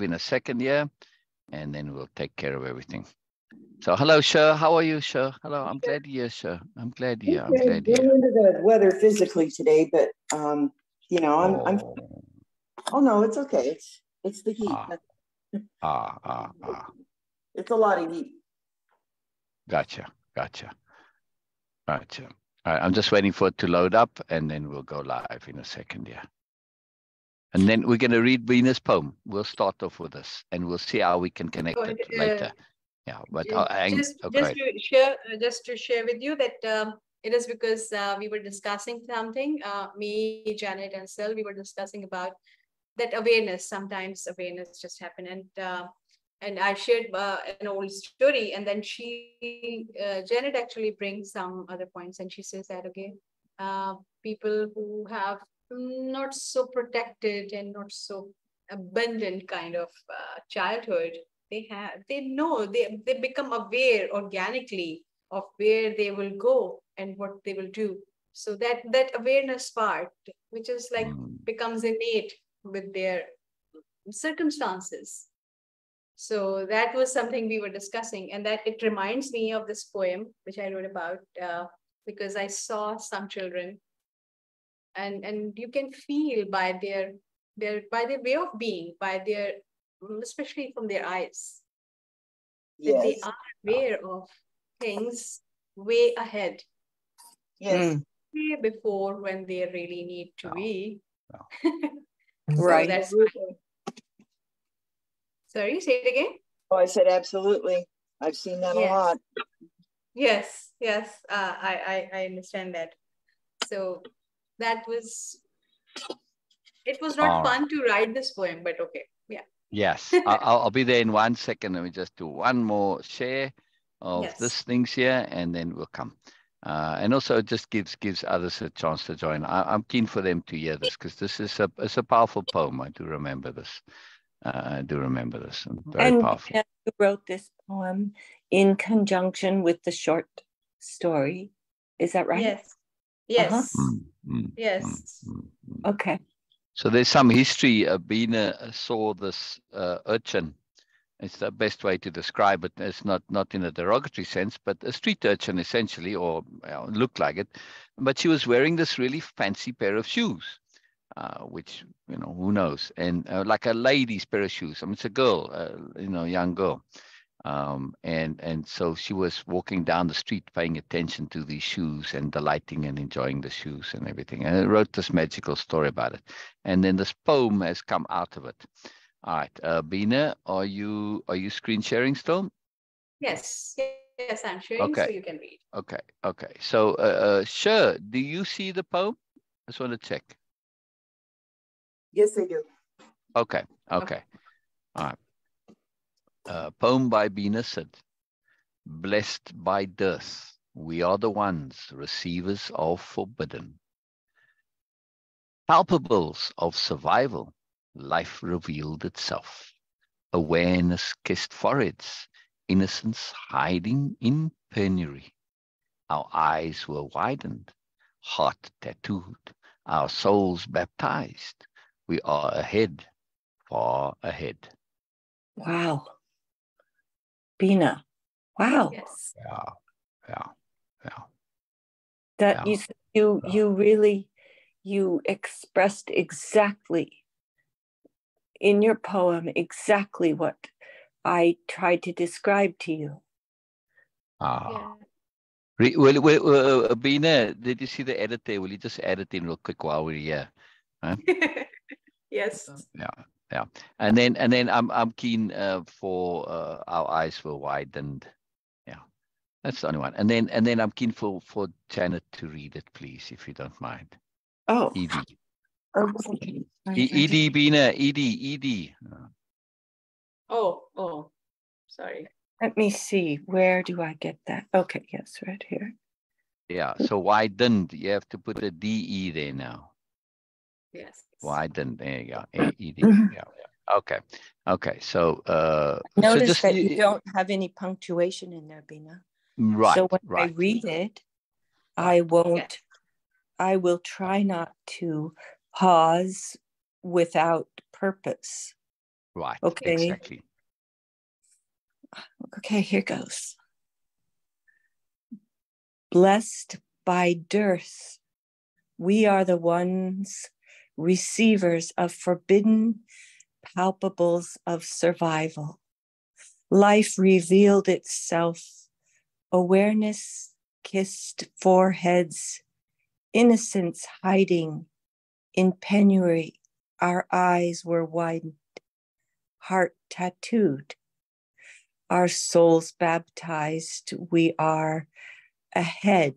in a second year, and then we'll take care of everything. So hello, Sher. How are you, Sher? Hello, I'm glad you're here, Sher. I'm glad you're here. I'm glad you're into the weather physically today, but you know, oh no, it's okay. It's the heat. It's a lot of heat. Gotcha. All right, I'm just waiting for it to load up, and then we'll go live in a second, yeah. And then we're going to read Brina's poem. We'll start off with this, and we'll see how we can connect it later. Yeah, but just to share with you that it is because we were discussing something. Me, Janet, and Syl, we were discussing about that awareness. Sometimes awareness just happen, and I shared an old story, and then she, Janet, actually brings some other points, and she says that okay, people who have not so protected and not so abundant kind of childhood, they become aware organically of where they will go and what they will do. So that awareness part, which is like becomes innate with their circumstances. So that was something we were discussing, and that it reminds me of this poem, which I wrote about because I saw some children, and you can feel by their way of being, by their, especially from their eyes, that they are aware of things way ahead. Yes. Way before when they really need to be. So right. That's Sorry, say it again. Oh, I said absolutely. I've seen that a lot. Yes. I understand that. So that was, it was not fun to write this poem, but okay. Yes, I'll be there in 1 second. Let me just do one more share of this things here, and then we'll come. And also, it just gives others a chance to join. I'm keen for them to hear this, because this is a powerful poem. I do remember this. Very powerful. And you wrote this poem in conjunction with the short story. Is that right? Yes. Okay. So there's some history. Bina saw this urchin. It's the best way to describe it. It's not in a derogatory sense, but a street urchin essentially, or looked like it. But she was wearing this really fancy pair of shoes, which, you know, who knows? And like a lady's pair of shoes. I mean, it's a girl, young girl. And so she was walking down the street, paying attention to these shoes and delighting and enjoying the shoes and everything. And I wrote this magical story about it. And then this poem has come out of it. All right, Bina, are you screen sharing still? Yes, I'm sharing, so you can read. Okay. So, Sher, do you see the poem? I just want to check. Yes, I do. Okay. All right. Poem by Bina Sid. Blessed by dearth, we are the ones receivers of forbidden. Palpables of survival, life revealed itself. Awareness kissed foreheads, innocence hiding in penury. Our eyes were widened, heart tattooed, our souls baptized. We are ahead, far ahead. Wow. Bina, wow! Yes. Yeah. That you expressed exactly in your poem exactly what I tried to describe to you. Well, Bina, did you see the edit there? Will you just add it in real quick while we're here? Huh? Yes. Yeah, and then I'm keen for our eyes were widened. Yeah, that's the only one. And then I'm keen for Janet to read it, please, if you don't mind. Oh. Ed, Bina, Ed. Oh, sorry. Let me see. Where do I get that? Okay, yes, right here. Yeah. So widened. You have to put a de there now. Yes. Widened. There you go. Yeah. Okay. So notice that you don't have any punctuation in there, Bina. Right. So when I read it, I won't. Okay. I will try not to pause without purpose. Right. Okay. Exactly. Okay, here goes. Blessed by dearth, we are the ones receivers of forbidden palpables of survival. Life revealed itself, awareness kissed foreheads, innocence hiding in penury, our eyes were widened, heart tattooed, our souls baptized, we are ahead,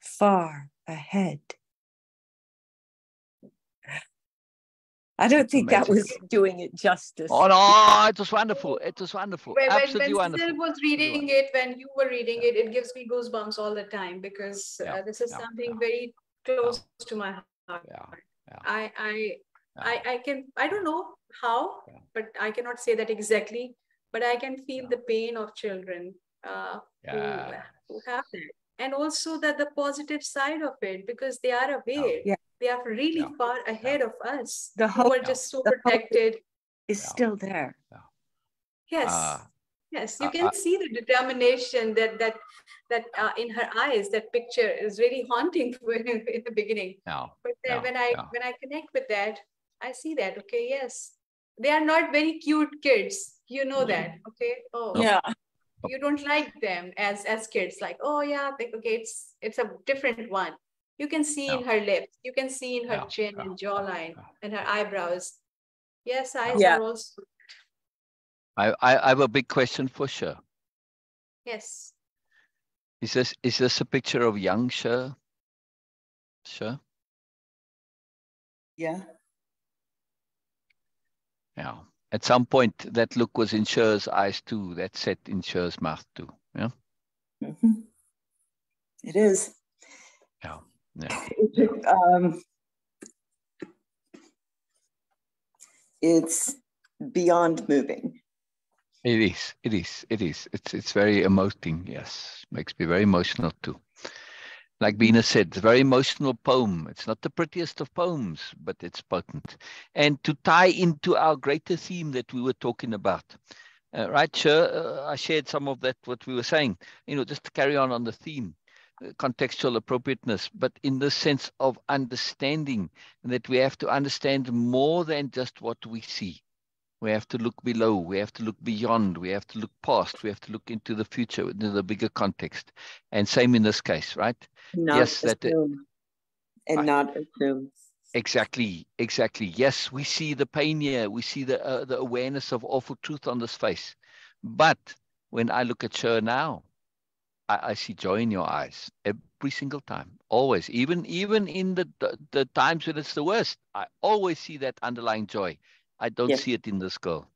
far ahead. I don't think that was doing it justice. Oh no, it was wonderful. It was wonderful. Absolutely wonderful. When Syl was reading it, when you were reading it, it gives me goosebumps all the time because this is something very close to my heart. I can, I don't know how, but I cannot say that exactly, but I can feel the pain of children who have it. And also that the positive side of it, because they are aware. Yeah. They are really far ahead of us. The hope, who are just so protected is still there. Yes, yes, you can see the determination that in her eyes. That picture is really haunting in the beginning. But then when I connect with that, I see that. Okay, yes, they are not very cute kids. You know that. Okay. Oh, yeah. You don't like them as kids. Like, oh yeah, like, okay, it's a different one. You can see in her lips, you can see in her chin and jawline and her eyebrows. Yes, eyes are also. I have a big question for Sher. Yes. Is this a picture of young Sher? Sher? Yeah. Yeah. At some point, that look was in Sher's eyes too. That set in Sher's mouth too. Yeah. Mm-hmm. It is. Yeah. Yeah. It's beyond moving. It is. It's very emoting. Yes, makes me very emotional too. Like Bina said, it's a very emotional poem. It's not the prettiest of poems, but it's potent. And to tie into our greater theme that we were talking about, right? Sure, I shared some of that what we were saying. You know, just to carry on the theme. Contextual appropriateness, but in the sense of understanding, and that we have to understand more than just what we see. We have to look below, we have to look beyond, we have to look past, we have to look into the future, into the bigger context. And same in this case, right? Not assume. And not assume. Exactly. Yes, we see the pain here, we see the awareness of awful truth on this face. But when I look at Sher now, I see joy in your eyes every single time, always, even in the times when it's the worst. I always see that underlying joy. I don't see it in this girl.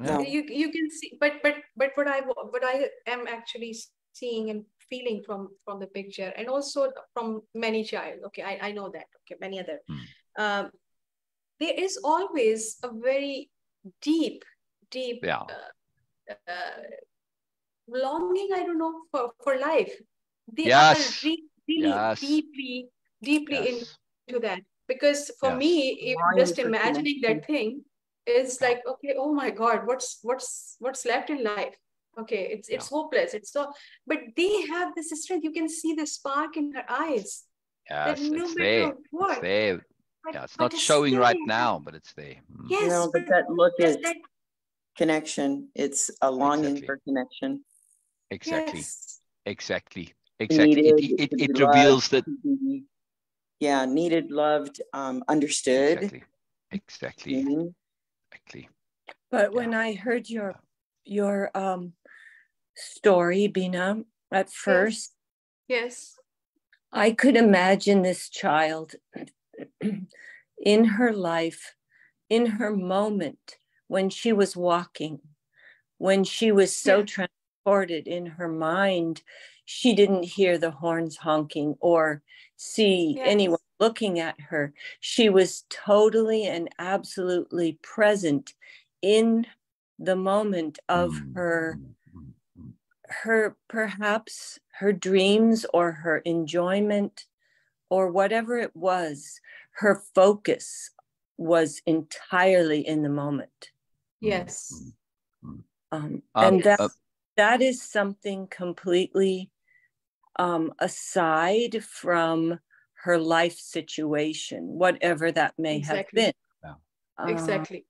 No. You can see, but what I am actually seeing and feeling from the picture, and also from many child. Okay, I know that. Okay, many other. There is always a very deep. Longing, I don't know, for life. They are really deeply into that. Because for me, just imagining that thing is like, okay, oh my God, what's left in life? Okay, it's hopeless. It's so, but they have this strength. You can see the spark in her eyes. Yes, that it's there. It's there. It's not showing right now, but it's there. Yes, you know, but that look is that connection. It's a longing for connection. Exactly. Needed, it reveals loved, that. Yeah, needed, loved, understood. Exactly. But when I heard your story, Bina, at first, I could imagine this child in her life, in her moment when she was walking, when she was so transported in her mind, she didn't hear the horns honking or see anyone looking at her. She was totally and absolutely present in the moment of her perhaps her dreams or her enjoyment or whatever it was, her focus was entirely in the moment. Yes. And that is something completely aside from her life situation, whatever that may have been. Yeah. Exactly.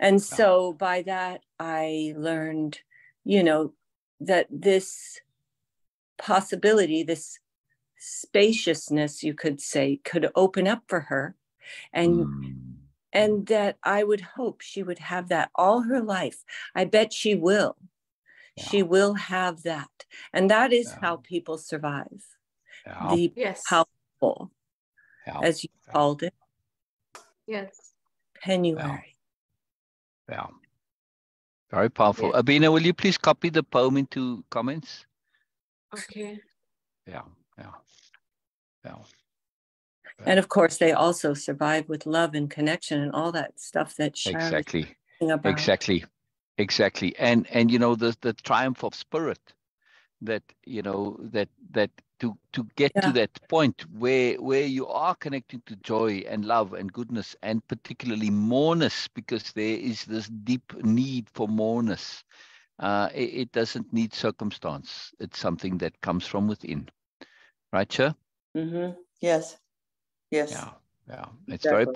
And so by that, I learned, you know, that this possibility, this spaciousness, you could say, could open up for her. And that I would hope she would have that all her life. I bet she will. Yeah. She will have that. And that is how people survive. Yeah. The powerful, as you called it. Yes. Penuary. Yeah. Very powerful. Yeah. Abina, will you please copy the poem into comments? Okay. Yeah. And of course, they also survive with love and connection and all that stuff that Sher was talking about. Exactly. And you know, the triumph of spirit, that, you know, that to get to that point where you are connected to joy and love and goodness, and particularly moreness, because there is this deep need for moreness. It doesn't need circumstance. It's something that comes from within. Right, Sher? Mm-hmm. Yes. Yeah. It's exactly. Very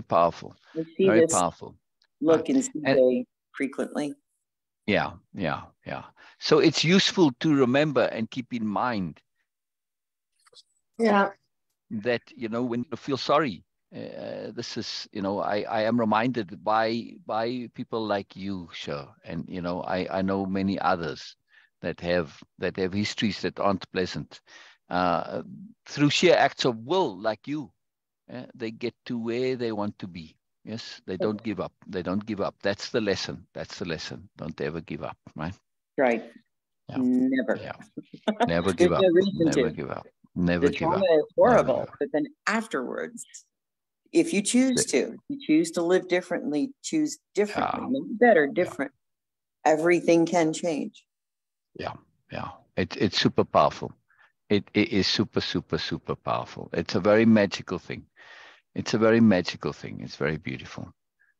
powerful. We see very this powerful. Look and see very frequently. Yeah. So it's useful to remember and keep in mind. Yeah. That, you know, when you feel sorry, this is, you know, I am reminded by people like you, Sher, and, you know, I know many others that have histories that aren't pleasant. Through sheer acts of will, like you, they get to where they want to be. Yes, they don't give up. That's the lesson. Don't ever give up, right? Right. Yeah. Never. Yeah. Never give up. Never give up. Is horrible, but then afterwards, if you choose to, live differently, live better, different, everything can change. Yeah. It's super powerful. It is super, super, super powerful. It's a very magical thing. It's very beautiful.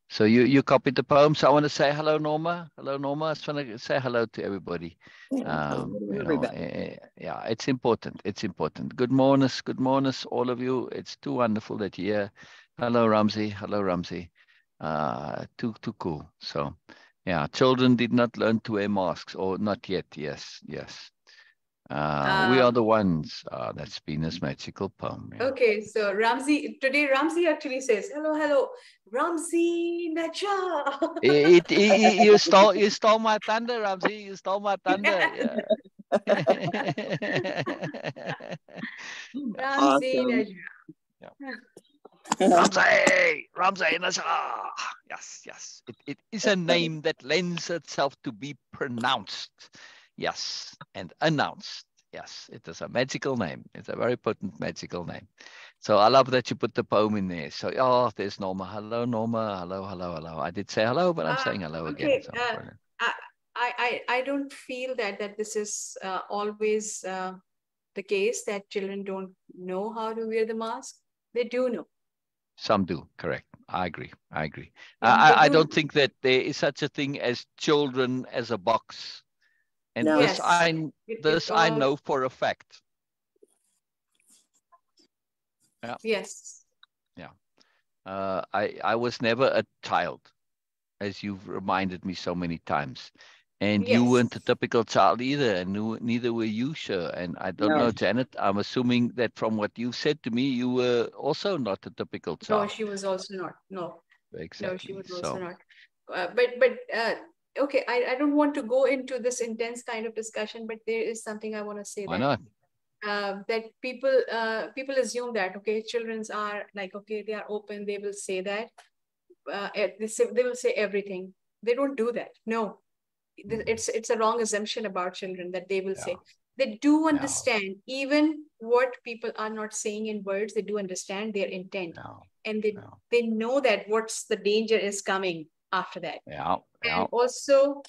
So you copied the poem. So I want to say hello, Norma. I just want to say hello to everybody. It's important. Good morning. All of you. It's too wonderful that you're here. Hello, Ramzi. Too cool. So, yeah, children did not learn to wear masks, or not yet. Yes. We are the ones that's been his magical poem. Yeah. Okay, so Ramzi actually says, hello, Ramzi Nacha. You stole my thunder, Ramzi. You stole my thunder. Yeah. Ramzi Ramzi Nacha. Yes. It is a name that lends itself to be pronounced. Yes, and announced. Yes, it is a magical name. It's a very potent magical name. So I love that you put the poem in there. So, there's Norma. Hello, Norma. Hello. I did say hello, but I'm saying hello again. So I don't feel that this is always the case, that children don't know how to wear the mask. They do know. Some do, correct. I agree. I don't think that there is such a thing as children as a box. And I know for a fact. Yeah. Yes. Yeah. I was never a child, as you've reminded me so many times. And you weren't a typical child either, and neither were you, Sher. And I don't know, Janet, I'm assuming that from what you said to me, you were also not a typical child. No, she was also not. No. Exactly. No, she was also not. Okay, I don't want to go into this intense kind of discussion, but there is something I want to say. Why not? That people assume that, children are like, they are open, they will say that. They will say everything. They don't do that. No, it's a wrong assumption about children that they will say. They do understand, even what people are not saying in words, they do understand their intent. And they know that what's the danger is coming after that. And also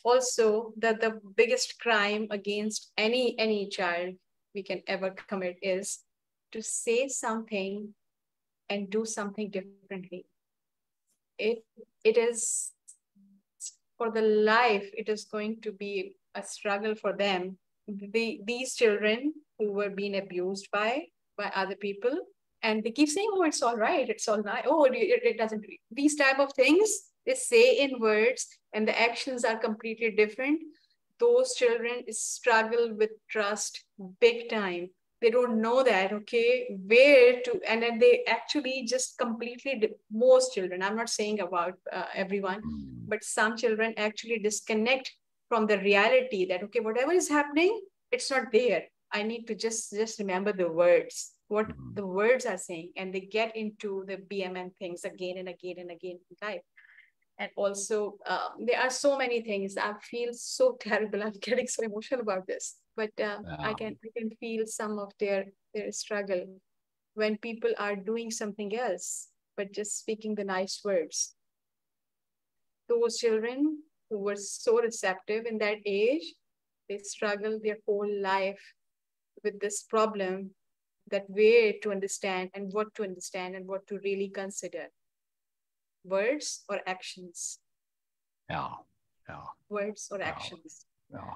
that the biggest crime against any child we can ever commit is to say something and do something differently. it is for the life, it is going to be a struggle for them. These children who were being abused by other people, and they keep saying, oh, it's all right, it's all nice, oh, it doesn't, these type of things they say in words, and the actions are completely different. Those children struggle with trust big time. They don't know that, okay, where to, and then they actually just completely, most children, I'm not saying about everyone, but some children actually disconnect from the reality that, okay, whatever is happening, it's not there. I need to just remember the words, what the words are saying, and they get into the BMN things again and again and again in life. And also, there are so many things. I feel so terrible. I'm getting so emotional about this. But I can feel some of their struggle when people are doing something else, but just speaking the nice words. Those children who were so receptive in that age, they struggle their whole life with this problem, that where to understand and what to really consider. Words or actions? Yeah. Words or actions? Yeah.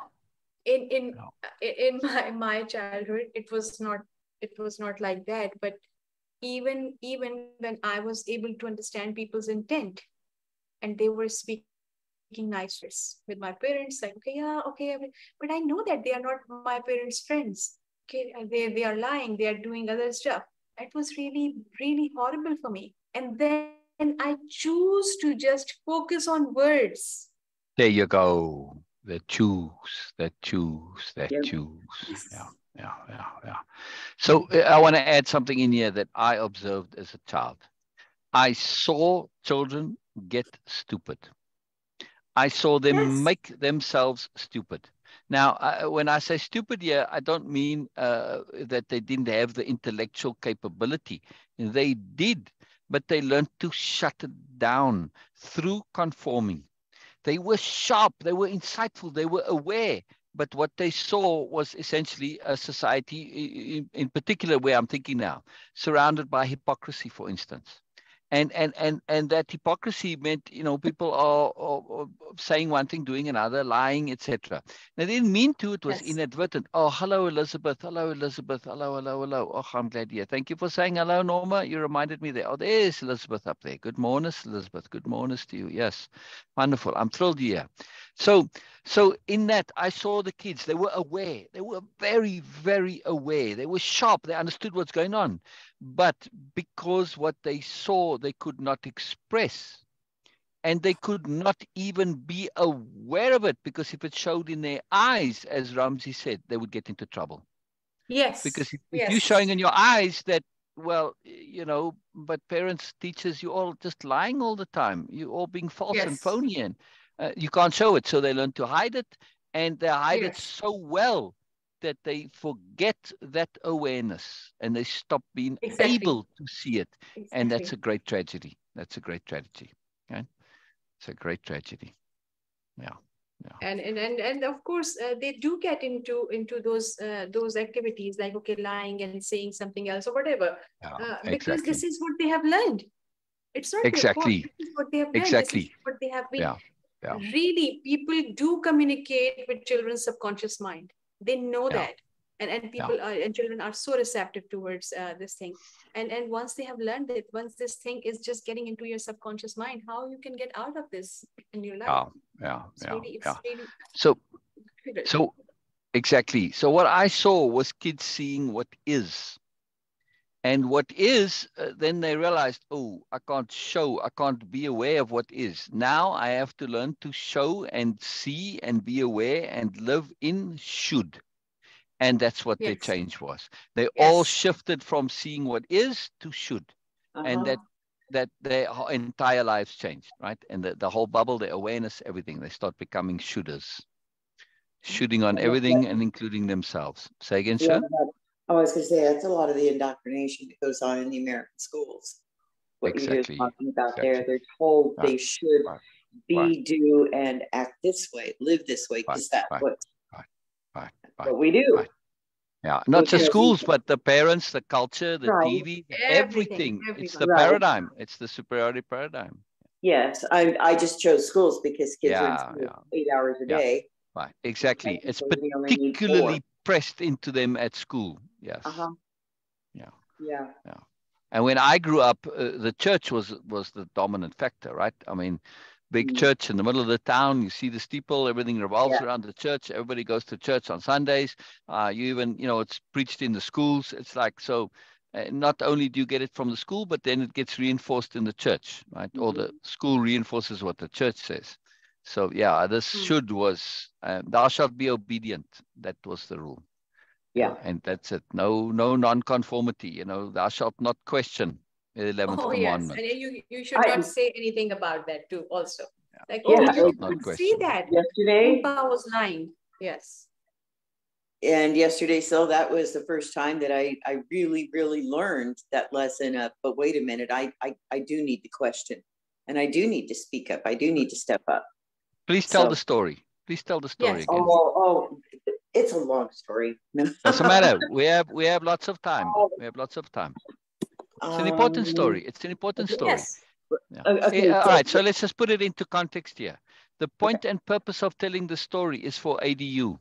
In my childhood, it was not like that. But even when I was able to understand people's intent, and they were speaking nice words with my parents, like okay, but I know that they are not my parents' friends. Okay, they are lying. They are doing other stuff. It was really horrible for me. And then. And I choose to just focus on words. There you go. The choose. Yeah. So I want to add something in here that I observed as a child. I saw children get stupid. I saw them make themselves stupid. Now, when I say stupid here, I don't mean that they didn't have the intellectual capability. They did. But they learned to shut it down through conforming. They were sharp, they were insightful, they were aware, but what they saw was essentially a society, in particular where I'm thinking now, surrounded by hypocrisy, for instance. And that hypocrisy meant, you know, people are saying one thing, doing another, lying, etc. They didn't mean to, it was inadvertent. Oh, hello, Elizabeth. Hello. Oh, I'm glad you're here. Thank you for saying hello, Norma. You reminded me there. Oh, there's Elizabeth up there. Good morning, Elizabeth. Good morning to you. Yes, wonderful. I'm thrilled you're here. So in that, I saw the kids, they were aware. They were very, very aware. They were sharp. They understood what's going on. But because what they saw, they could not express. And they could not even be aware of it, because if it showed in their eyes, as Ramzi said, they would get into trouble. Yes. Because if you're showing in your eyes that, well, you know, but parents, teachers, you're all just lying all the time. You're all being false and phony. And you can't show it, so they learn to hide it, and they hide it so well that they forget that awareness, and they stop being able to see it, and that's a great tragedy. Okay? It's a great tragedy. Yeah. And of course, they do get into those activities, like lying and saying something else or whatever, because this is what they have learned. It's not this is what they have learned. This is what they have been. Yeah. Really, people do communicate with children's subconscious mind. They know that, and people and children are so receptive towards this thing. And once they have learned it, once this thing is just getting into your subconscious mind, how you can get out of this in your life? Really, so what I saw was kids seeing what is. And what is, then they realized, oh, I can't be aware of what is. Now I have to learn to show and see and be aware and live in should. And that's what their change was. They all shifted from seeing what is to should. And that their entire lives changed, right? And the whole bubble, their awareness, everything, they start becoming shoulders. Shooting on everything and including themselves. Say again, Sher? I was going to say, that's a lot of the indoctrination that goes on in the American schools. What you're just talking about there, they're told they should be, do, and act this way, live this way, because that's what we do. Yeah, not just schools, but the parents, the culture, the TV, everything. It's the paradigm. It's the superiority paradigm. Yes, I just chose schools because kids are in school 8 hours a day. Right, exactly. It's particularly pressed into them at school. Yes. Uh-huh. Yeah. Yeah. Yeah. And when I grew up, the church was the dominant factor, right? I mean, big church in the middle of the town. You see the steeple. Everything revolves around the church. Everybody goes to church on Sundays. You even, you know, it's preached in the schools. It's like so. Not only do you get it from the school, but then it gets reinforced in the church, right? Mm-hmm. Or the school reinforces what the church says. So yeah, this should was thou shalt be obedient. That was the rule. Yeah, and that's it. No non-conformity. You know, thou shalt not question the 11th commandment. Yes, and you should not say anything about that too. Also, like you could see that yesterday. Papa was lying. Yes. And yesterday, so that was the first time that I really, really learned that lesson of, but wait a minute, I do need to question, and I do need to speak up. I do need to step up. Please tell the story. Please tell the story. Yes. Again. Oh, it's a long story. Doesn't matter. We have lots of time. We have lots of time. It's an important story. It's an important story. Yes. Yeah. Okay, all right. So let's just put it into context here. The point and purpose of telling the story is for ADU.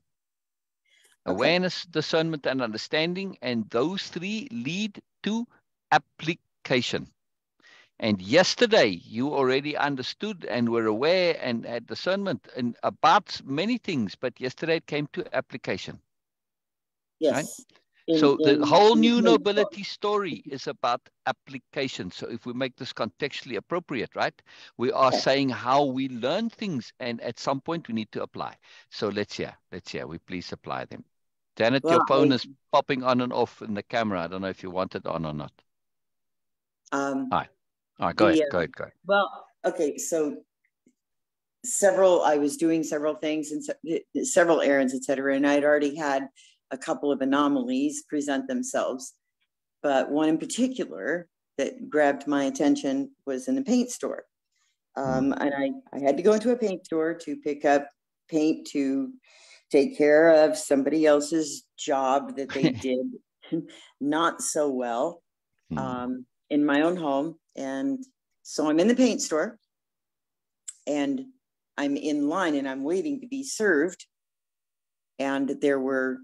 Awareness, discernment, and understanding, and those three lead to application. And yesterday, you already understood and were aware and had discernment and about many things, but yesterday it came to application. Yes. Right? So the whole New Nobility story is about application. So if we make this contextually appropriate, right, we are saying how we learn things, and at some point we need to apply. So let's hear, we please apply them. Janet, your phone is popping on and off in the camera. I don't know if you want it on or not. All right, go ahead. Well, okay, so I was doing several things and several errands, et cetera, and I'd already had a couple of anomalies present themselves, but one in particular that grabbed my attention was in the paint store. And I had to go into a paint store to pick up paint to take care of somebody else's job that they did not so well in my own home. And so I'm in the paint store and I'm in line and I'm waiting to be served. And there were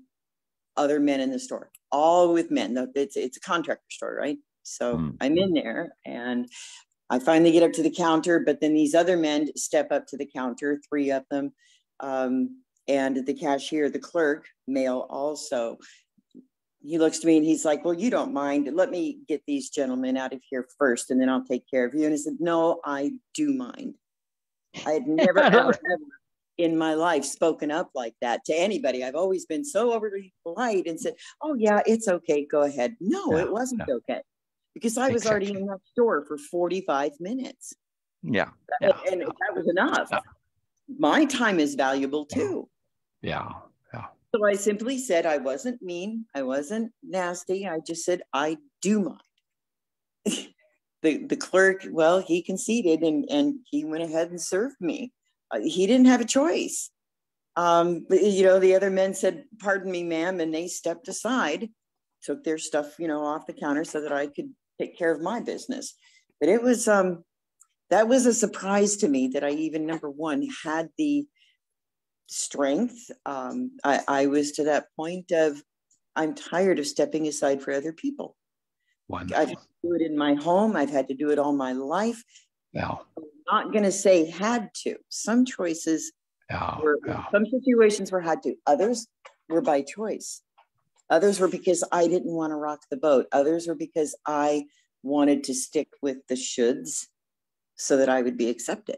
other men in the store, all with men. It's a contractor store, right? So I'm in there and I finally get up to the counter, but then these other men step up to the counter, three of them. And the cashier, the clerk, male also, he looks to me and he's like, well, you don't mind. Let me get these gentlemen out of here first and then I'll take care of you. And I said, no, I do mind. I had never, ever in my life spoken up like that to anybody. I've always been so overly polite and said, oh yeah, it's okay, go ahead. No, it wasn't okay, because I was already in that store for 45 minutes. And that was enough. My time is valuable too. So I simply said, I wasn't mean, I wasn't nasty, I just said, I do mind. The clerk, well, he conceded and he went ahead and served me. He didn't have a choice. But, you know, the other men said, pardon me, ma'am. And they stepped aside, took their stuff, you know, off the counter so that I could take care of my business. But it was, that was a surprise to me that I even, number one, had the strength. I was to that point of, I'm tired of stepping aside for other people. Wonderful. I've had to do it in my home. I've had to do it all my life. Yeah. I'm not going to say had to. Some choices were, some situations were had to. Others were by choice. Others were because I didn't want to rock the boat. Others were because I wanted to stick with the shoulds so that I would be accepted.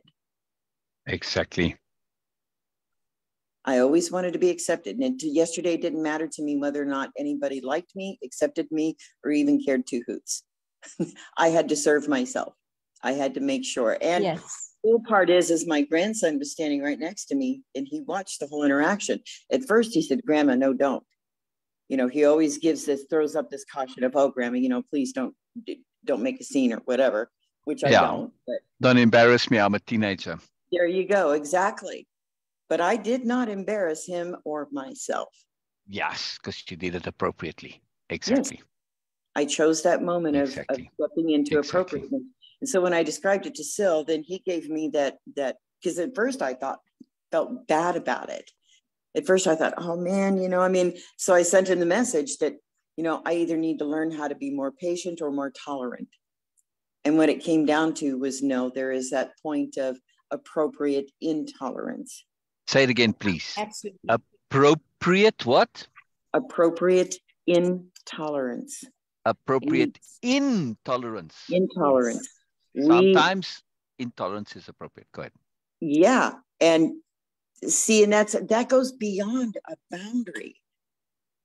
Exactly. I always wanted to be accepted. And yesterday it didn't matter to me whether or not anybody liked me, accepted me, or even cared two hoots. I had to serve myself. I had to make sure. And the cool part is my grandson was standing right next to me and he watched the whole interaction. At first he said, Grandma, no, don't. You know, he always throws up this caution of, oh, Grandma, you know, please don't make a scene or whatever, which I don't. But don't embarrass me. I'm a teenager. There you go. Exactly. But I did not embarrass him or myself. Yes, because you did it appropriately. Exactly. Yes. I chose that moment of stepping into appropriateness. And so when I described it to Syl, then he gave me that, because at first I felt bad about it. At first I thought, oh man, you know, I mean, so I sent him the message that, you know, I either need to learn how to be more patient or more tolerant. And what it came down to was, no, there is that point of appropriate intolerance. Say it again, please. Absolutely. Appropriate what? Appropriate intolerance. Appropriate intolerance. Intolerance. Sometimes intolerance is appropriate. Go ahead. Yeah. And see, and that goes beyond a boundary.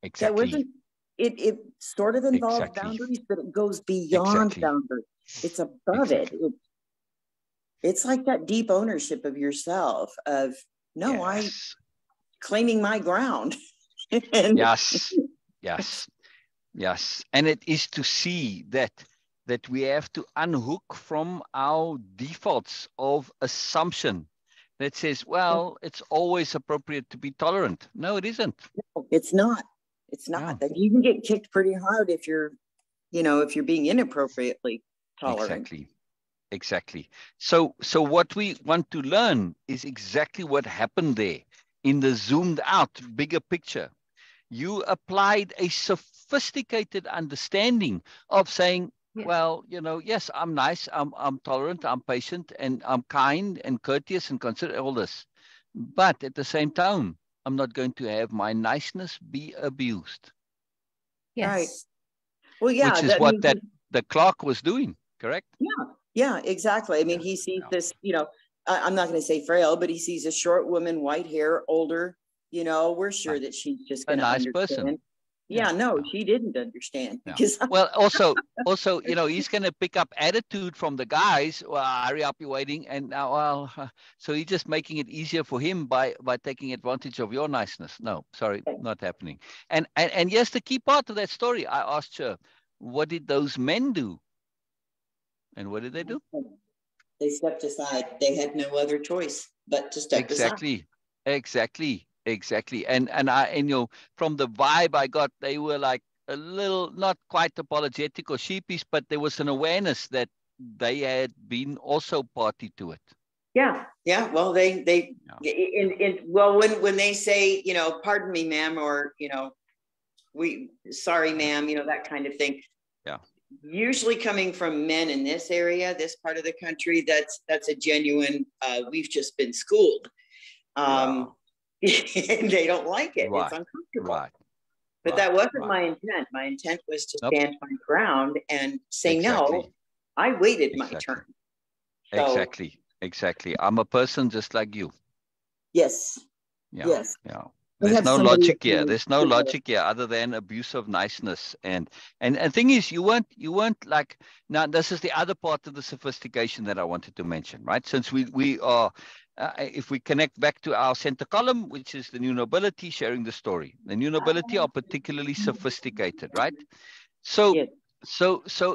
Exactly. That wasn't, it sort of involves boundaries, but it goes beyond boundaries. It's above it. It's like that deep ownership of yourself of, no, I'm claiming my ground. And yes. And it is to see that we have to unhook from our defaults of assumption that says, well, it's always appropriate to be tolerant. No, it isn't. No, it's not. It's not. Yeah. You can get kicked pretty hard if you're, you know, if you're being inappropriately tolerant. Exactly. So what we want to learn is exactly what happened there in the zoomed out, bigger picture. You applied a sophisticated understanding of saying, well, you know, yes, I'm nice, I'm tolerant, I'm patient, and I'm kind and courteous and considerate, all this. But at the same time, I'm not going to have my niceness be abused. Yes. Right. Well, yeah. Which is the clerk was doing, correct? Yeah, exactly. I mean, he sees this, you know, I'm not going to say frail, but he sees a short woman, white hair, older, you know, we're sure that she's just going to understand. A nice person. Yeah, no, she didn't understand. Because well, also, you know, he's going to pick up attitude from the guys. Well, hurry up, you're waiting. And now, well, so he's just making it easier for him by taking advantage of your niceness. No, sorry, not happening. And yes, the key part of that story, I asked her, what did those men do? And what did they do? They stepped aside. They had no other choice but to step aside. Exactly. And you know, from the vibe I got, they were like a little, not quite apologetic or sheepish, but there was an awareness that they had been also party to it. Yeah. Well, when they say, you know, pardon me, ma'am, or, you know, sorry, ma'am, you know, that kind of thing. Yeah. Usually coming from men in this area, this part of the country, that's a genuine, we've just been schooled. They don't like it. Right. It's uncomfortable. Right. But that wasn't my intent. My intent was to stand my ground and say, no, I waited my turn. So, exactly. I'm a person just like you. Yes. Yeah. Yes. Yeah. There's no logic here. There's no logic here other than abuse of niceness. And thing is, you weren't like, now this is the other part of the sophistication that I wanted to mention, right? Since we are, if we connect back to our center column, which is the new nobility sharing the story, the new nobility are particularly sophisticated, right? So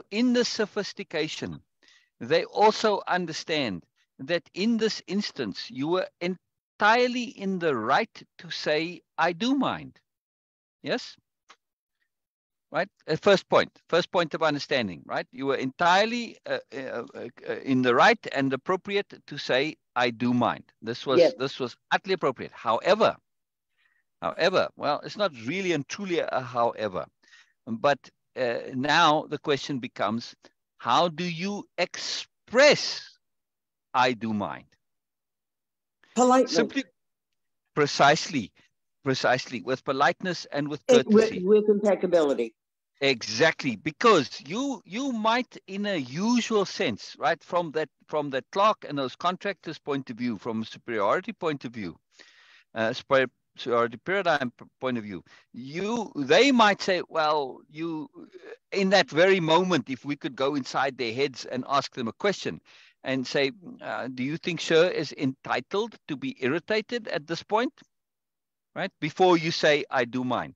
in the sophistication, they also understand that in this instance, you were entirely in the right to say, I do mind. Yes? Right? First point of understanding, right? You were entirely in the right and appropriate to say, I do mind. This was utterly appropriate. However, well, it's not really and truly a however, but now the question becomes, how do you express I do mind? Politely. Simply, precisely, with politeness and with courtesy. With impeccability. Exactly, because you might, in a usual sense, right, from that clerk and those contractors' point of view, from a superiority point of view, superiority paradigm point of view, they might say, well, you, in that very moment, if we could go inside their heads and ask them a question, and say, do you think Sher is entitled to be irritated at this point, right? Before you say, I do mind,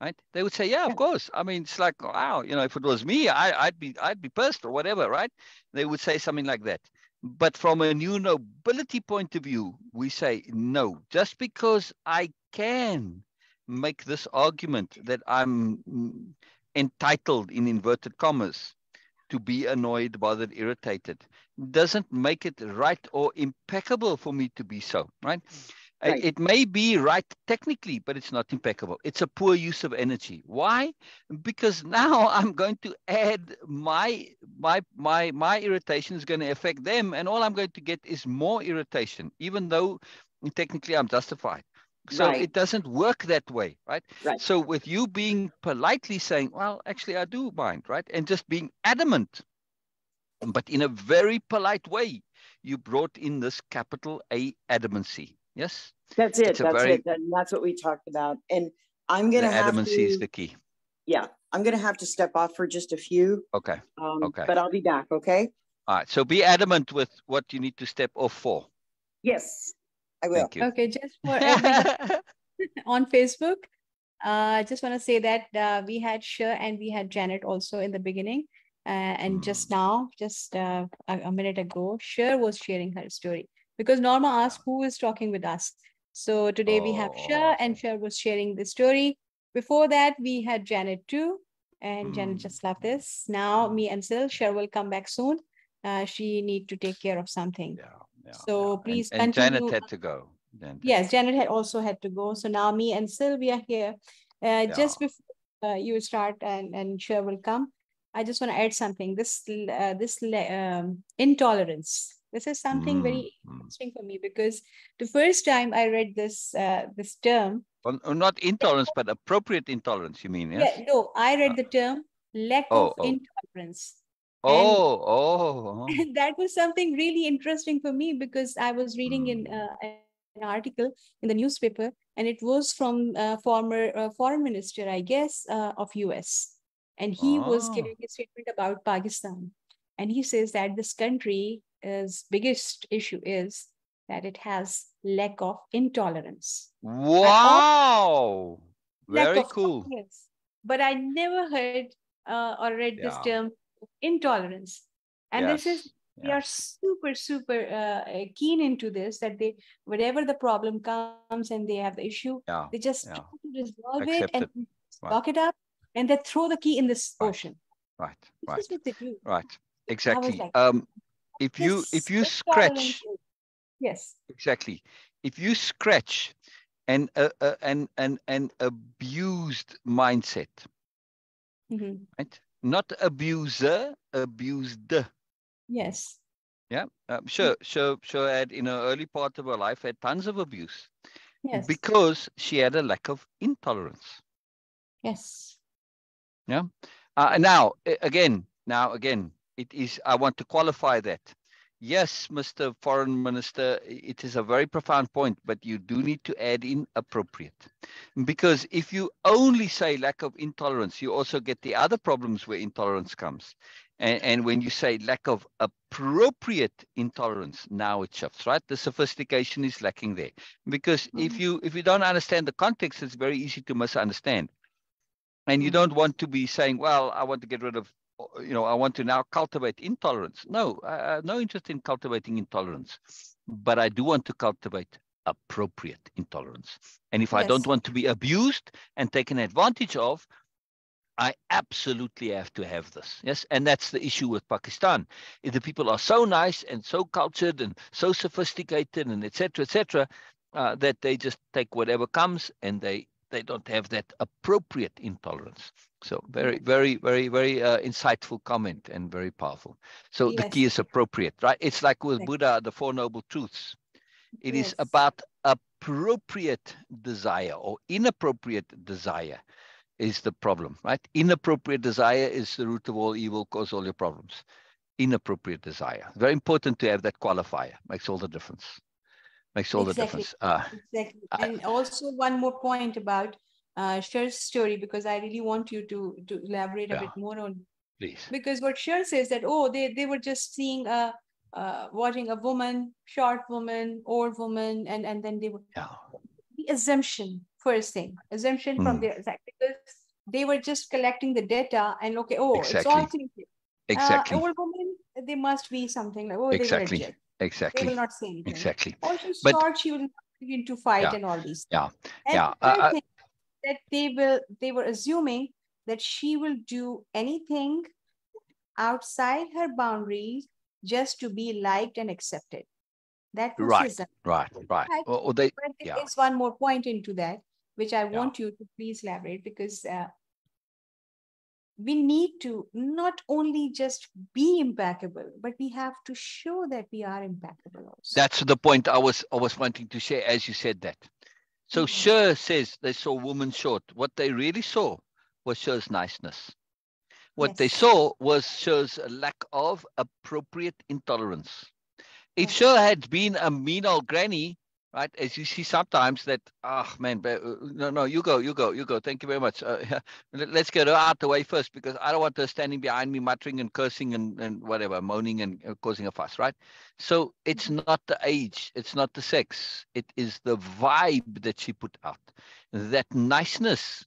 right? They would say, yeah, of course. I mean, it's like, wow, you know, if it was me, I'd be pissed or whatever, right? They would say something like that. But from a new nobility point of view, we say, no, just because I can make this argument that I'm entitled, in inverted commas, to be annoyed, bothered, irritated. Doesn't make it right or impeccable for me to be so, right? Right. It may be right technically, but it's not impeccable. It's a poor use of energy. Why? Because now I'm going to add my irritation is going to affect them, and all I'm going to get is more irritation, even though technically I'm justified. So right. It doesn't work that way, right? Right? So with you being politely saying, well, actually I do mind, right? And just being adamant, but in a very polite way, you brought in this capital A adamancy. Yes? That's it. That's very... it. And that's what we talked about. And I'm going to have to... Adamancy is the key. Yeah. I'm going to have to step off for just a few. Okay. Okay. But I'll be back, okay? All right. So be adamant with what you need to step off for. Yes. I will. Okay, just for everyone on Facebook, I just want to say that we had Sher and we had Janet also in the beginning. And just now, just a minute ago, Sher was sharing her story because Norma asked who is talking with us. So today we have Sher, and Sher was sharing the story. Before that, we had Janet too. And Janet just loved this. Now, me and Syl, Sher will come back soon. She need to take care of something. Yeah. Yeah, so yeah. Please and continue. Janet had to go. Yes, Janet had also had to go. So now me and Sylvia here. Yeah. Just before you start and Sher will come, I just want to add something. This intolerance. This is something very interesting for me because the first time I read this this term. Well, not intolerance, but appropriate intolerance. You mean? Yes? Yeah. No, I read the term lack of intolerance. And that was something really interesting for me because I was reading in an article in the newspaper, and it was from former foreign minister, I guess, of US. And he was giving a statement about Pakistan. And he says that this country's biggest issue is that it has lack of intolerance. Wow. Very cool. Tolerance. But I never heard or read this term. Intolerance. And yes, this is, we are super keen into this, that they, whenever the problem comes and they have the issue, they just try to resolve it and lock it up, and they throw the key in this ocean. Right. This is what they do. Right. Exactly. Like, if you scratch, yes, exactly. If you scratch an abused mindset, right? Not abuser, abused. Yes. Yeah, sure. Had in her early part of her life had tons of abuse. Yes. Because she had a lack of intolerance. Yes. Yeah. Now again, it is. I want to qualify that. Yes, Mr. Foreign Minister, it is a very profound point, but you do need to add in appropriate. Because if you only say lack of intolerance, you also get the other problems where intolerance comes. And when you say lack of appropriate intolerance, now it shifts, right? The sophistication is lacking there. Because if you don't understand the context, it's very easy to misunderstand. And you don't want to be saying, well, I want to get rid of, you know, I want to now cultivate intolerance. No, I have no interest in cultivating intolerance, but I do want to cultivate appropriate intolerance. And if I don't want to be abused and taken advantage of, I absolutely have to have this. Yes. And that's the issue with Pakistan. If the people are so nice and so cultured and so sophisticated and et cetera, that they just take whatever comes, and they don't have that appropriate intolerance. So very, very, very, very insightful comment and very powerful. So the key is appropriate, right? It's like with Buddha, the Four Noble Truths. It is about appropriate desire, or inappropriate desire is the problem, right? Inappropriate desire is the root of all evil, cause all your problems. Inappropriate desire. Very important to have that qualifier. Makes all the difference. Makes all the difference. Exactly. And also one more point about Sher's story, because I really want you to elaborate a bit more on please. Because what Sher says that, they were just seeing, watching a woman, short woman, old woman, and then they were, the assumption, first thing, assumption from their, because they were just collecting the data and it's all thinking. Exactly. Old woman, they must be something like, they were exactly. They will not say anything. Exactly. Also short, she will not begin to fight and all these things. That they were assuming that she will do anything outside her boundaries just to be liked and accepted. That racism. Right. Well, there is one more point into that, which I want you to please elaborate, because we need to not only just be impeccable, but we have to show that we are impeccable also. That's the point I was wanting to share as you said that. So Sher says they saw woman short. What they really saw was Sher's niceness. What they saw was Sher's lack of appropriate intolerance. If Sher had been a mean old granny, right, as you see sometimes that, oh man, no, you go, thank you very much. Let's get her out the way first, because I don't want her standing behind me muttering and cursing and whatever, moaning and causing a fuss, right? So it's not the age, it's not the sex, it is the vibe that she put out. That niceness,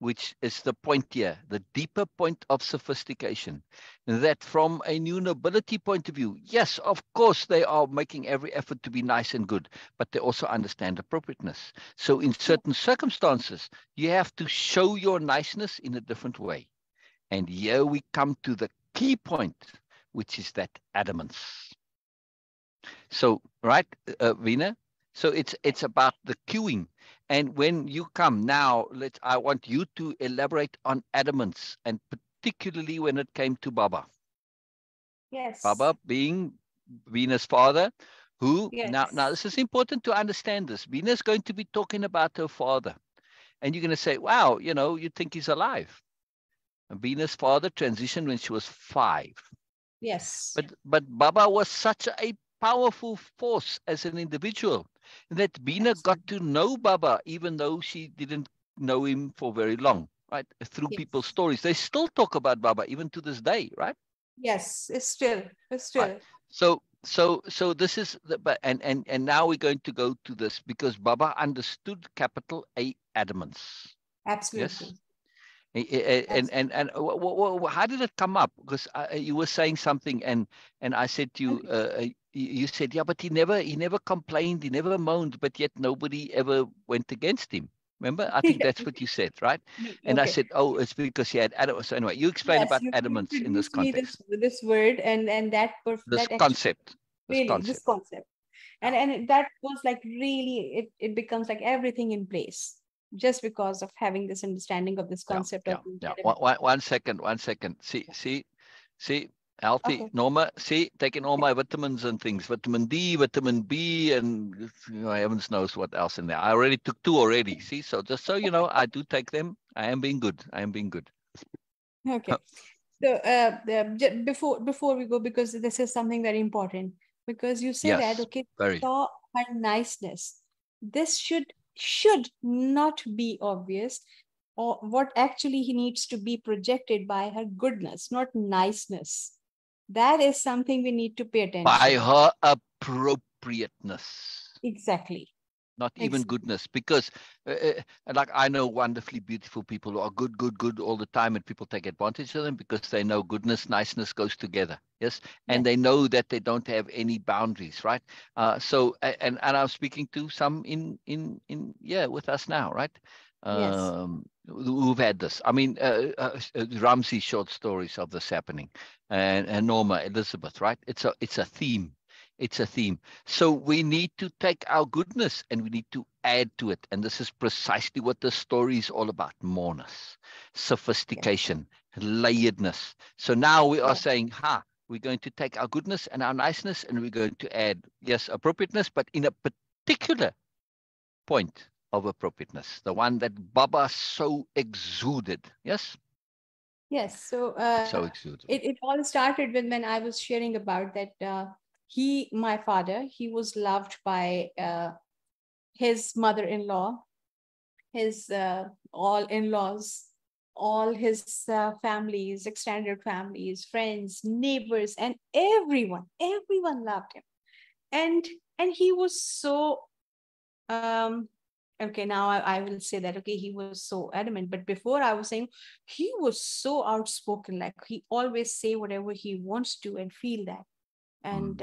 which is the point here, the deeper point of sophistication, that from a new nobility point of view, yes, of course, they are making every effort to be nice and good, but they also understand appropriateness. So in certain circumstances, you have to show your niceness in a different way. And here we come to the key point, which is that adamance. So, right, Vina? So it's about the queuing. And when you come now, I want you to elaborate on adamance, and particularly when it came to Baba. Yes. Baba being Vina's father, who now this is important to understand this. Vina's going to be talking about her father. And you're going to say, wow, you know, you think he's alive. And Vina's father transitioned when she was 5. Yes. But Baba was such a powerful force as an individual, that Bina got to know Baba, even though she didn't know him for very long, right? Through people's stories. They still talk about Baba, even to this day, right? Yes, it's still. Right. So this is, and now we're going to go to this, because Baba understood capital A, adamance. Absolutely. Yes? And how did it come up? Because you were saying something, and I said to you, you said, yeah, but he never complained, he never moaned, but yet nobody ever went against him. Remember? I think that's what you said, right? And I said, oh, it's because he had adamance. So anyway, you explained about adamance in this context. This word and that concept. This concept. And that was like really, it becomes like everything in place, just because of having this understanding of this concept. One second. See. Healthy, Norma, see, taking all my vitamins and things, vitamin D, vitamin B, and heavens knows what else in there. I already took 2 already, see, so just so you know, I do take them. I am being good. Okay, so before we go, because this is something very important, because you said that, okay, saw her niceness. This should not be obvious, or what actually he needs to be projected by her goodness, not niceness. That is something we need to pay attention to. By her appropriateness. Exactly. Not even goodness, because like I know wonderfully beautiful people who are good all the time, and people take advantage of them because they know goodness, niceness goes together. Yes. And they know that they don't have any boundaries. Right. So, and I'm speaking to some in with us now. Right. Who've had this. I mean, Ramzi short stories of this happening, and Norma, Elizabeth, right? It's a theme. It's a theme. So we need to take our goodness and we need to add to it. And this is precisely what the story is all about. Moreness, sophistication, layeredness. So now we are saying, we're going to take our goodness and our niceness and we're going to add, appropriateness, but in a particular point of appropriateness, the one that Baba so exuded, yes? Yes, so exuded. It all started when I was sharing about that my father, he was loved by his mother-in-law, his all in-laws, all his families, extended families, friends, neighbors, and everyone loved him. And he was so, okay, now I will say that, okay, he was so adamant, but before I was saying, he was so outspoken, like he always say whatever he wants to and feel that. And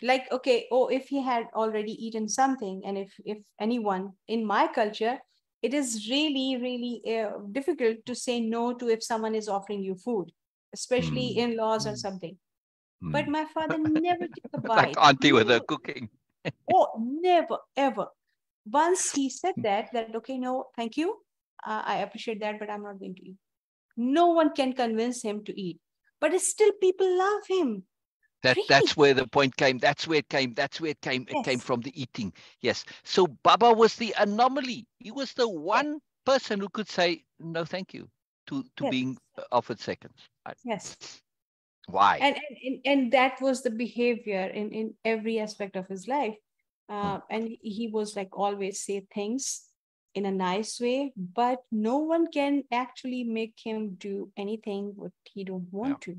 if he had already eaten something, and if anyone in my culture, it is really, really difficult to say no to if someone is offering you food. especially in-laws or something. But my father never took a bite. Like auntie with her cooking. Oh, never, ever. Once he said that, okay, no, thank you. I appreciate that, but I'm not going to eat. No one can convince him to eat. But it's still people love him. That's where the point came. That's where it came. Yes. It came from the eating. Yes. So Baba was the anomaly. He was the one person who could say, no, thank you, to being offered seconds. Yes. Why? And that was the behavior in every aspect of his life. And he was like always say things in a nice way, but no one can actually make him do anything what he don't want to.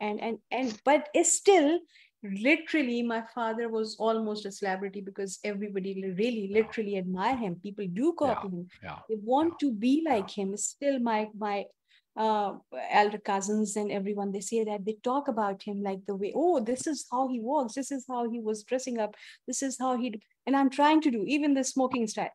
Yeah. And but it's still literally my father was almost a celebrity because everybody really literally admire him. People do copy him. Yeah. They want to be like him. Still my elder cousins and everyone, they say that they talk about him like the way, oh, this is how he walks, this is how he was dressing up, this is how he, and I'm trying to do even the smoking style.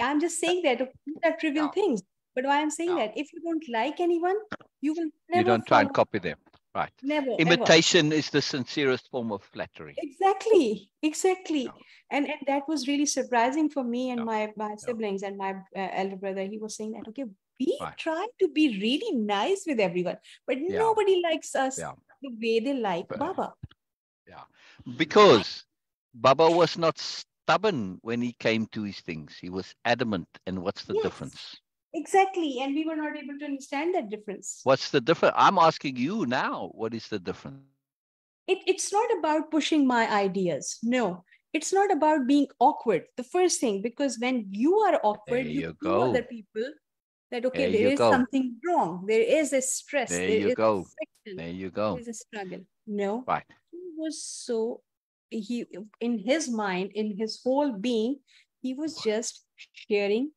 I'm just saying that these are trivial things, but why I'm saying that if you don't like anyone, you will never. You don't try and copy them, right? Never. Imitation is the sincerest form of flattery. Exactly. No. And that was really surprising for me and my siblings and my elder brother. He was saying that, okay, we try to be really nice with everyone, but nobody likes us the way they like Baba. Yeah, because Baba was not stubborn when he came to his things. He was adamant. And what's the difference? Exactly. And we were not able to understand that difference. What's the difference? I'm asking you now, what is the difference? It's not about pushing my ideas. No. It's not about being awkward. The first thing, because when you are awkward, you feel other people that, okay, there is something wrong. There is a stress. There you go. There is a struggle. No. Right. He was so, in his mind, in his whole being, he was just sharing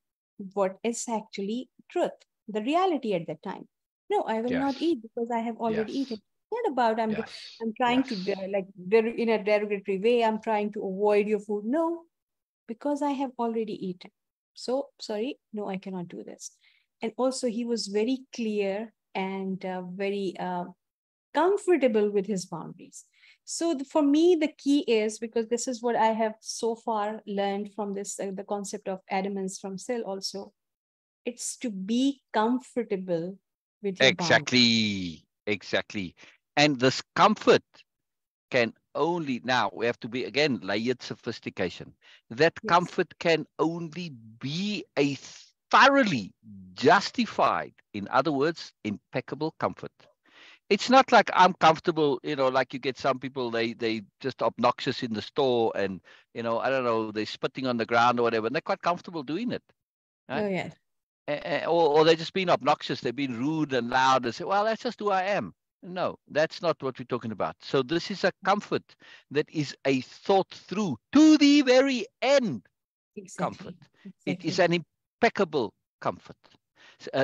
what is actually truth, the reality at that time. No, I will not eat because I have already eaten. Not about I'm trying to in a derogatory way. I'm trying to avoid your food. No, because I have already eaten. So sorry, no, I cannot do this. And also he was very clear and very comfortable with his boundaries. So for me, the key is, because this is what I have so far learned from this, the concept of adamance from Syl also, it's to be comfortable with your boundaries. Exactly. And this comfort can only, now we have to be, again, layered sophistication. That comfort can only be a thoroughly justified, in other words, impeccable comfort. It's not like I'm comfortable, like you get some people, they just obnoxious in the store and, I don't know, they're spitting on the ground or whatever, and they're quite comfortable doing it. Right? Oh, yeah. Or they're just being obnoxious, they've been rude and loud and say, well, that's just who I am. No, that's not what we're talking about. So this is a comfort that is a thought through to the very end comfort. It is an impeccable comfort.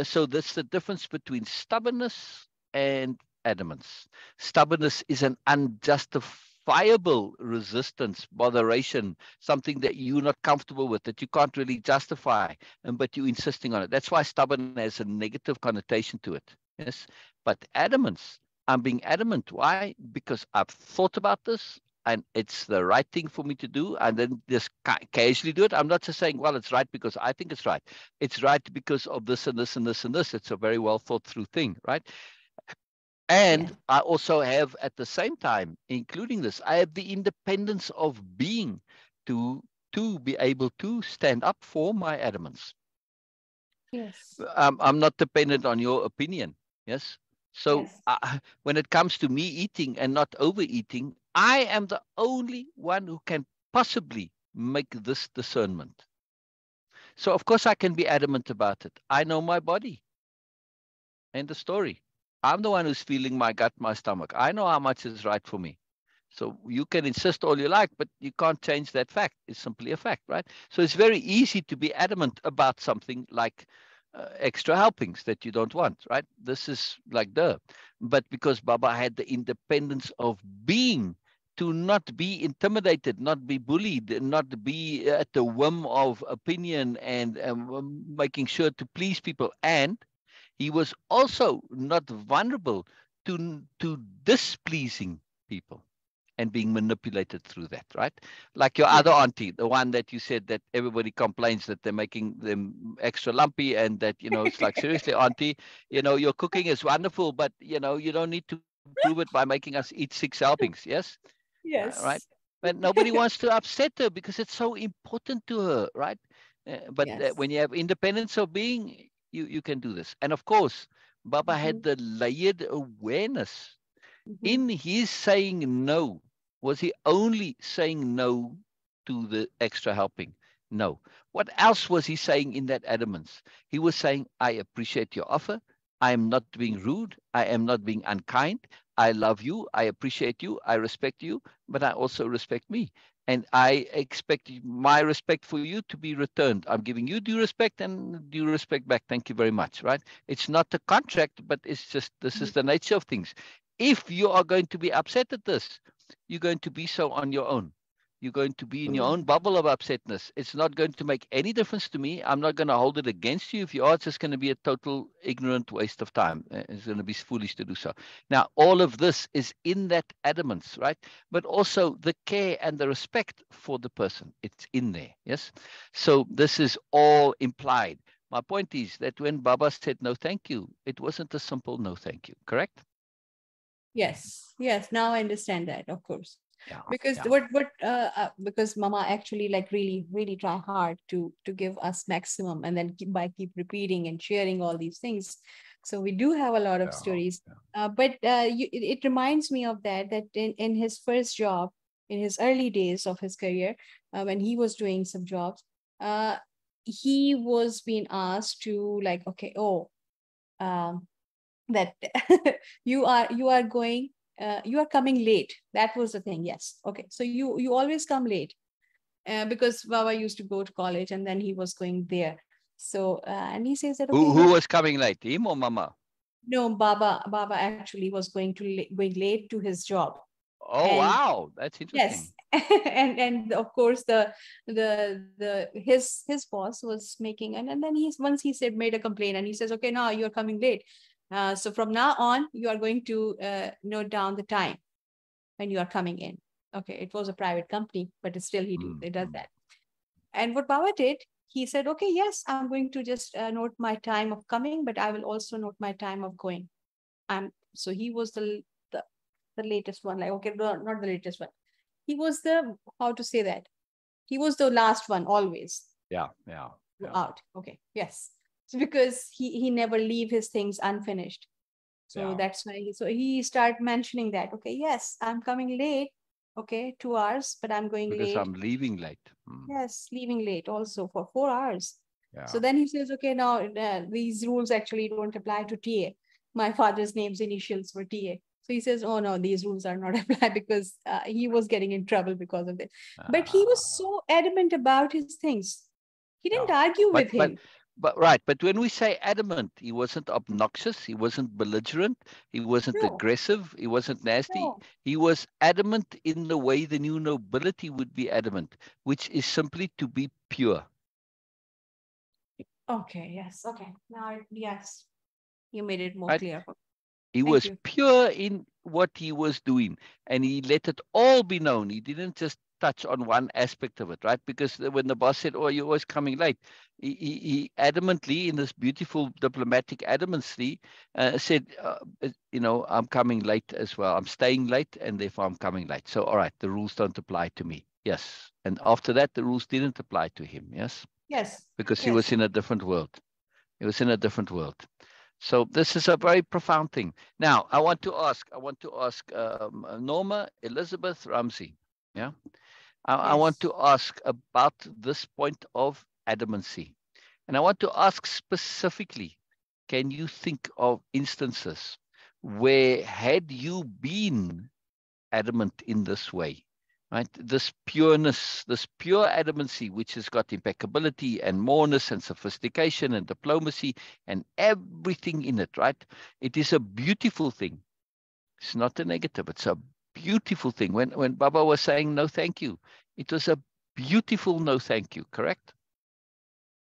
So that's the difference between stubbornness and adamance. Stubbornness is an unjustifiable resistance, botheration, something that you're not comfortable with, that you can't really justify, but you're insisting on it. That's why stubborn has a negative connotation to it. Yes, but adamance, I'm being adamant. Why? Because I've thought about this and it's the right thing for me to do. And then just casually do it. I'm not just saying, well, it's right because I think it's right. It's right because of this and this and this and this. It's a very well thought through thing, right? And I also have, at the same time, including this, I have the independence of being to be able to stand up for my adamance. Yes. I'm not dependent on your opinion. Yes. So when it comes to me eating and not overeating, I am the only one who can possibly make this discernment. So, of course, I can be adamant about it. I know my body. End of story. I'm the one who's feeling my gut, my stomach. I know how much is right for me. So you can insist all you like, but you can't change that fact. It's simply a fact, right? So it's very easy to be adamant about something like extra helpings that you don't want, right? This is like duh. But because Baba had the independence of being, to not be intimidated, not be bullied, not be at the whim of opinion and making sure to please people. And He was also not vulnerable to displeasing people and being manipulated through that, right? Like your other auntie, the one that you said that everybody complains that they're making them extra lumpy and that, you know, it's like, seriously, auntie, you know, your cooking is wonderful, but, you know, you don't need to prove it by making us eat 6 helpings, yes? Yes. Right? But nobody wants to upset her because it's so important to her, right? But yes. When you have independence of being, you can do this. And of course, Baba had the layered awareness. In his saying no, was he only saying no to the extra helping? No. What else was he saying in that adamance? He was saying, I appreciate your offer. I am not being rude. I am not being unkind. I love you. I appreciate you. I respect you, but I also respect me. And I expect my respect for you to be returned. I'm giving you due respect and due respect back. Thank you very much, right? It's not a contract, but it's just, this is the nature of things. If you are going to be upset at this, you're going to be so on your own. You're going to be in your own bubble of upsetness. It's not going to make any difference to me. I'm not going to hold it against you. If you are, it's just going to be a total ignorant waste of time. It's going to be foolish to do so. Now, all of this is in that adamance, right? But also the care and the respect for the person. It's in there, yes? So this is all implied. My point is that when Baba said no thank you, it wasn't a simple no thank you, correct? Yes. Yes. Now I understand that, of course, yeah, because because Mama actually like really try hard to give us maximum, and then keep repeating and sharing all these things. So we do have a lot of stories, but it reminds me of that in his first job, in his early days of his career, when he was doing some jobs, he was being asked to like, okay, that you are coming late. That was the thing. Yes. Okay. So you always come late because Baba used to go to college and then he was going there. So, and he says that. Okay, who was coming late? Him or Mama? No, Baba actually was going late to his job. Oh, and, wow. That's interesting. Yes. and of course his boss was making, and then once he made a complaint and he says, okay, now you're coming late. So from now on, you are going to note down the time when you are coming in. Okay, it was a private company, but still he does that. And what Baba did, he said, okay, yes, I'm going to just note my time of coming, but I will also note my time of going. So he was the latest one, like, okay, no, not the latest one. He was the, how to say that? He was the last one always. Yeah. Out. Okay, yes. So because he never leave his things unfinished. So that's why he started mentioning that. Okay, yes, I'm coming late. Okay, 2 hours, but I'm going late. Because I'm leaving late. Yes, leaving late also for 4 hours. Yeah. So then he says, okay, now these rules actually don't apply to TA. My father's name's initials were TA. So he says, oh no, these rules are not applied because he was getting in trouble because of this. But he was so adamant about his things. He didn't argue with him. But when we say adamant, he wasn't obnoxious, he wasn't belligerent, he wasn't aggressive, he wasn't nasty. No. He was adamant in the way the new nobility would be adamant, which is simply to be pure. Okay, yes, okay. Now, yes, you made it more clear. He was pure in what he was doing, and he let it all be known. He didn't just touch on one aspect of it, right? Because when the boss said, oh, you're always coming late, he adamantly, in this beautiful diplomatic adamancy, said, you know, I'm coming late as well. I'm staying late and therefore I'm coming late. So, all right, the rules don't apply to me. Yes. And after that, the rules didn't apply to him. Yes. Yes. Because he was in a different world. He was in a different world. So this is a very profound thing. Now, I want to ask Norma, Elizabeth, Ramzi. Yeah. I want to ask about this point of adamancy. And I want to ask specifically, can you think of instances where had you been adamant in this way, right? This pureness, this pure adamancy, which has got impeccability and moreness and sophistication and diplomacy and everything in it, right? It is a beautiful thing. It's not a negative. It's a beautiful thing. When Baba was saying no thank you, it was a beautiful no thank you, correct?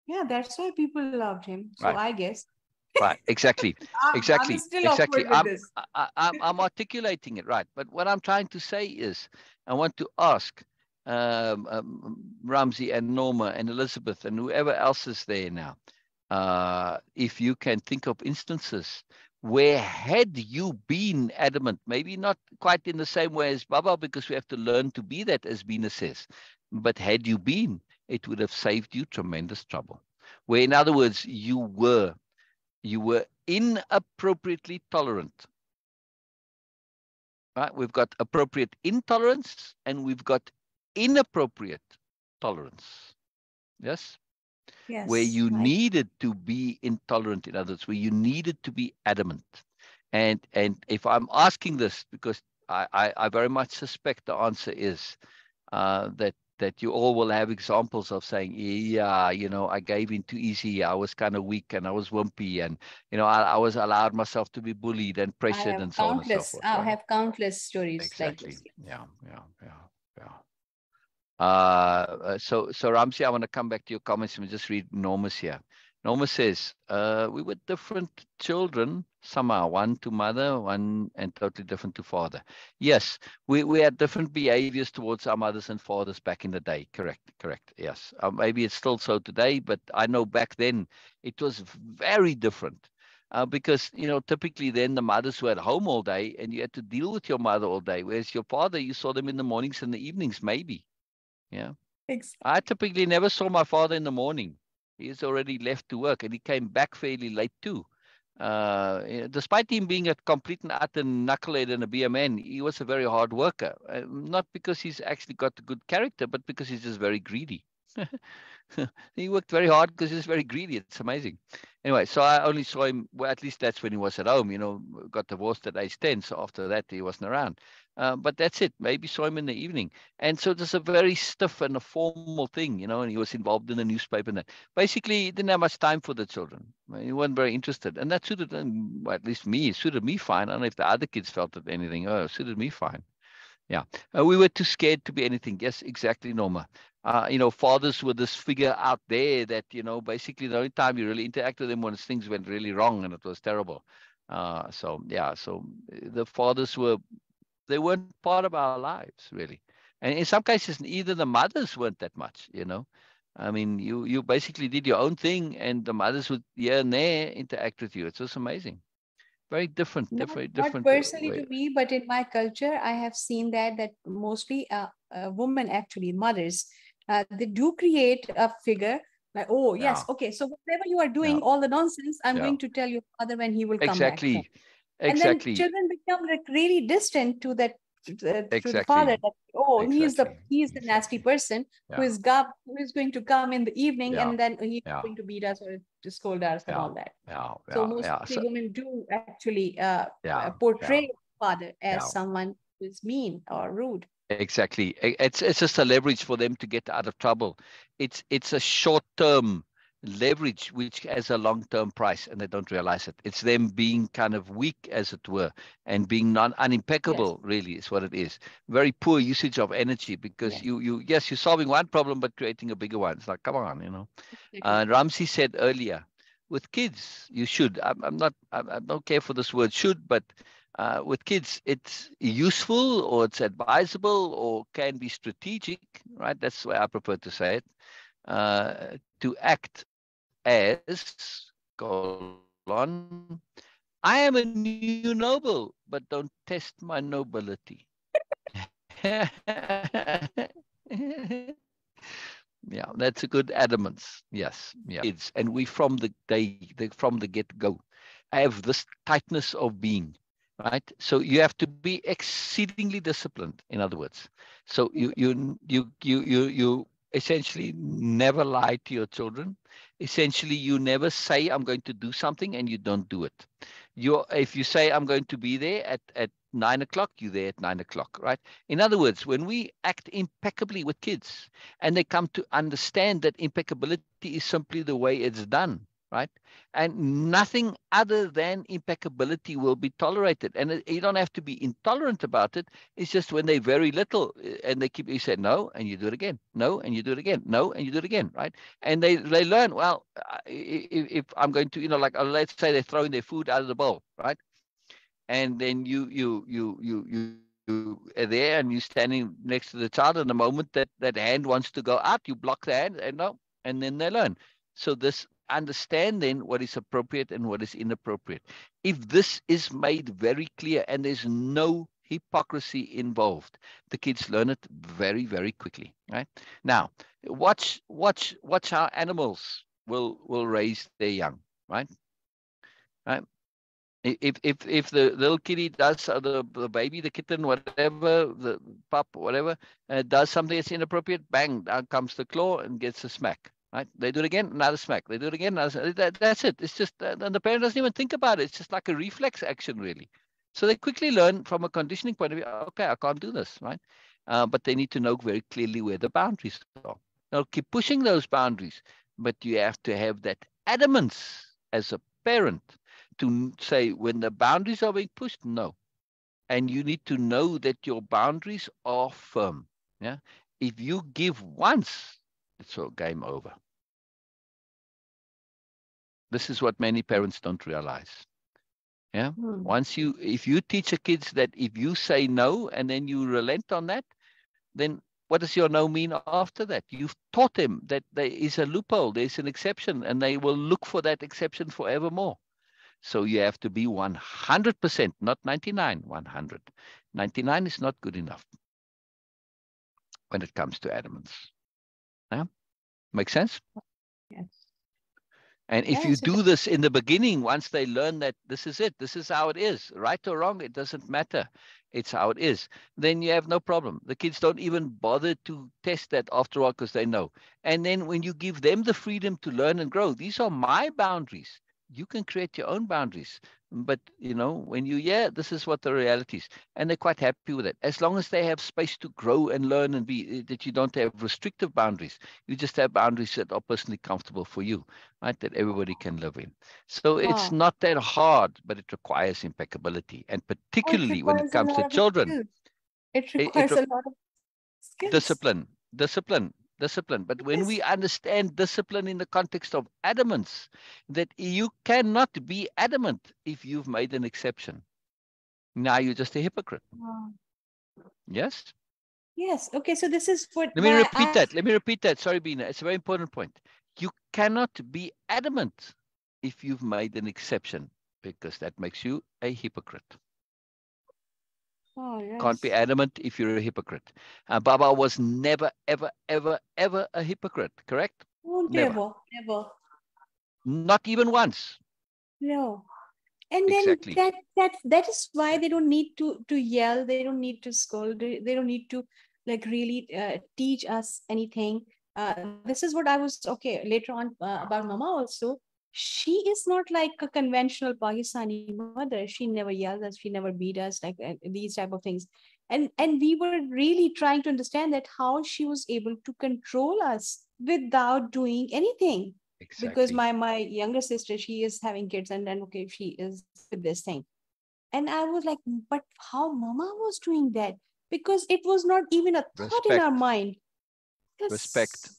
Yeah, that's why people loved him. So I guess Right, exactly, exactly, exactly. I'm articulating it right, but what I'm trying to say is, I want to ask Ramzi and Norma and Elizabeth and whoever else is there now, if you can think of instances where had you been adamant, maybe not quite in the same way as Baba, because we have to learn to be that, as Bina says, but had you been, it would have saved you tremendous trouble. Where, in other words, you were inappropriately tolerant. Right? We've got appropriate intolerance and we've got inappropriate tolerance. Yes? Yes. Where you needed to be intolerant, in others, where you needed to be adamant. And if I'm asking this, because I very much suspect the answer is that you all will have examples of saying, yeah, you know, I gave in too easy. I was kind of weak and I was wimpy and, you know, I was allowed myself to be bullied and pressured and so on and so forth. I have countless stories exactly. Like this. Yeah. So Ramzi, I want to come back to your comments and just read Norma's here. Norma says, we were different children somehow, one to mother, one and totally different to father. Yes, we had different behaviors towards our mothers and fathers back in the day. Correct. Yes, maybe it's still so today, but I know back then it was very different because, you know, typically then the mothers were at home all day and you had to deal with your mother all day, whereas your father, you saw them in the mornings and the evenings, maybe. Yeah, exactly. I typically never saw my father in the morning. He's already left to work and he came back fairly late too. Despite him being a complete and utter knucklehead and a BMN, he was a very hard worker. Not because he's actually got a good character, but because he's just very greedy. He worked very hard because he's very greedy. It's amazing. Anyway, so I only saw him, well, at least that's when he was at home, you know, got divorced at age 10. So after that, he wasn't around. But that's it. Maybe saw him in the evening. And so there's a very stiff and a formal thing, you know, and he was involved in the newspaper and that. Basically, he didn't have much time for the children. He wasn't very interested. And that suited him, well, at least me, it suited me fine. I don't know if the other kids felt it anything. Oh, it suited me fine. Yeah. We were too scared to be anything. Yes, exactly, Norma. You know, fathers were this figure out there that, you know, basically the only time you really interact with them was things went really wrong and it was terrible. So the fathers were, they weren't part of our lives, really. And in some cases, either the mothers weren't that much, you know. I mean, you basically did your own thing and the mothers would here and there interact with you. It's just amazing. Very different. Not personally way. To me, but in my culture, I have seen that mostly women, actually, mothers, they do create a figure like, oh, yes, yeah. Okay. So whatever you are doing, all the nonsense, I'm going to tell your father when he will come back. Exactly. And then children become like really distant to that to the father. That, he's the nasty person who is going to come in the evening and then he's going to beat us or to scold us and all that. So most women do actually portray father as someone who is mean or rude. Exactly. It's just a leverage for them to get out of trouble. It's a short-term leverage which has a long-term price and they don't realize it. It's them being kind of weak, as it were, and being unimpeccable, really, is what it is. Very poor usage of energy because you're solving one problem but creating a bigger one. It's like, come on, you know. Ramzi said earlier, with kids, you should. I don't care for this word should, but with kids, it's useful or it's advisable or can be strategic, right? That's the way I prefer to say it, to act as, I am a new noble, but don't test my nobility. Yeah, that's a good adamance. Yes, yeah. Kids, and we from the day, from the get-go, have this tightness of being. Right, so you have to be exceedingly disciplined. In other words, so you essentially never lie to your children. Essentially, you never say I'm going to do something and you don't do it. If you say I'm going to be there at 9 o'clock, you're there at 9 o'clock. Right. In other words, when we act impeccably with kids and they come to understand that impeccability is simply the way it's done. right? And nothing other than impeccability will be tolerated. And you don't have to be intolerant about it. It's just when they very little and they keep, you say no, and you do it again. No, and you do it again. No, and you do it again, right? And they learn, well, if I'm going to, you know, like, let's say they're throwing their food out of the bowl, right? And then you are there and you're standing next to the child, and the moment that hand wants to go out, you block the hand, and no, and then they learn. So this understanding what is appropriate and what is inappropriate. If this is made very clear and there's no hypocrisy involved, the kids learn it very, very quickly. Right now, watch how animals will raise their young. Right, right. If the little kitty does, or the baby, the kitten, whatever, the pup, whatever, does something that's inappropriate, bang, down comes the claw and gets a smack, right? They do it again, another smack. They do it again, another smack. That's it. It's just, and the parent doesn't even think about it. It's just like a reflex action, really. So they quickly learn from a conditioning point of view, okay, I can't do this, right? But they need to know very clearly where the boundaries are. They'll keep pushing those boundaries, but you have to have that adamance as a parent to say, when the boundaries are being pushed, no. And you need to know that your boundaries are firm. Yeah. If you give once, it's all game over. This is what many parents don't realize. Yeah. Mm. Once if you teach the kids that if you say no and then you relent on that, then what does your no mean after that? You've taught them that there is a loophole, there's an exception, and they will look for that exception forevermore. So you have to be 100%, not 99, 100. 99 is not good enough when it comes to adamance. Yeah? Make sense? Yes. And if you do this in the beginning, once they learn that this is it, this is how it is, right or wrong, it doesn't matter. It's how it is. Then you have no problem. The kids don't even bother to test that after all because they know. And then when you give them the freedom to learn and grow, these are my boundaries. You can create your own boundaries, but you know, when you, yeah, this is what the reality is, and they're quite happy with it. As long as they have space to grow and learn and be, that you don't have restrictive boundaries, you just have boundaries that are personally comfortable for you, right? That everybody can live in. So it's not that hard, but it requires impeccability. And particularly when it comes to children, it requires a lot of skills. Discipline. But when we understand discipline in the context of adamance, that you cannot be adamant if you've made an exception. Now you're just a hypocrite. Wow. Yes? Yes. Okay. So this is what... Let me repeat that. Sorry, Bina. It's a very important point. You cannot be adamant if you've made an exception, because that makes you a hypocrite. Oh, yes. Can't be adamant if you're a hypocrite. Baba was never, ever, ever, ever a hypocrite, correct? Oh, never. Not even once. No. And then exactly. that is why they don't need to yell. They don't need to scold. They don't need to like really teach us anything. This is what I was, later on about Mama also. She is not like a conventional Pakistani mother. She never yelled at us. She never beat us, like these type of things. And we were really trying to understand that how she was able to control us without doing anything. Exactly. Because my younger sister, she is having kids and she is with this thing. And I was like, but how Mama was doing that? Because it was not even a thought in our mind. Respect.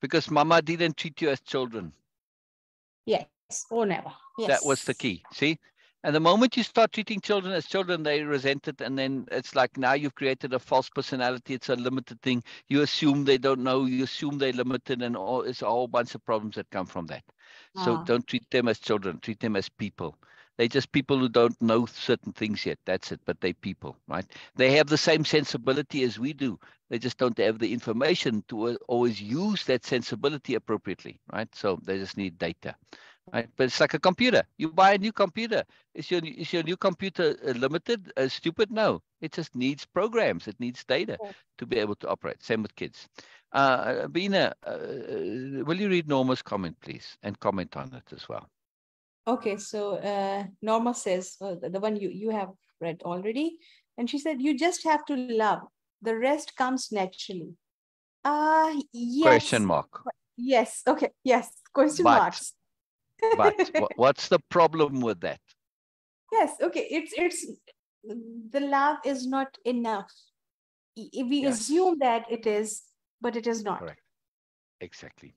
Because Mama didn't treat you as children. Yes, or never. Yes. That was the key, see? And the moment you start treating children as children, they resent it. And then it's like, now you've created a false personality. It's a limited thing. You assume they don't know. You assume they're limited, and all, it's a whole bunch of problems that come from that. So don't treat them as children. Treat them as people. They're just people who don't know certain things yet. That's it. But they're people, right? They have the same sensibility as we do. They just don't have the information to always use that sensibility appropriately, right? So they just need data, right? But it's like a computer. You buy a new computer. Is your new computer limited, stupid? No. It just needs programs. It needs data to be able to operate. Same with kids. Bina, will you read Norma's comment, please, and comment on it as well? Okay, so Norma says, the one you have read already, and she said, you just have to love. The rest comes naturally. Yes. Question mark. Yes, okay, yes, question marks. But what's the problem with that? Yes, okay, it's the love is not enough. We assume that it is, but it is not. Correct. Exactly.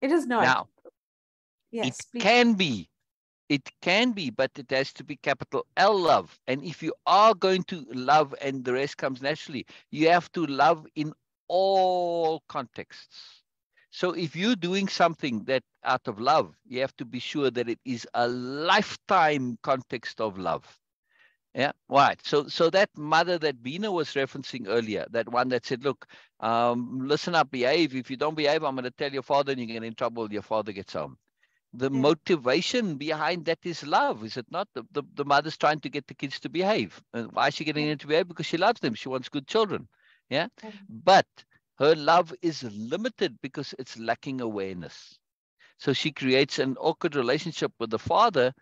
It is not. Now, yes, it can be. It can be, but it has to be capital L love. And if you are going to love and the rest comes naturally, you have to love in all contexts. So if you're doing something that out of love, you have to be sure that it is a lifetime context of love. Yeah, right. So that mother that Bina was referencing earlier, that one that said, look, listen up, behave. If you don't behave, I'm going to tell your father and you're going to get in trouble. Your father gets home. The motivation behind that is love, is it not? The mother's trying to get the kids to behave. And why is she getting them to behave? Because she loves them. She wants good children. Yeah. But her love is limited because it's lacking awareness. So she creates an awkward relationship with the father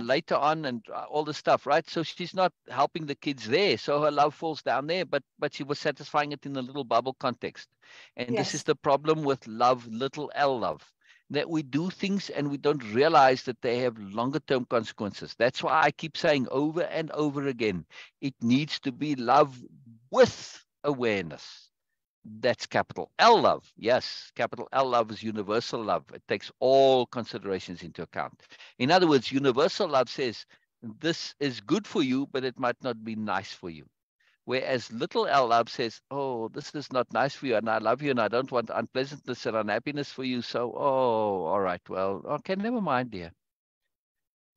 later on and all the stuff, right? So she's not helping the kids there. So her love falls down there, but she was satisfying it in the little bubble context. And this is the problem with love, little L love. That we do things and we don't realize that they have longer term consequences. That's why I keep saying over and over again, it needs to be love with awareness. That's capital L love. Yes, capital L love is universal love. It takes all considerations into account. In other words, universal love says, this is good for you, but it might not be nice for you. Whereas little L love says, oh, this is not nice for you, and I love you, and I don't want unpleasantness and unhappiness for you. So, oh, all right, well, okay, never mind, dear.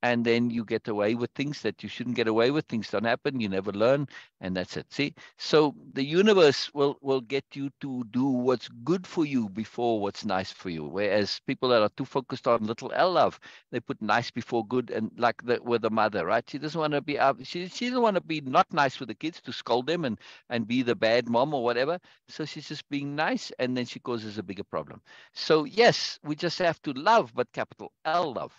And then you get away with things that you shouldn't get away with. Things don't happen. You never learn, and that's it. See, so the universe will get you to do what's good for you before what's nice for you. Whereas people that are too focused on little L love, they put nice before good, and like with the mother, right? She doesn't want to be she doesn't want to be not nice with the kids, to scold them and be the bad mom or whatever. So she's just being nice, and then she causes a bigger problem. So yes, we just have to love, but capital L love.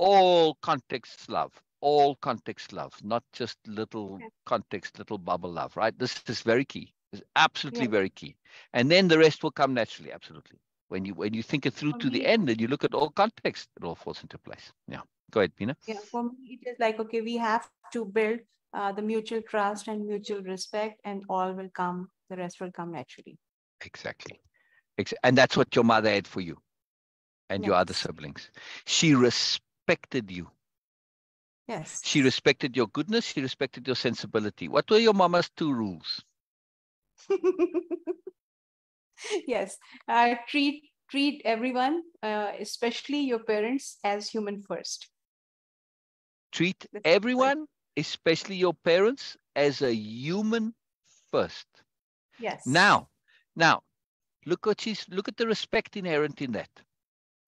All context love, all context love, not just little context, little bubble love, right? This is very key. It's absolutely very key. And then the rest will come naturally, absolutely. When you think it through to the end and you look at all context, it all falls into place. Yeah. Go ahead, Bina. Yeah, for me, it is like, okay, we have to build the mutual trust and mutual respect, and all will come, the rest will come naturally. Exactly. And that's what your mother had for you and your other siblings. She respected you. Yes. She respected your goodness. She respected your sensibility. What were your mama's two rules? Yes. Treat everyone, especially your parents, as human first. Treat everyone, especially your parents, as a human first. Yes. Now, look at the respect inherent in that.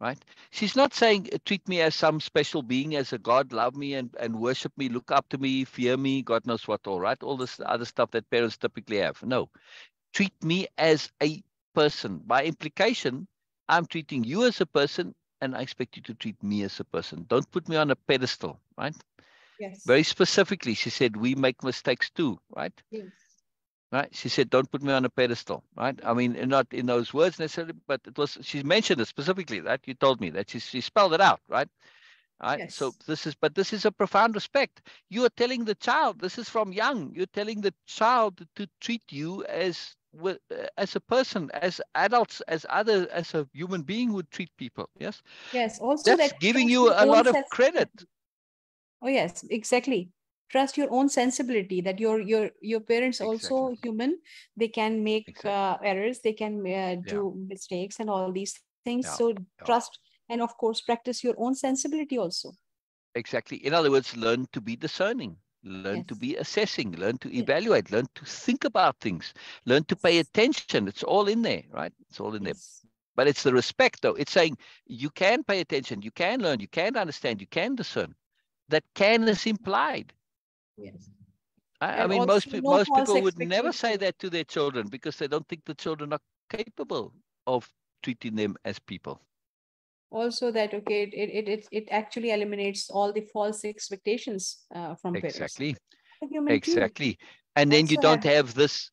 Right? She's not saying treat me as some special being, as a God, love me and worship me, look up to me, fear me, God knows what, all right? All this other stuff that parents typically have. No, treat me as a person. By implication, I'm treating you as a person and I expect you to treat me as a person. Don't put me on a pedestal, right? Yes. Very specifically, she said, we make mistakes too, right? Yes. Right? She said, don't put me on a pedestal, right? I mean, not in those words necessarily, but it was, she mentioned it specifically, right? You told me that she spelled it out, right? All right. Yes. So this is a profound respect. You are telling the child, this is from young, you're telling the child to treat you as a person, as adults, as a human being would treat people. Yes. Yes. Also, that's giving you a lot of credit. Oh, yes, exactly. Trust your own sensibility, that your parents also human. They can make errors. They can do mistakes and all these things. Yeah. So trust and, of course, practice your own sensibility also. Exactly. In other words, learn to be discerning, learn to be assessing, learn to evaluate, learn to think about things, learn to pay attention. It's all in there, right? It's all in there. But it's the respect, though. It's saying you can pay attention, you can learn, you can understand, you can discern. That can is implied. Yes. I mean, most people would never say that to their children because they don't think the children are capable of treating them as people. Also that, okay, it actually eliminates all the false expectations from parents. Exactly. And then you don't have this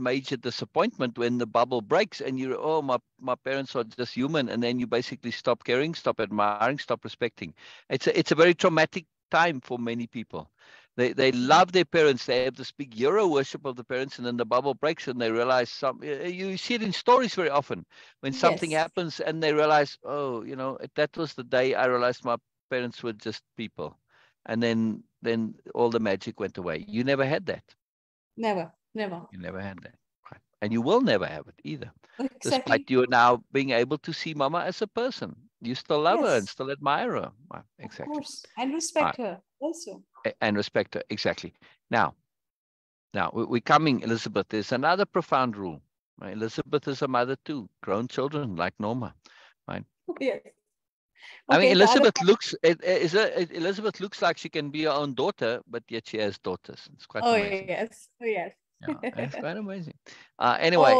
major disappointment when the bubble breaks and you're, oh, my parents are just human. And then you basically stop caring, stop admiring, stop respecting. It's a very traumatic time for many people. They love their parents. They have this big hero worship of the parents, and then the bubble breaks, and they realize you see it in stories very often when something happens, and they realize, oh, you know, that was the day I realized my parents were just people, and then all the magic went away. You never had that. Never. You never had that, right? And you will never have it either. Exactly. Despite you now being able to see Mama as a person, you still love her and still admire her. Right. Exactly. Of course. And respect her also. And respect her, exactly. Now we're coming, Elizabeth. There's another profound rule. Right? Elizabeth is a mother too, grown children like Norma, right? Yes. Okay, I mean, Elizabeth looks like she can be her own daughter, but yet she has daughters. It's quite amazing. Oh yes. Yeah, it's quite amazing. Anyway,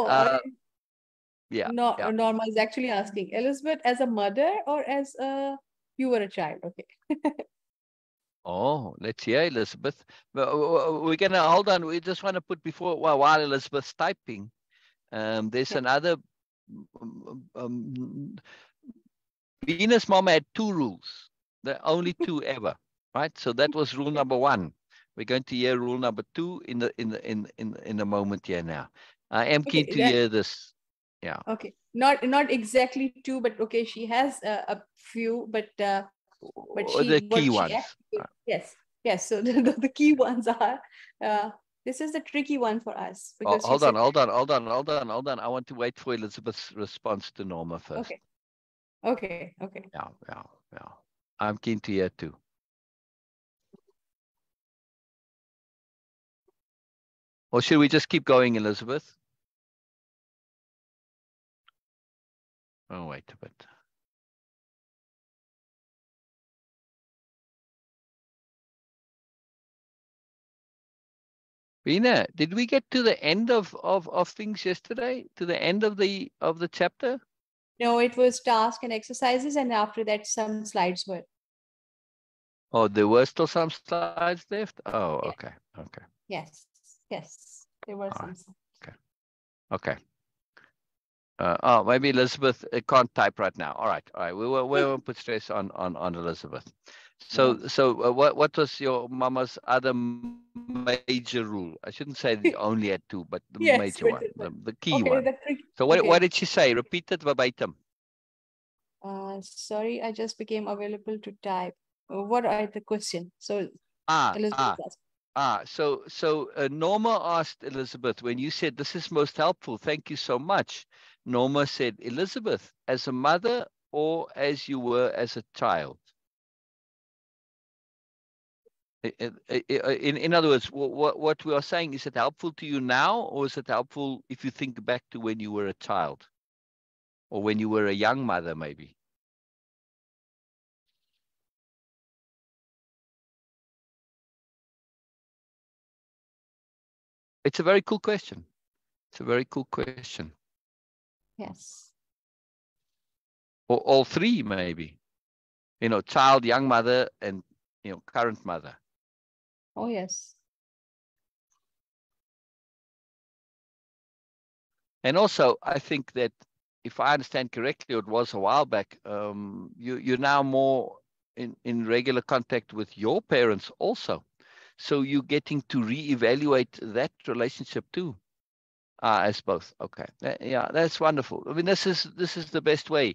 Norma is actually asking, Elizabeth as a mother or as you were a child? Okay. Oh, let's hear Elizabeth. We're gonna hold on. We just want to put while Elizabeth's typing, there's another. Venus Mama had two rules, the only two ever, right? So that was rule number one. We're going to hear rule number two in a moment here now. I am keen to hear this. Yeah. Okay. Not exactly two, but okay, she has a few, but she, the key ones. Yes. So the key ones are. This is the tricky one for us. Because hold on. I want to wait for Elizabeth's response to Norma first. Okay. Yeah. I'm keen to hear too. Or should we just keep going, Elizabeth? Oh, wait a bit. Bina, did we get to the end of things yesterday? To the end of the chapter? No, it was tasks and exercises, and after that, some slides were. Oh, there were still some slides left? Oh, yeah. Okay. Yes, there were some slides. Okay. Maybe Elizabeth can't type right now. All right. We won't put stress on Elizabeth. So what was your Mama's other major rule? I shouldn't say the only at two, but the major one, the key one. What did she say? Repeat it verbatim. Sorry, I just became available to type. What are the question? So Elizabeth asked. So Norma asked Elizabeth, when you said, this is most helpful, thank you so much. Norma said, Elizabeth, as a mother or as you were as a child? In other words, what we are saying, is it helpful to you now, or is it helpful if you think back to when you were a child or when you were a young mother, maybe? It's a very cool question. Yes. Or all three, maybe. You know, child, young mother, and current mother. Oh, yes. And also, I think that if I understand correctly, it was a while back, you're now more in regular contact with your parents also. So you're getting to reevaluate that relationship too, as both. Okay. Yeah, that's wonderful. I mean, this is the best way.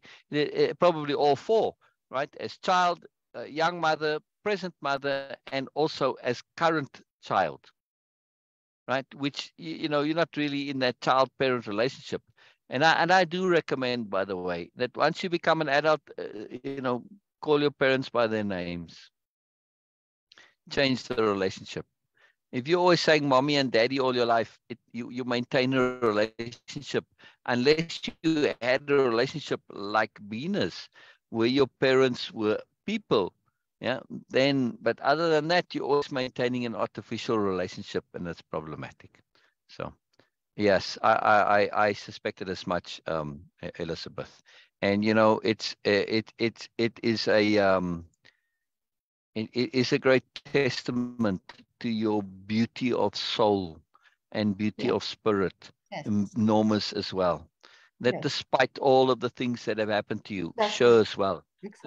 Probably all four, right? As child, young mother, present mother, and also as current child, right? Which, you're not really in that child-parent relationship. And I do recommend, by the way, that once you become an adult, call your parents by their names. Change the relationship. If you're always saying mommy and daddy all your life, you maintain a relationship, unless you had a relationship like Venus, where your parents were people. Yeah, but other than that, you're always maintaining an artificial relationship, and that's problematic. So, yes, I suspected as much, Elizabeth. And it is a great testament to your beauty of soul and beauty of spirit, enormous as well. That despite all of the things that have happened to you, sure as well,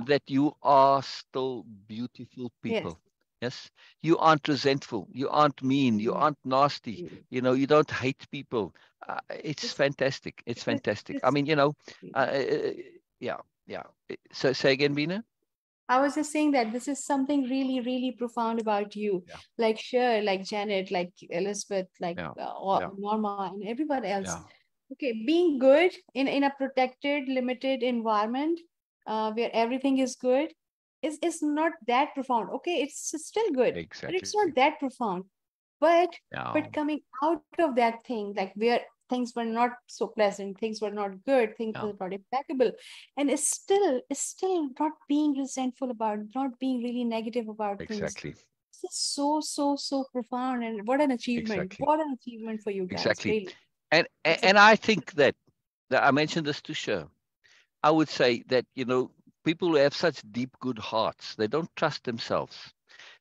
that you are still beautiful people. Yes, you aren't resentful, you aren't mean, you aren't nasty, you know, you don't hate people. It's fantastic. It's fantastic. I mean, you know, So say again, Bina. I was just saying that this is something really, really profound about you. Yeah. Like Sher, like Janet, like Elizabeth, like Norma and everybody else. Yeah. Okay, being good in a protected, limited environment where everything is good is not that profound. Okay, it's still good, but it's not that profound. But coming out of that thing, like where things were not so pleasant, things were not good, things were not impeccable, and it's still not being resentful about, not being really negative about things. This is so profound, and what an achievement! What an achievement for you guys! Really. And I think that I mentioned this to Sher. I would say that, you know, people who have such deep good hearts, they don't trust themselves.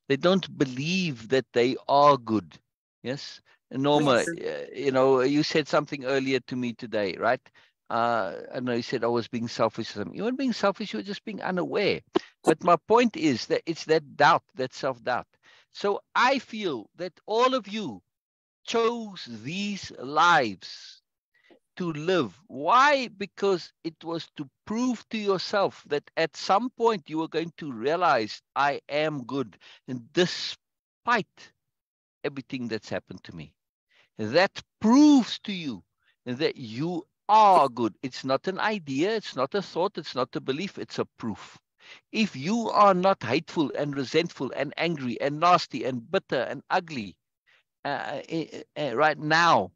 They don't believe that they are good. Yes. Norma, you know, you said something earlier to me today, right? I know you said I was being selfish or something. You weren't being selfish, you were just being unaware. But my point is that it's that doubt, that self-doubt. So I feel that all of you chose these lives to live. Why? Because it was to prove to yourself that at some point you were going to realize I am good, and despite everything that's happened to me. That proves to you that you are good. It's not an idea, it's not a thought, it's not a belief, it's a proof. If you are not hateful and resentful and angry and nasty and bitter and ugly right now,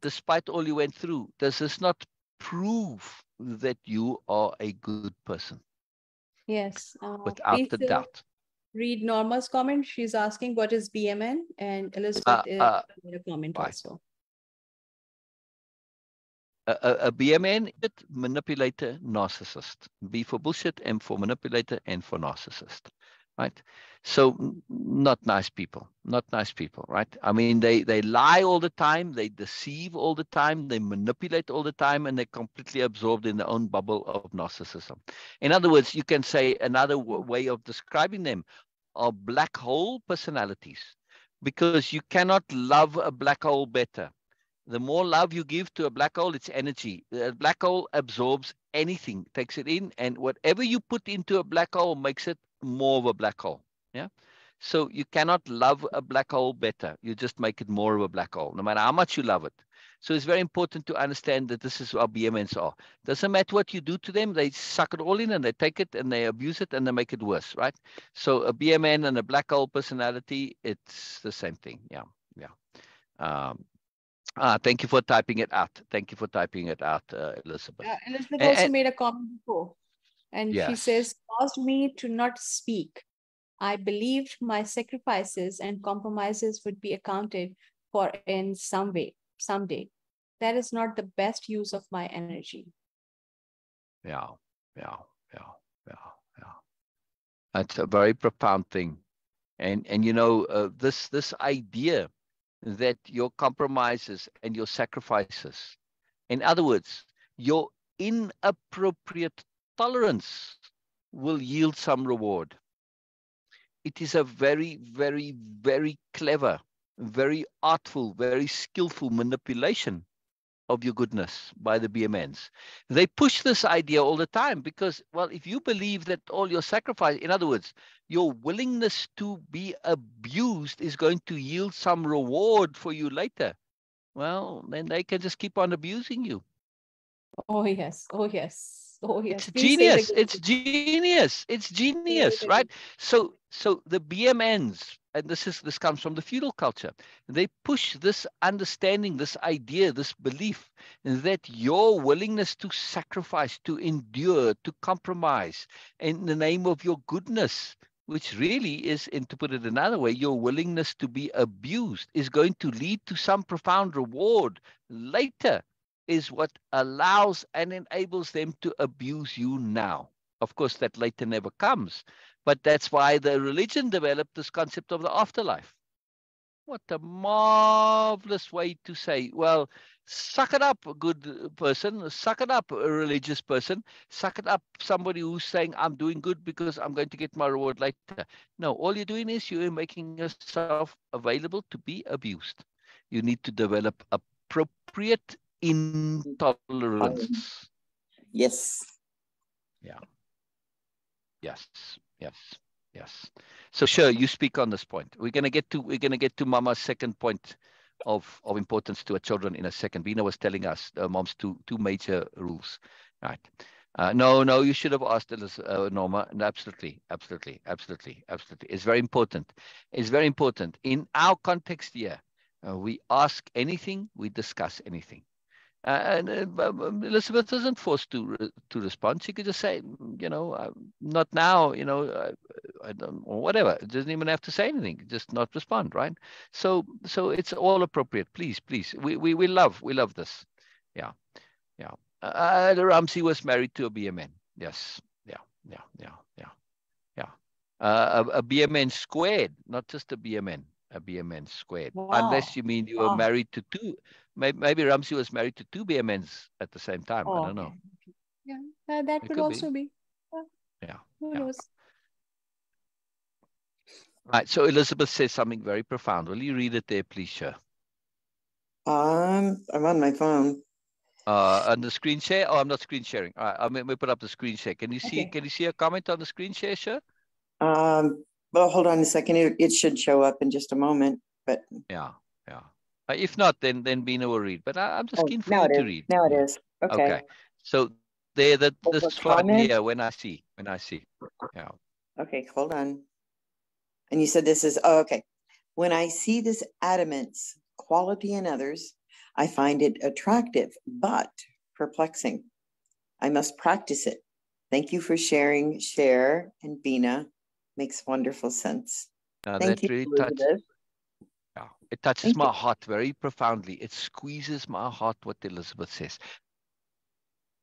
despite all you went through, does this not prove that you are a good person? Yes. Without a doubt. Read Norma's comment. She's asking what is BMN, and Elizabeth made a comment also. A BMN, manipulator, narcissist. B for bullshit, M for manipulator, N for narcissist. Right? So not nice people. Not nice people, right? I mean, they lie all the time. They deceive all the time. They manipulate all the time, and they're completely absorbed in their own bubble of narcissism. In other words, you can say another way of describing them are black hole personalities, because you cannot love a black hole better. The more love you give to a black hole, it's energy. The black hole absorbs anything, takes it in, and whatever you put into a black hole makes it more of a black hole. Yeah, so you cannot love a black hole better. You just make it more of a black hole, no matter how much you love it. So it's very important to understand that this is what BMNs are. Doesn't matter what you do to them, they suck it all in and they take it and they abuse it and they make it worse, right? So a BMN and a black hole personality, it's the same thing. Thank you for typing it out. Thank you for typing it out, Elizabeth. Elizabeth also made a comment before. And she says, caused me to not speak. I believed my sacrifices and compromises would be accounted for in some way, someday. That is not the best use of my energy. Yeah. That's a very profound thing. And you know, this idea that your compromises and your sacrifices, in other words, your inappropriate tolerance will yield some reward. It is a very, very, very clever, very artful, very skillful manipulation of your goodness by the BMNs. They push this idea all the time because, well, if you believe that all your sacrifice, in other words, your willingness to be abused is going to yield some reward for you later, well, then they can just keep on abusing you. Oh, yes. It's genius. It's genius, right? So the BMNs, and this comes from the feudal culture, they push this understanding, this idea, this belief that your willingness to sacrifice, to endure, to compromise in the name of your goodness, which really is, and to put it another way, your willingness to be abused is going to lead to some profound reward later, is what allows and enables them to abuse you now. Of course, that later never comes, But that's why the religion developed this concept of the afterlife. What a marvelous way to say, well, suck it up, a good person, suck it up, a religious person, suck it up, somebody who's saying, I'm doing good because I'm going to get my reward later. No, all you're doing is you're making yourself available to be abused. You need to develop appropriate intolerance. Yes. Yeah. Yes, yes, yes. So sure, you speak on this point. We're gonna get to Mama's second point of importance to our children in a second. Bina was telling us, Mom's two major rules, right? No, you should have asked us, Norma. No, absolutely. It's very important. It's very important in our context here. We ask anything, we discuss anything. Elizabeth isn't forced to respond. She could just say, you know, not now, you know, I don't, or whatever. It doesn't even have to say anything. Just not respond, right? So it's all appropriate. Please. We love this. Yeah. Ramzi was married to a BMN. Yes. Yeah. A BMN squared, not just a BMN. A BMN squared. Wow. Unless you mean you were married to two. Maybe Ramzi was married to two BMNs at the same time. Oh, I don't know. Yeah, that could also be. Yeah. Who knows? Right. So Elizabeth says something very profound. Will you read it there, please, Sher? I'm on my phone. On the screen share? Oh, I'm not screen sharing. All right. I mean, we put up the screen share. Can you see? Okay. Can you see a comment on the screen share, Sher? Well, hold on a second. It should show up in just a moment. But yeah. If not, then Bina will read. But I'm just keen for you to read. Now it is. Okay. So there, this one here. When I see. Yeah. Okay, hold on. And you said this is okay. When I see this adamance quality in others, I find it attractive but perplexing. I must practice it. Thank you for sharing, Cher and Bina. Makes wonderful sense. Thank you, really Elizabeth. It touches my heart very profoundly. It squeezes my heart what Elizabeth says.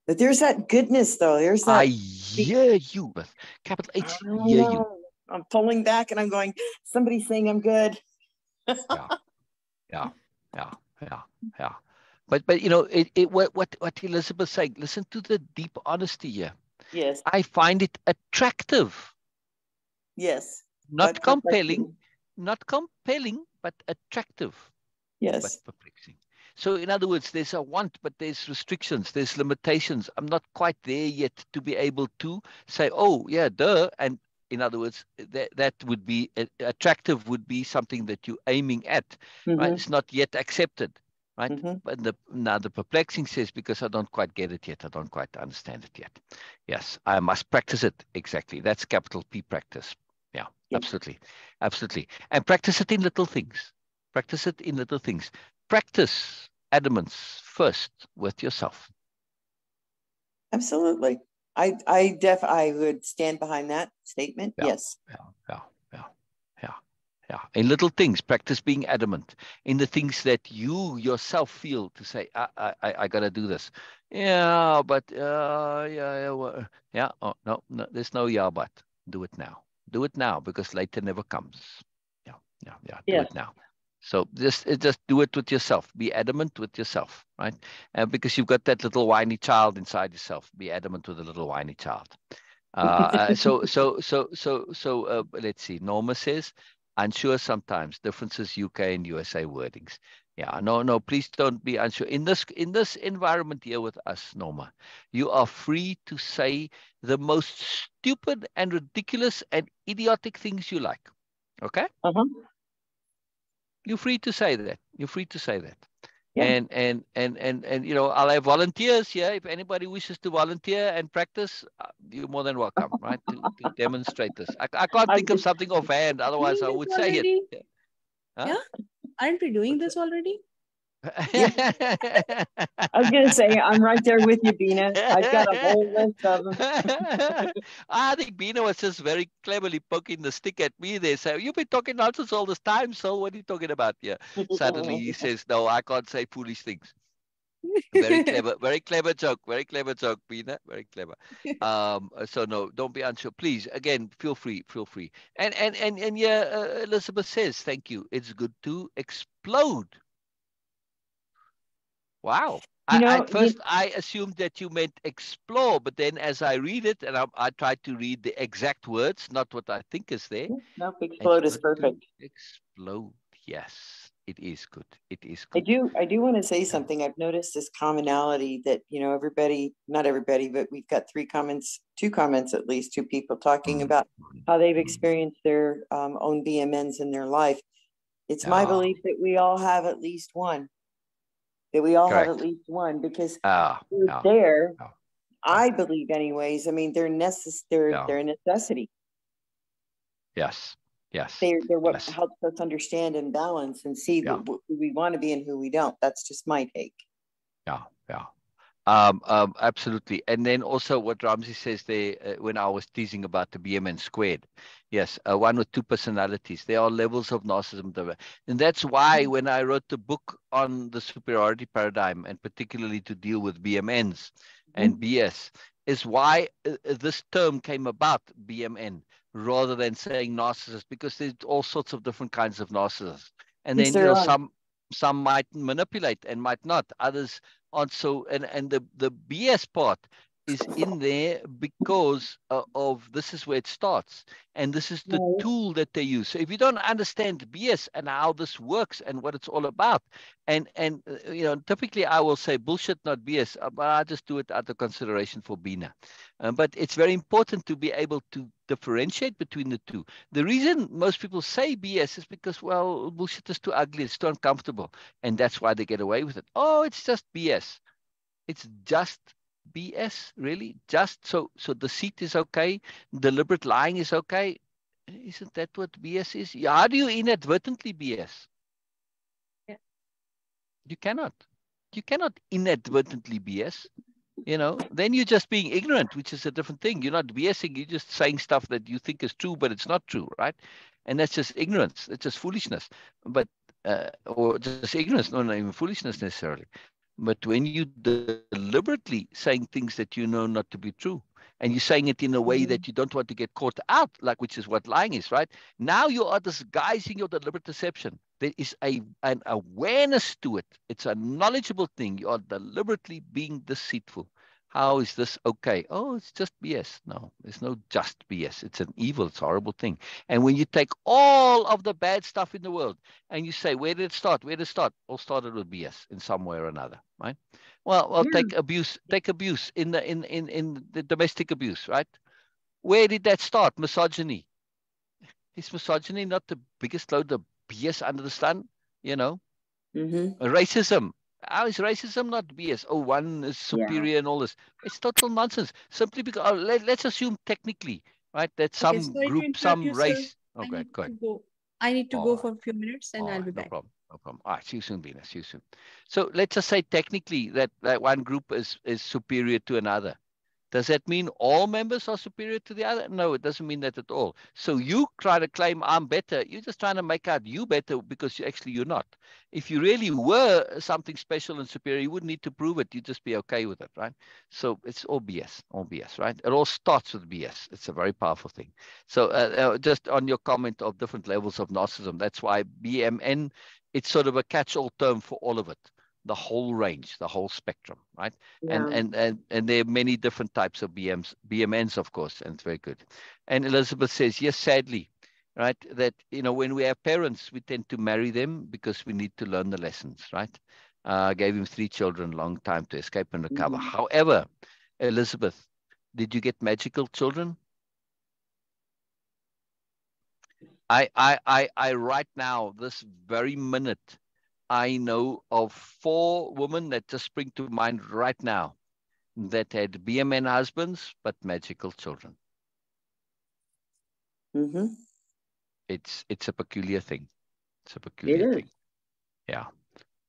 But there's that goodness, though. There's that. I hear you, with capital H. Hear you. I'm pulling back and I'm going. Somebody's saying I'm good. Yeah. But you know it. What Elizabeth's saying. Listen to the deep honesty here. Yes. I find it attractive. Yes. Not compelling, but attractive. Yes. But perplexing. So in other words, there's a want, but there's restrictions, there's limitations. I'm not quite there yet to be able to say, oh, yeah, duh. And in other words, that would be attractive would be something that you're aiming at. Mm-hmm. Right? It's not yet accepted. Right? Mm-hmm. But now the perplexing says, because I don't quite get it yet. I don't quite understand it yet. Yes, I must practice it. Exactly. That's capital P practice. Yeah, absolutely. And practice it in little things. Practice adamance first with yourself. Absolutely. I would stand behind that statement. Yeah, yes. Yeah. In little things, practice being adamant. In the things that you yourself feel to say, I got to do this. Yeah, but, oh, no, there's no yeah, but. Do it now. Because later never comes. Do it now. So just do it with yourself. Be adamant with yourself, right? Because you've got that little whiny child inside yourself. Be adamant with the little whiny child. Let's see. Norma says, unsure sometimes, differences UK and USA wordings. Yeah, no, please don't be unsure. In this environment here with us, Norma, you are free to say the most stupid and ridiculous and idiotic things you like. Okay? Uh-huh. You're free to say that. Yeah. And you know, I'll have volunteers here. If anybody wishes to volunteer and practice, you're more than welcome, right? to demonstrate this. I can't think of something offhand, otherwise I would say it. Huh? Yeah, aren't we doing this already? I was gonna say I'm right there with you, Bina. I've got a whole list of them. I think Bina was just very cleverly poking the stick at me there, saying, you've been talking nonsense all this time, so what are you talking about? Yeah. Suddenly he says, no, I can't say foolish things. Very clever, very clever joke, very clever joke, Bina, very clever. So no, don't be unsure, please. Again, feel free, feel free. And yeah, Elizabeth says, thank you. It's good to explode. Wow. You know, I assumed that you meant explore, but then as I read it, and I tried to read the exact words, not what I think is there. No, explode is perfect. Explode, yes. It is good. It is good. I do want to say something. I've noticed this commonality that, you know, everybody, not everybody, but we've got two comments, at least two people talking about how they've experienced their own BMNs in their life. It's my belief that we all have at least one, Correct. Have at least one, because I believe anyways, I mean, they're a necessity. Yes. Yes, they're what helps us understand and balance and see who we want to be and who we don't. That's just my take. Yeah, yeah, absolutely. And then also what Ramzi says there, when I was teasing about the BMN squared, yes, one with two personalities. There are levels of narcissism, and that's why when I wrote the book on the superiority paradigm, and particularly to deal with BMNs and BS, is why this term came about, BMN. Rather than saying narcissist, because there's all sorts of different kinds of narcissists. And then you know, some might manipulate and might not. Others aren't so, and the BS part is in there because of this is where it starts. And this is the tool that they use. So if you don't understand BS and how this works and what it's all about, and you know, typically I will say bullshit, not BS, but I just do it out of consideration for Bina. But it's very important to be able to differentiate between the two. The reason most people say BS is because, well, bullshit is too ugly, it's too uncomfortable, and that's why they get away with it. Oh, it's just BS. It's just BS, really? Just so deceit is okay, deliberate lying is okay. Isn't that what BS is? How do you inadvertently BS? Yeah. You cannot. You cannot inadvertently BS. You know, then you're just being ignorant, which is a different thing. You're not BSing, you're just saying stuff that you think is true, but it's not true, right? And that's just ignorance. It's just foolishness, but, or just ignorance, not even foolishness necessarily. But when you deliberately saying things that you know not to be true, and you're saying it in a way that you don't want to get caught out, like, which is what lying is, right? Now you are disguising your deliberate deception. There is an awareness to it. It's a knowledgeable thing. You are deliberately being deceitful. How is this okay? Oh, it's just BS. No, there's no just BS. It's an evil, it's a horrible thing. And when you take all of the bad stuff in the world and you say, where did it start? Where did it start? All started with BS in some way or another, right? Well, take abuse in the domestic abuse, right? Where did that start? Misogyny. Is misogyny not the biggest load of BS under the sun, you know? Racism. How is racism not BS? Oh, one is superior and all this. It's total nonsense. Simply because, let's assume technically, right, that some group, some race. Okay, go ahead. I need to go for a few minutes and I'll be back. No problem. No problem. All right, see you soon, Bina. See you soon. So let's just say technically that one group is superior to another. Does that mean all members are superior to the other? No, it doesn't mean that at all. So you try to claim I'm better. You're just trying to make out you better because you're not. If you really were something special and superior, you wouldn't need to prove it. You'd just be okay with it, right? So it's all BS, right? It all starts with BS. It's a very powerful thing. So just on your comment of different levels of narcissism, that's why BMN, it's sort of a catch-all term for all of it. The whole range, the whole spectrum, right? Yeah. And there are many different types of BMNs, of course, and it's very good. And Elizabeth says, yes, sadly, right, that, you know, when we have parents, we tend to marry them because we need to learn the lessons, right? I gave him 3 children, long time to escape and recover. However, Elizabeth, did you get magical children? I right now, this very minute, I know of 4 women that just spring to mind right now that had BMN husbands, but magical children. It's a peculiar thing. It's a peculiar thing. Yeah,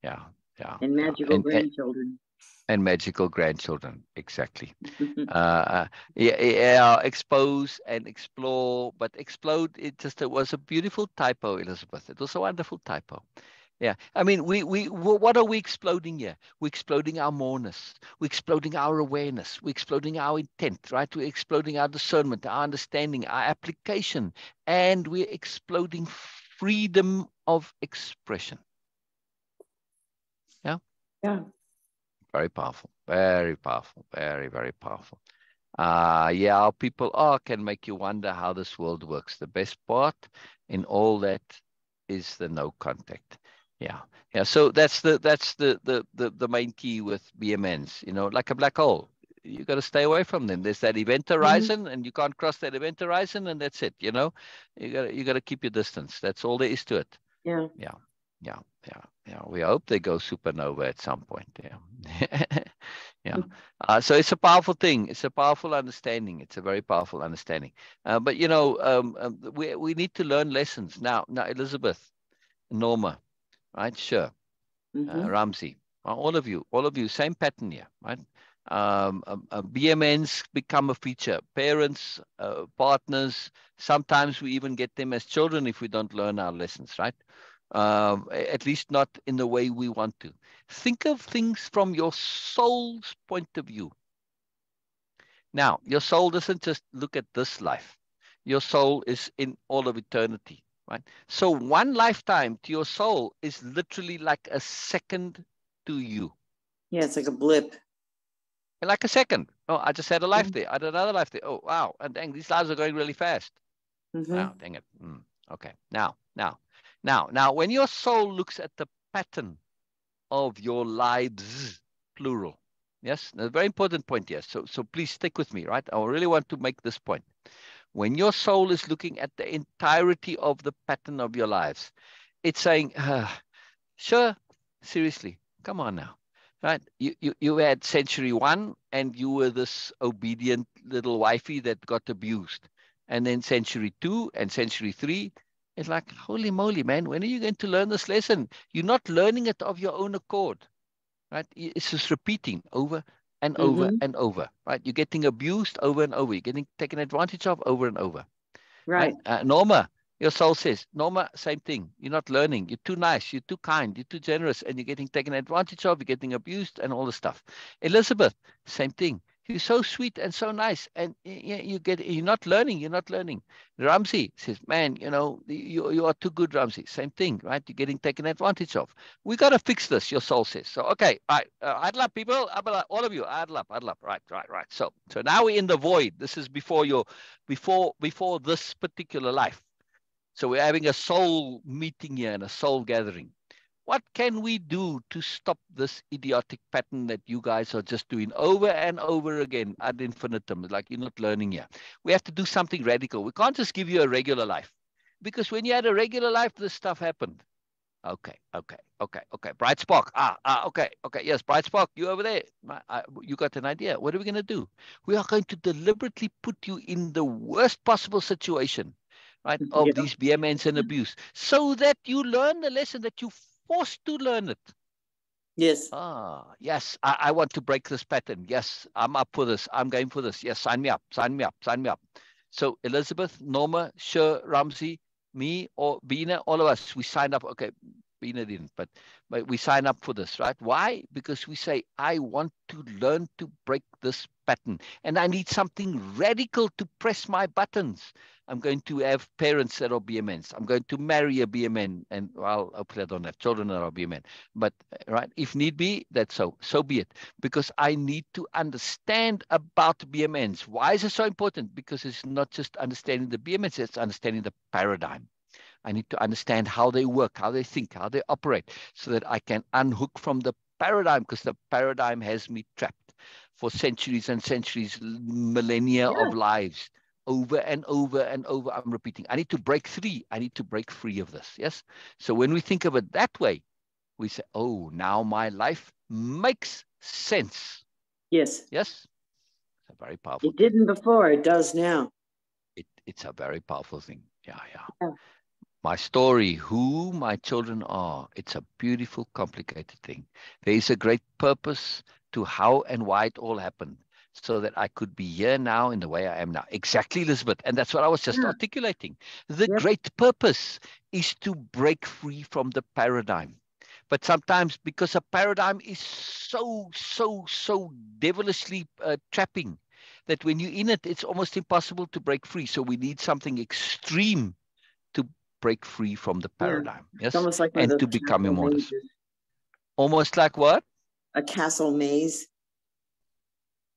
yeah, yeah. And magical grandchildren. And magical grandchildren, exactly. Expose and explore, but explode, it was a beautiful typo, Elizabeth. It was a wonderful typo. Yeah, I mean, what are we exploding here? We're exploding our moreness. We're exploding our awareness. We're exploding our intent, right? We're exploding our discernment, our understanding, our application, and we're exploding freedom of expression. Yeah? Yeah. Very powerful. Very powerful. Very, very powerful. Yeah, our people can make you wonder how this world works. The best part in all that is the no contact. Yeah, yeah. So that's the main key with BMNs. You know, like a black hole, you got to stay away from them. There's that event horizon, and you can't cross that event horizon, and that's it. You know, you got to keep your distance. That's all there is to it. Yeah. Yeah. Yeah. Yeah. Yeah. We hope they go supernova at some point. Yeah. Yeah. So it's a powerful thing. It's a powerful understanding. It's a very powerful understanding. But you know, we need to learn lessons now. Now, Elizabeth, Norma. Right, sure. Ramzi, all of you, same pattern here, right? BMNs become a feature. Parents, partners, sometimes we even get them as children if we don't learn our lessons, right? At least not in the way we want to. Think of things from your soul's point of view. Now, your soul doesn't just look at this life. Your soul is in all of eternity. Right? So one lifetime to your soul is literally like a second to you. Yeah, it's like a blip. And like a second. Oh, I just had a life there. I had another life there. Oh, wow. And dang, these lives are going really fast. Wow, dang it. Okay. Now, when your soul looks at the pattern of your lives, plural. Yes, a very important point here. So please stick with me, right? I really want to make this point. When your soul is looking at the entirety of the pattern of your lives, it's saying, sure, seriously, come on now, right? You had century one and you were this obedient little wifey that got abused. And then century two and century three, it's like, holy moly, man, when are you going to learn this lesson? You're not learning it of your own accord, right? It's just repeating over and over and over, right? You're getting abused over and over. You're getting taken advantage of over and over. Right. Norma, your soul says, Norma, same thing. You're not learning. You're too nice. You're too kind. You're too generous. And you're getting taken advantage of. You're getting abused and all the stuff. Elizabeth, same thing. You're so sweet and so nice. And you're not learning. You're not learning. Ramzi says, man, you know, you are too good, Ramzi. Same thing, right? You're getting taken advantage of. We got to fix this, your soul says. So, okay, all right. Adlap, people. All of you, adlap. Right. So now we're in the void. This is before this particular life. So we're having a soul meeting here and a soul gathering. What can we do to stop this idiotic pattern that you guys are just doing over and over again ad infinitum? Like you're not learning here. We have to do something radical. We can't just give you a regular life, because when you had a regular life, this stuff happened. Okay. Bright spark. Okay. Yes, bright spark. You over there. You got an idea. What are we going to do? We are going to deliberately put you in the worst possible situation, right? Of these BMNs and abuse, so that you learn the lesson that you forced to learn it. Yes. Yes. I want to break this pattern. Yes. I'm up for this. I'm going for this. Yes. Sign me up. So Elizabeth, Norma, Sher, Ramzi, me, or Bina, all of us, we signed up. Okay. Bina didn't, but we sign up for this, right? Why? Because we say, I want to learn to break this pattern and I need something radical to press my buttons. I'm going to have parents that are BMNs. I'm going to marry a BMN. And well, hopefully I don't have children that are BMN. But right, if need be, that's so be it. Because I need to understand about BMNs. Why is it so important? Because it's not just understanding the BMNs, it's understanding the paradigm. I need to understand how they work, how they think, how they operate, so that I can unhook from the paradigm, because the paradigm has me trapped for centuries and centuries, millennia of lives. Over and over, I'm repeating. I need to break free. I need to break free of this. Yes. So when we think of it that way, we say, oh, now my life makes sense. Yes. Yes. It's a very powerful thing. It didn't before. It does now. It's a very powerful thing. Yeah. My story, who my children are, it's a beautiful, complicated thing. There is a great purpose to how and why it all happened, so that I could be here now in the way I am now. Exactly, Elizabeth. And that's what I was just articulating. The great purpose is to break free from the paradigm. But sometimes because a paradigm is so devilishly trapping that when you're in it, it's almost impossible to break free. So we need something extreme to break free from the paradigm. Yeah. Yes, almost like and to become immortal. Almost like what? A castle maze.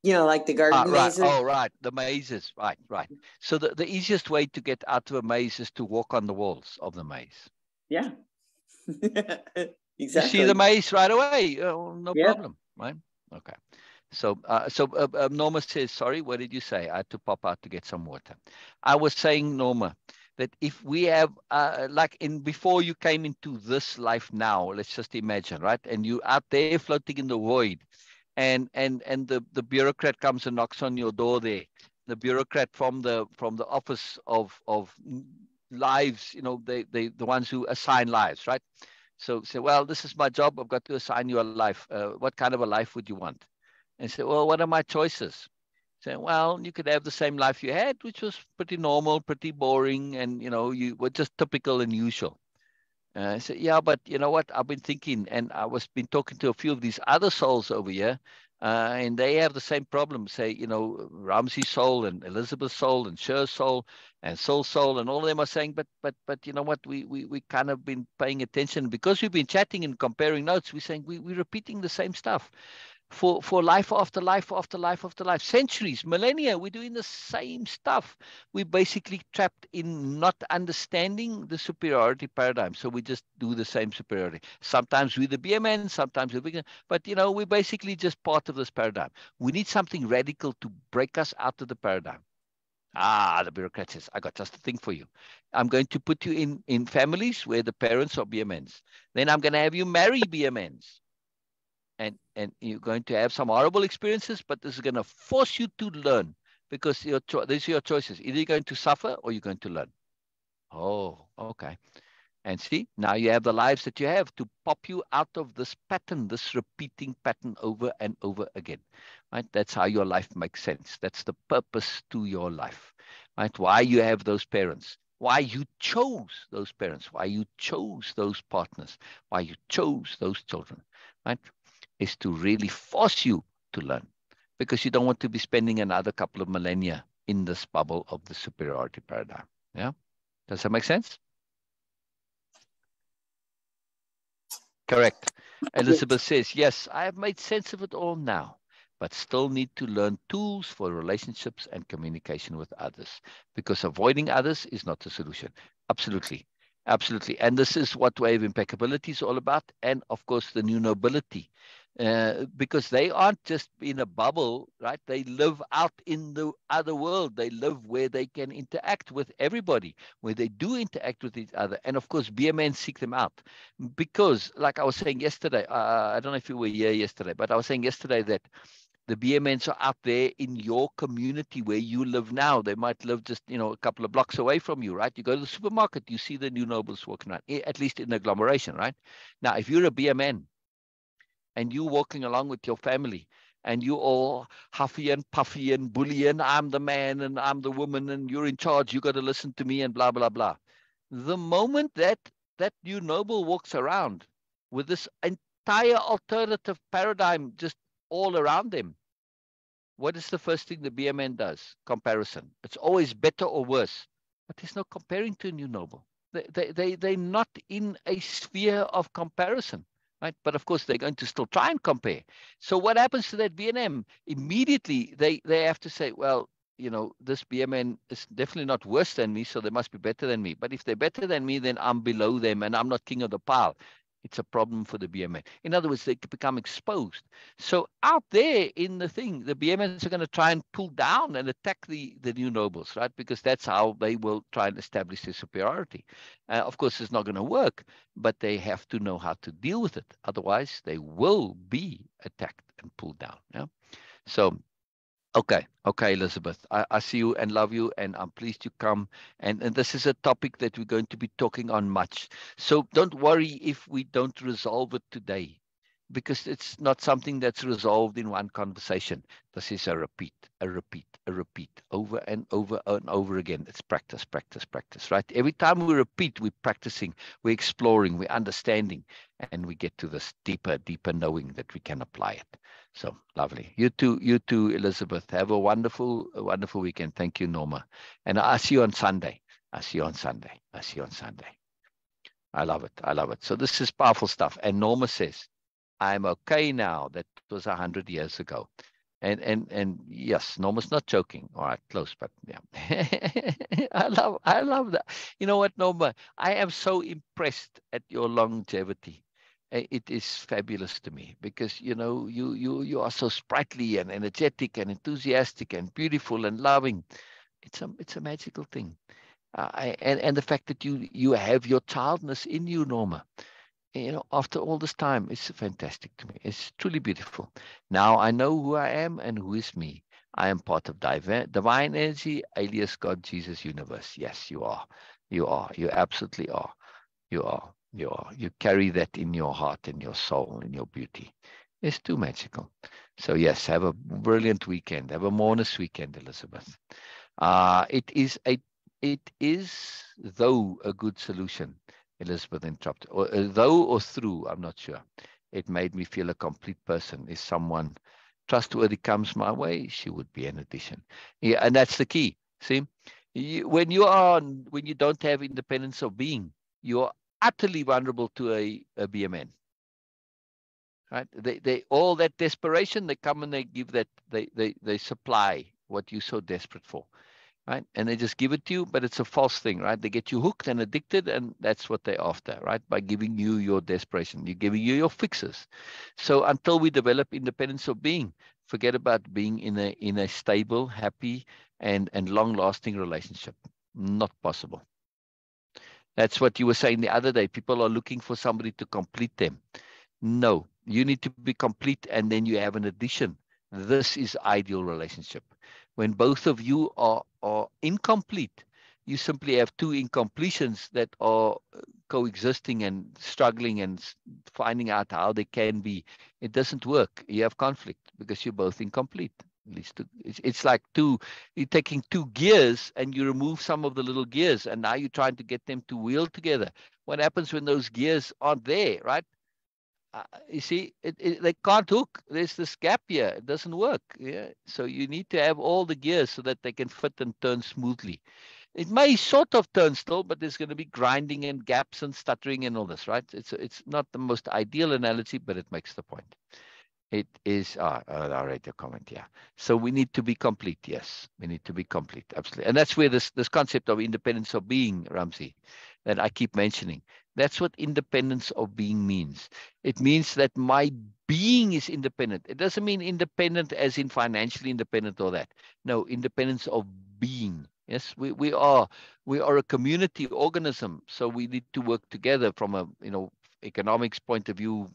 You know, like the garden mazes. Right. Oh, right. The mazes. Right, right. So the easiest way to get out of a maze is to walk on the walls of the maze. Yeah. Exactly. You see the maze right away. Oh, no problem. Right? Okay. So, Norma says, sorry, what did you say? I had to pop out to get some water. I was saying, Norma, that if we have, like in before you came into this life now, let's just imagine, right? And you're out there floating in the void. And the bureaucrat comes and knocks on your door there. The bureaucrat from the office of lives, you know, they the ones who assign lives, right? So say, well, this is my job. I've got to assign you a life. What kind of a life would you want? And say, well, what are my choices? Say, well, you could have the same life you had, which was pretty normal, pretty boring, and you know, you were just typical and usual. I said, yeah, but you know what? I've been thinking, and I was been talking to a few of these other souls over here, and they have the same problem. Say, you know, Ramzi's soul and Elizabeth's soul and Sher's soul and Syl's soul, and all of them are saying, but you know what? We kind of been paying attention because we've been chatting and comparing notes. We're saying we're repeating the same stuff for life after life after life after life, centuries, millennia. We're doing the same stuff. We're basically trapped in not understanding the superiority paradigm. So we just do the same superiority. Sometimes we're the BMN, sometimes we're bigger, but you know, we're basically just part of this paradigm. We need something radical to break us out of the paradigm. Ah, the bureaucrat says, I got just a thing for you. I'm going to put you in families where the parents are BMNs. Then I'm going to have you marry BMNs. And you're going to have some horrible experiences, but this is going to force you to learn because these are your choices. Either you're going to suffer or you're going to learn. Oh, okay. And see, now you have the lives that you have to pop you out of this pattern, this repeating pattern over and over again. Right? That's how your life makes sense. That's the purpose to your life. Right? Why you have those parents. Why you chose those parents. Why you chose those partners. Why you chose those children. Right? Is to really force you to learn because you don't want to be spending another couple of millennia in this bubble of the superiority paradigm. Yeah. Does that make sense? Correct. Elizabeth says, yes, I have made sense of it all now, but still need to learn tools for relationships and communication with others because avoiding others is not the solution. Absolutely. Absolutely. And this is what Wave Impeccability is all about. And of course, the New Nobility. Because they aren't just in a bubble, right? They live out in the other world. They live where they can interact with everybody, where they do interact with each other. And of course, BMN seek them out because like I was saying yesterday, I don't know if you were here yesterday, but I was saying yesterday that the BMNs are out there in your community where you live now. They might live just, you know, a couple of blocks away from you, right? You go to the supermarket, you see the new nobles walking around, at least in agglomeration, right? Now, if you're a BMN and you're walking along with your family and you're all huffy and puffy and bully and I'm the man and I'm the woman and you're in charge, you got to listen to me and blah, blah, blah. The moment that new noble walks around with this entire alternative paradigm just all around them, what is the first thing the BMN does? Comparison. It's always better or worse, but there's no comparing to a new noble. They're not in a sphere of comparison, right? But of course, they're going to still try and compare. So what happens to that BNM? Immediately, they have to say, well, you know, this BMN is definitely not worse than me, so they must be better than me. But if they're better than me, then I'm below them and I'm not king of the pile. It's a problem for the BMN. In other words, they could become exposed. So out there in the thing, the BMNs are going to try and pull down and attack the new nobles, right? Because that's how they will try and establish their superiority. Of course, it's not going to work, but they have to know how to deal with it. Otherwise, they will be attacked and pulled down. Yeah? So, okay, Elizabeth, I see you and love you, and I'm pleased you come. And this is a topic that we're going to be talking on much. So don't worry if we don't resolve it today. because it's not something that's resolved in one conversation. This is a repeat over and over and over again. It's practice, practice, practice, right? Every time we repeat, we're practicing, we're exploring, we're understanding, and we get to this deeper, deeper knowing that we can apply it. So lovely. You too, Elizabeth. Have a wonderful, wonderful weekend. Thank you, Norma. And I'll see you on Sunday. I love it. I love it. So this is powerful stuff. And Norma says, I'm okay now. That was 100 years ago. And yes, Norma's not joking. All right, close, but yeah. I love that. You know what, Norma? I am so impressed at your longevity. It is fabulous to me because, you know, you are so sprightly and energetic and enthusiastic and beautiful and loving. It's a magical thing. And the fact that you have your childness in you, Norma, you know, after all this time, it's fantastic to me. It's truly beautiful. Now I know who I am and who is me. I am part of divine energy, alias God, Jesus, universe. Yes, you are. You are. You absolutely are. You are. You are. You carry that in your heart, in your soul, in your beauty. It's too magical. So yes, have a brilliant weekend. Have a mourners weekend, Elizabeth. It is, though, a good solution, Elizabeth interrupted. Though or through, I'm not sure. It made me feel a complete person. If someone trustworthy comes my way, she would be an addition. Yeah, and that's the key. See, when you don't have independence of being, you're utterly vulnerable to a BMN. Right? They all that desperation, they come and they give that, they supply what you're so desperate for. Right? And they just give it to you, but it's a false thing, right? They get you hooked and addicted, and that's what they're after, right? By giving you your desperation, you're giving you your fixes. So until we develop independence of being, forget about being in a stable, happy, and long-lasting relationship. Not possible. That's what you were saying the other day. People are looking for somebody to complete them. No, you need to be complete, and then you have an addition. This is ideal relationship. When both of you are incomplete, you simply have two incompletions that are coexisting and struggling and finding out how they can be. It doesn't work. You have conflict because you're both incomplete. At least it's like you're taking two gears and you remove some of the little gears, and now you're trying to get them to wheel together. What happens when those gears aren't there, right? You see, they can't hook. There's this gap here. It doesn't work. Yeah? So you need to have all the gears so that they can fit and turn smoothly. It may sort of turn still, but there's going to be grinding and gaps and stuttering and all this, right? It's not the most ideal analogy, but it makes the point. It is, I read your comment, yeah. So we need to be complete, yes. We need to be complete, absolutely. And that's where this concept of independence of being, Ramzi, that I keep mentioning, that's what independence of being means. It means that my being is independent. It doesn't mean independent as in financially independent or that. No, independence of being. Yes, we are a community organism, so we need to work together from a, you know, economics point of view,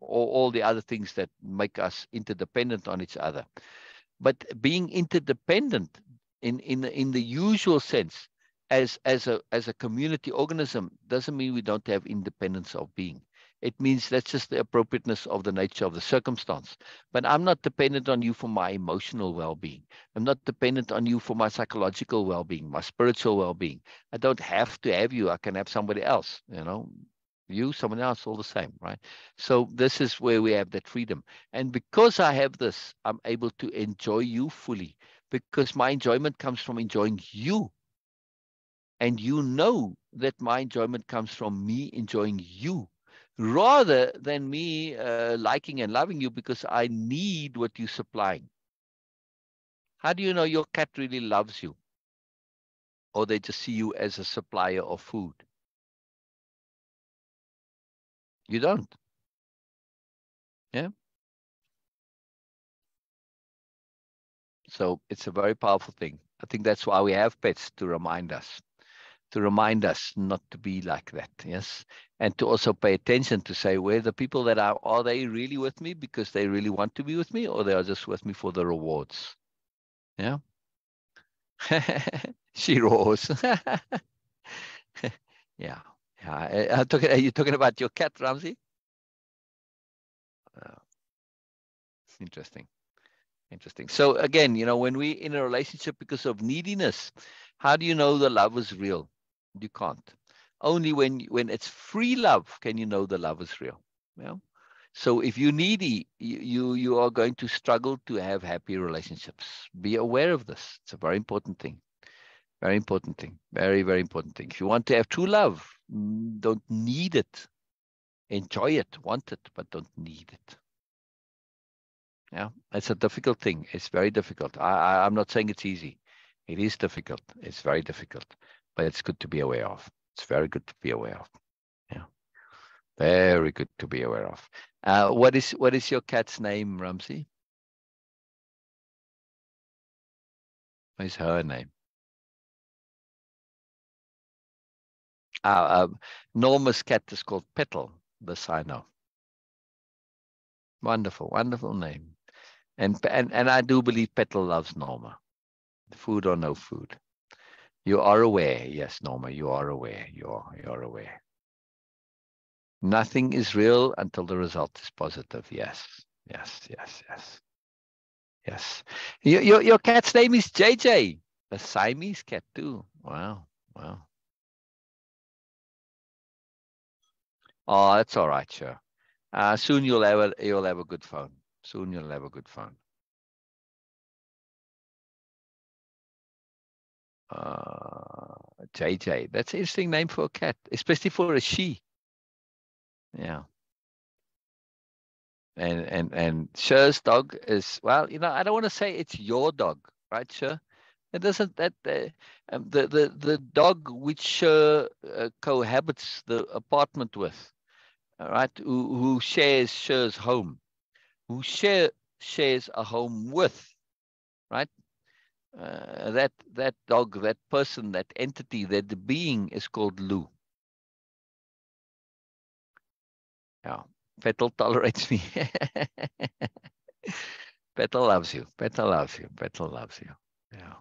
all the other things that make us interdependent on each other. But being interdependent in the usual sense, as a community organism, doesn't mean we don't have independence of being. It means that's just the appropriateness of the nature of the circumstance. But I'm not dependent on you for my emotional well-being. I'm not dependent on you for my psychological well-being, my spiritual well-being. I don't have to have you. I can have somebody else, you know. You, someone else, all the same, right? So this is where we have that freedom. And because I have this, I'm able to enjoy you fully, because my enjoyment comes from enjoying you. And you know that my enjoyment comes from me enjoying you, rather than me liking and loving you because I need what you're supplying. How do you know your cat really loves you? Or they just see you as a supplier of food? You don't. Yeah. So it's a very powerful thing. I think that's why we have pets, to remind us not to be like that. Yes. And to also pay attention to say, where the people that are they really with me because they really want to be with me, or they are just with me for the rewards? Yeah. She roars. Yeah. Are you talking about your cat, Ramzi? Interesting. So again, you know, when we're in a relationship because of neediness, how do you know the love is real? You can't. Only when it's free love can you know the love is real. Yeah? So if you're needy, you are going to struggle to have happy relationships. Be aware of this. It's a very important thing. Very important thing. Very, very important thing. If you want to have true love, don't need it. Enjoy it, want it, but don't need it. Yeah, it's a difficult thing. It's very difficult. I'm not saying it's easy. It is difficult. It's very difficult, but it's good to be aware of. It's very good to be aware of. Yeah, very good to be aware of. What is your cat's name, Ramzi? What is her name? Norma's cat is called Petal, this I know. Wonderful, wonderful name. And I do believe Petal loves Norma. Food or no food. You are aware, yes, Norma, you are aware. You are aware. Nothing is real until the result is positive. Yes. Your cat's name is JJ, a Siamese cat too. Wow. Oh, that's all right, sure. Soon you'll have a good phone. Soon you'll have a good phone. JJ, that's an interesting name for a cat, especially for a she. Yeah. And Sher's dog is, well, you know, I don't want to say it's your dog, right, Sher? It doesn't that the dog which Sher cohabits the apartment with. Right, who shares home, who shares a home with, right? That dog, that person, that entity, that being is called Lou. Yeah, Petal tolerates me. Petal loves you. Petal loves you. Petal loves you. Yeah,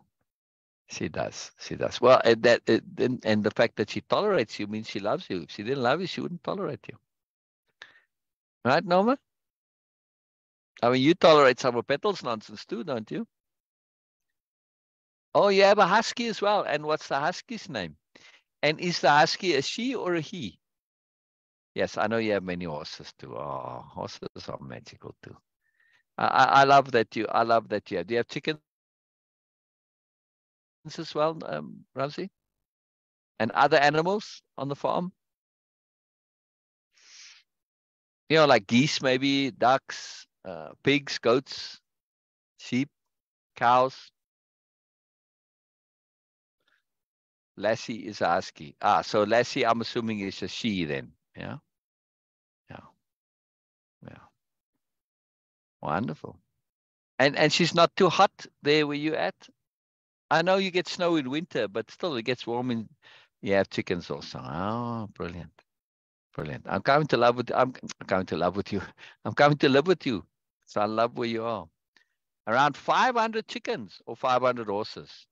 she does. She does. Well, and the fact that she tolerates you means she loves you. If she didn't love you, she wouldn't tolerate you. Right, Norma? I mean, you tolerate some of Petal's nonsense too, don't you? Oh, you have a husky as well. And what's the husky's name? And is the husky a she or a he? Yes, I know you have many horses too. Oh, horses are magical too. I love that you. I love that you have. Do you have chickens as well, Ramzi? And other animals on the farm? You know, like geese, maybe, ducks, pigs, goats, sheep, cows. Lassie is a husky. So Lassie, I'm assuming, is a she then. Yeah. Wonderful. And she's not too hot there where you at? I know you get snow in winter, but still it gets warm and you have chickens also. Oh, brilliant. Brilliant. I'm coming to live with you. So I love where you are. Around 500 chickens or 500 horses.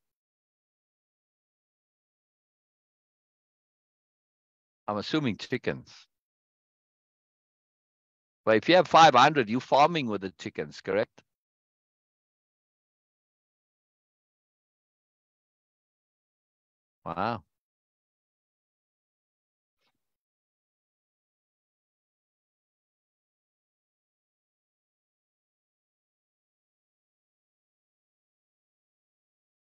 I'm assuming chickens. But if you have 500, you're farming with the chickens, correct? Wow.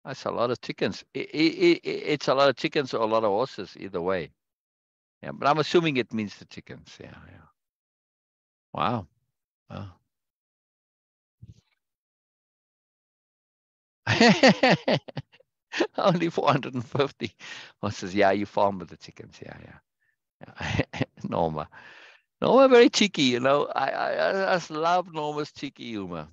That's a lot of chickens. It's a lot of chickens or a lot of horses, either way. Yeah, but I'm assuming it means the chickens. Yeah. Wow. Only 450 horses. Yeah, you farm with the chickens. Yeah. Norma, very cheeky. You know, I just love Norma's cheeky humor.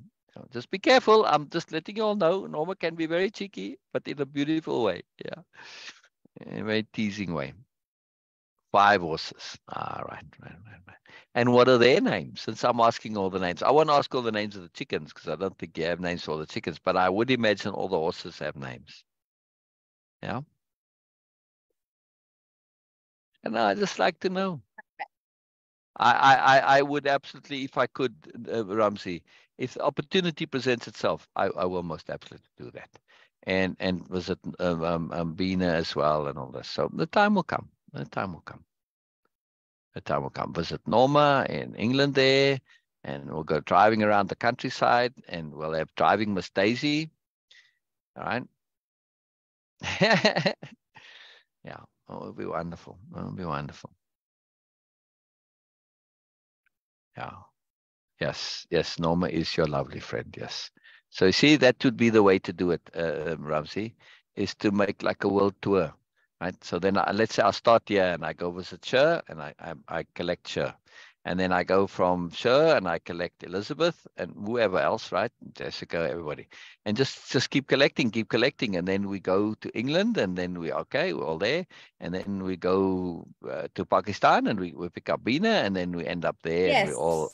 Just be careful. I'm just letting you all know. Norma can be very cheeky, but in a beautiful way. Yeah, in a very teasing way. 5 horses. Right. And what are their names? Since I'm asking all the names, I won't ask all the names of the chickens because I don't think you have names for all the chickens. But I would imagine all the horses have names. Yeah. And I just like to know. I would absolutely, if I could, Ramzi, if the opportunity presents itself, I will most absolutely do that. And was it Bina as well and all this. So the time will come. The time will come. The time will come. Visit Norma in England there, and we'll go driving around the countryside, and we'll have driving Miss Daisy. All right. Yeah, oh, it'll be wonderful. It'll be wonderful. Yeah. Yes, yes, Norma is your lovely friend, yes. So you see, that would be the way to do it, Ramzi, is to make like a world tour, right? So then let's say I'll start here and I go visit Sher and I collect Sher. And then I go from Sher and I collect Elizabeth and whoever else, right? Jessica, everybody. And just keep collecting. And then we go to England and then we, okay, we're all there. And then we go to Pakistan and we pick up Bina and then we end up there. Yes. And we all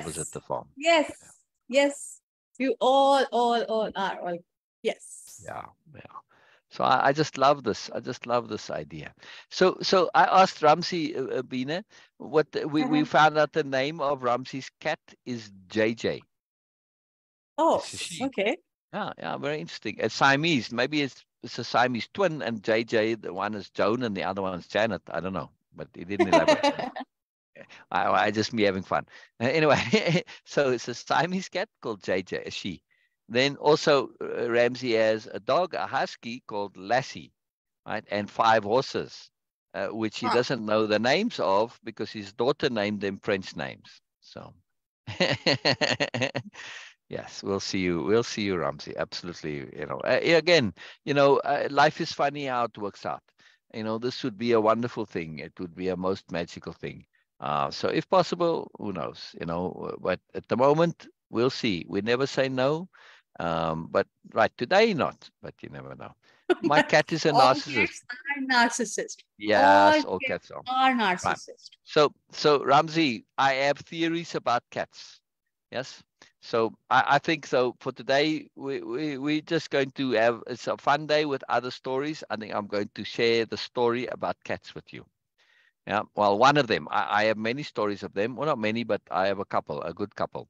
visit the farm. Yes, yeah. Yes. You all are, all. Yes. Yeah, yeah. So I just love this. I just love this idea. So I asked Ramzi, Bina, what we found out the name of Ramzi's cat is JJ. Oh, okay. Yeah, yeah, very interesting. It's Siamese. Maybe it's a Siamese twin, and JJ, the one is Joan and the other one is Janet. I don't know, but he didn't elaborate. I just me having fun. Anyway, so it's a Siamese cat called JJ, a she. Then also Ramzi has a dog, a husky called Lassie, right? And 5 horses, which he doesn't know the names of because his daughter named them French names. So, yes, we'll see you. We'll see you, Ramzi. Absolutely. You know, again, you know, life is funny how it works out. You know, this would be a wonderful thing. It would be a most magical thing. So if possible, who knows, you know, but at the moment, we'll see. We never say no. But right today, not, but you never know. My cat is a narcissist. All cats are narcissists. Yes, all cats are narcissists. Right. So Ramzi, I have theories about cats. Yes. So I think so for today, we're just going to have, it's a fun day with other stories. I think I'm going to share the story about cats with you. Yeah. Well, one of them, I have many stories of them. Well, not many, but I have a couple, a good couple.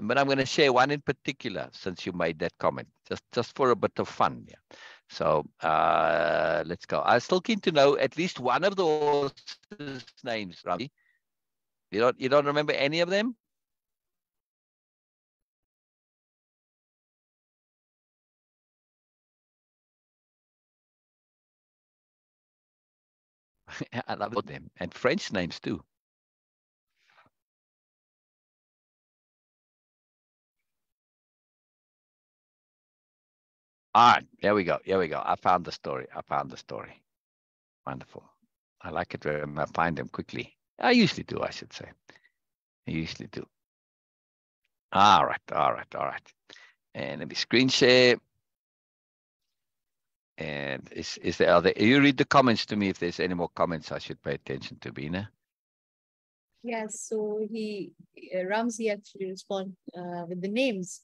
But I'm going to share one in particular, since you made that comment, just for a bit of fun. Yeah. So let's go. I'm still keen to know at least one of the horses' names, Ramzi. You don't remember any of them? I love them, and French names too. All right, here we go. Here we go. I found the story. I found the story. Wonderful. I like it when I find them quickly. I usually do, I should say. I usually do. All right, all right, all right. And let me screen share. And are there you read the comments to me if there's any more comments I should pay attention to, Bina? Yes, so Ramzi actually responds with the names.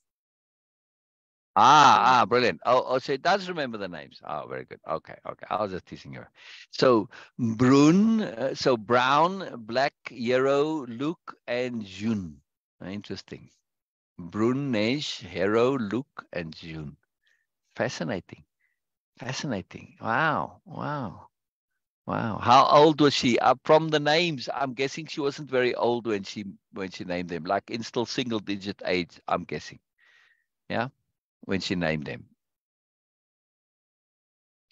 Ah, brilliant. Oh, so it does remember the names. Oh, very good. Okay. I was just teasing you. So Brun, so Brown, Black, Hero, Luke, and June. Interesting. Brun, Nege, Hero, Luke, and June. Fascinating. Fascinating. Wow. How old was she? From the names, I'm guessing she wasn't very old when she named them, like in still single digit age, I'm guessing. Yeah. When she named them.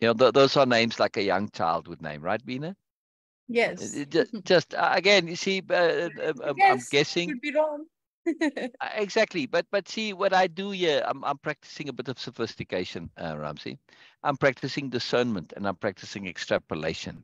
You know, those are names like a young child would name, right, Bina? Yes. Just again, you see, yes, I'm guessing. Could be wrong. Exactly. But see, what I do here, I'm practicing a bit of sophistication, Ramzi. I'm practicing discernment and I'm practicing extrapolation.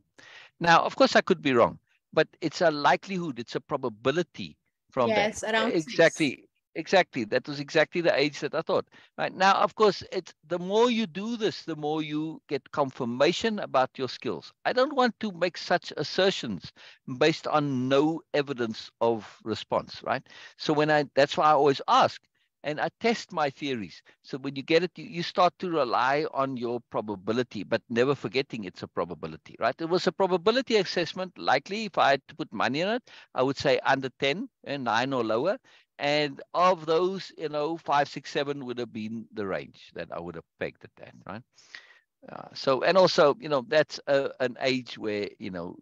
Now, of course, I could be wrong, but it's a likelihood, it's a probability from that. Around exactly. 6. Exactly. That was exactly the age that I thought. Right now, of course, it's the more you do this, the more you get confirmation about your skills. I don't want to make such assertions based on no evidence of response, right? So that's why I always ask, and I test my theories. So when you get it, you start to rely on your probability, but never forgetting it's a probability, right? It was a probability assessment. Likely, if I had to put money on it, I would say under 10 and 9 or lower. And of those, 5, 6, 7 would have been the range that I would have pegged at that, right? So, and also, that's an age where,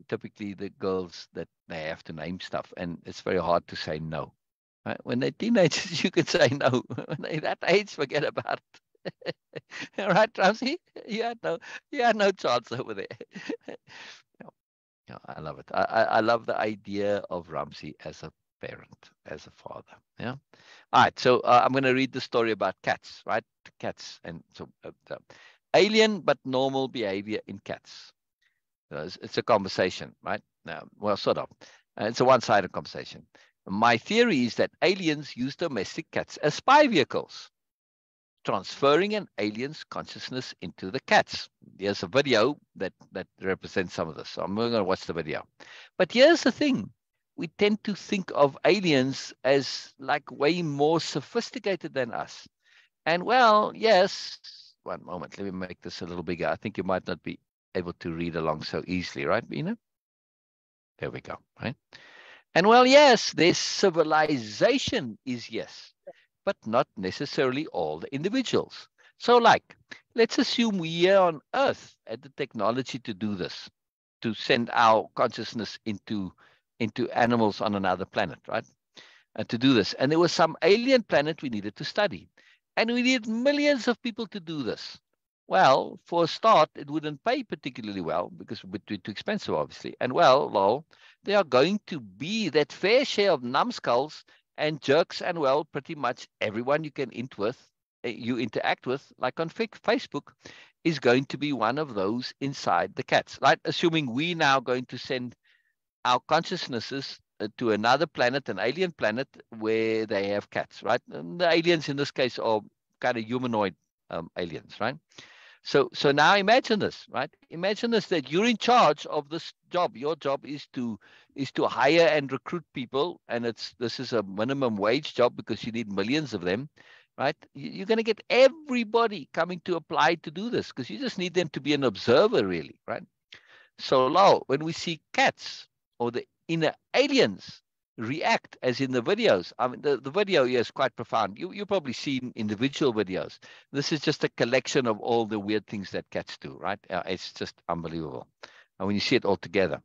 typically the girls that they have to name stuff, and it's very hard to say no. Right? When they're teenagers, you can say no. When they're that age, forget about it. Right, Ramzi? You had no chance over there. Yeah, I love it. I love the idea of Ramzi as a parent, as a father. Yeah. All right. So I'm going to read the story about cats, right? Cats. And so alien but normal behavior in cats. So it's a conversation, right? Well, sort of. It's a one-sided conversation. My theory is that aliens use domestic cats as spy vehicles, transferring an alien's consciousness into the cats. There's a video that represents some of this. So I'm going to watch the video. But here's the thing. We tend to think of aliens as like way more sophisticated than us. And well, yes, one moment, let me make this a little bigger. I think you might not be able to read along so easily, right, Bina? There we go, right? And well, yes, their civilization is yes, but not necessarily all the individuals. So like, let's assume we here on Earth had the technology to do this, to send our consciousness into animals on another planet, right? And to do this. And there was some alien planet we needed to study. And we needed millions of people to do this. Well, for a start, it wouldn't pay particularly well because it would be too expensive, obviously. And well, there are going to be that fair share of numbskulls and jerks and, well, pretty much everyone you interact with, like on Facebook, is going to be one of those inside the cats, right? Assuming we now going to send our consciousnesses to another planet, an alien planet, where they have cats, right? And the aliens in this case are kind of humanoid aliens, right? So now imagine this, right? Imagine this, that you're in charge of this job. Your job is to hire and recruit people, and this is a minimum wage job because you need millions of them, right? You're going to get everybody coming to apply to do this because you just need them to be an observer, really, right? So now, when we see cats, or the inner aliens react as in the videos. I mean, the video here is quite profound. You've probably seen individual videos. This is just a collection of all the weird things that cats do, right? It's just unbelievable. And when you see it all together.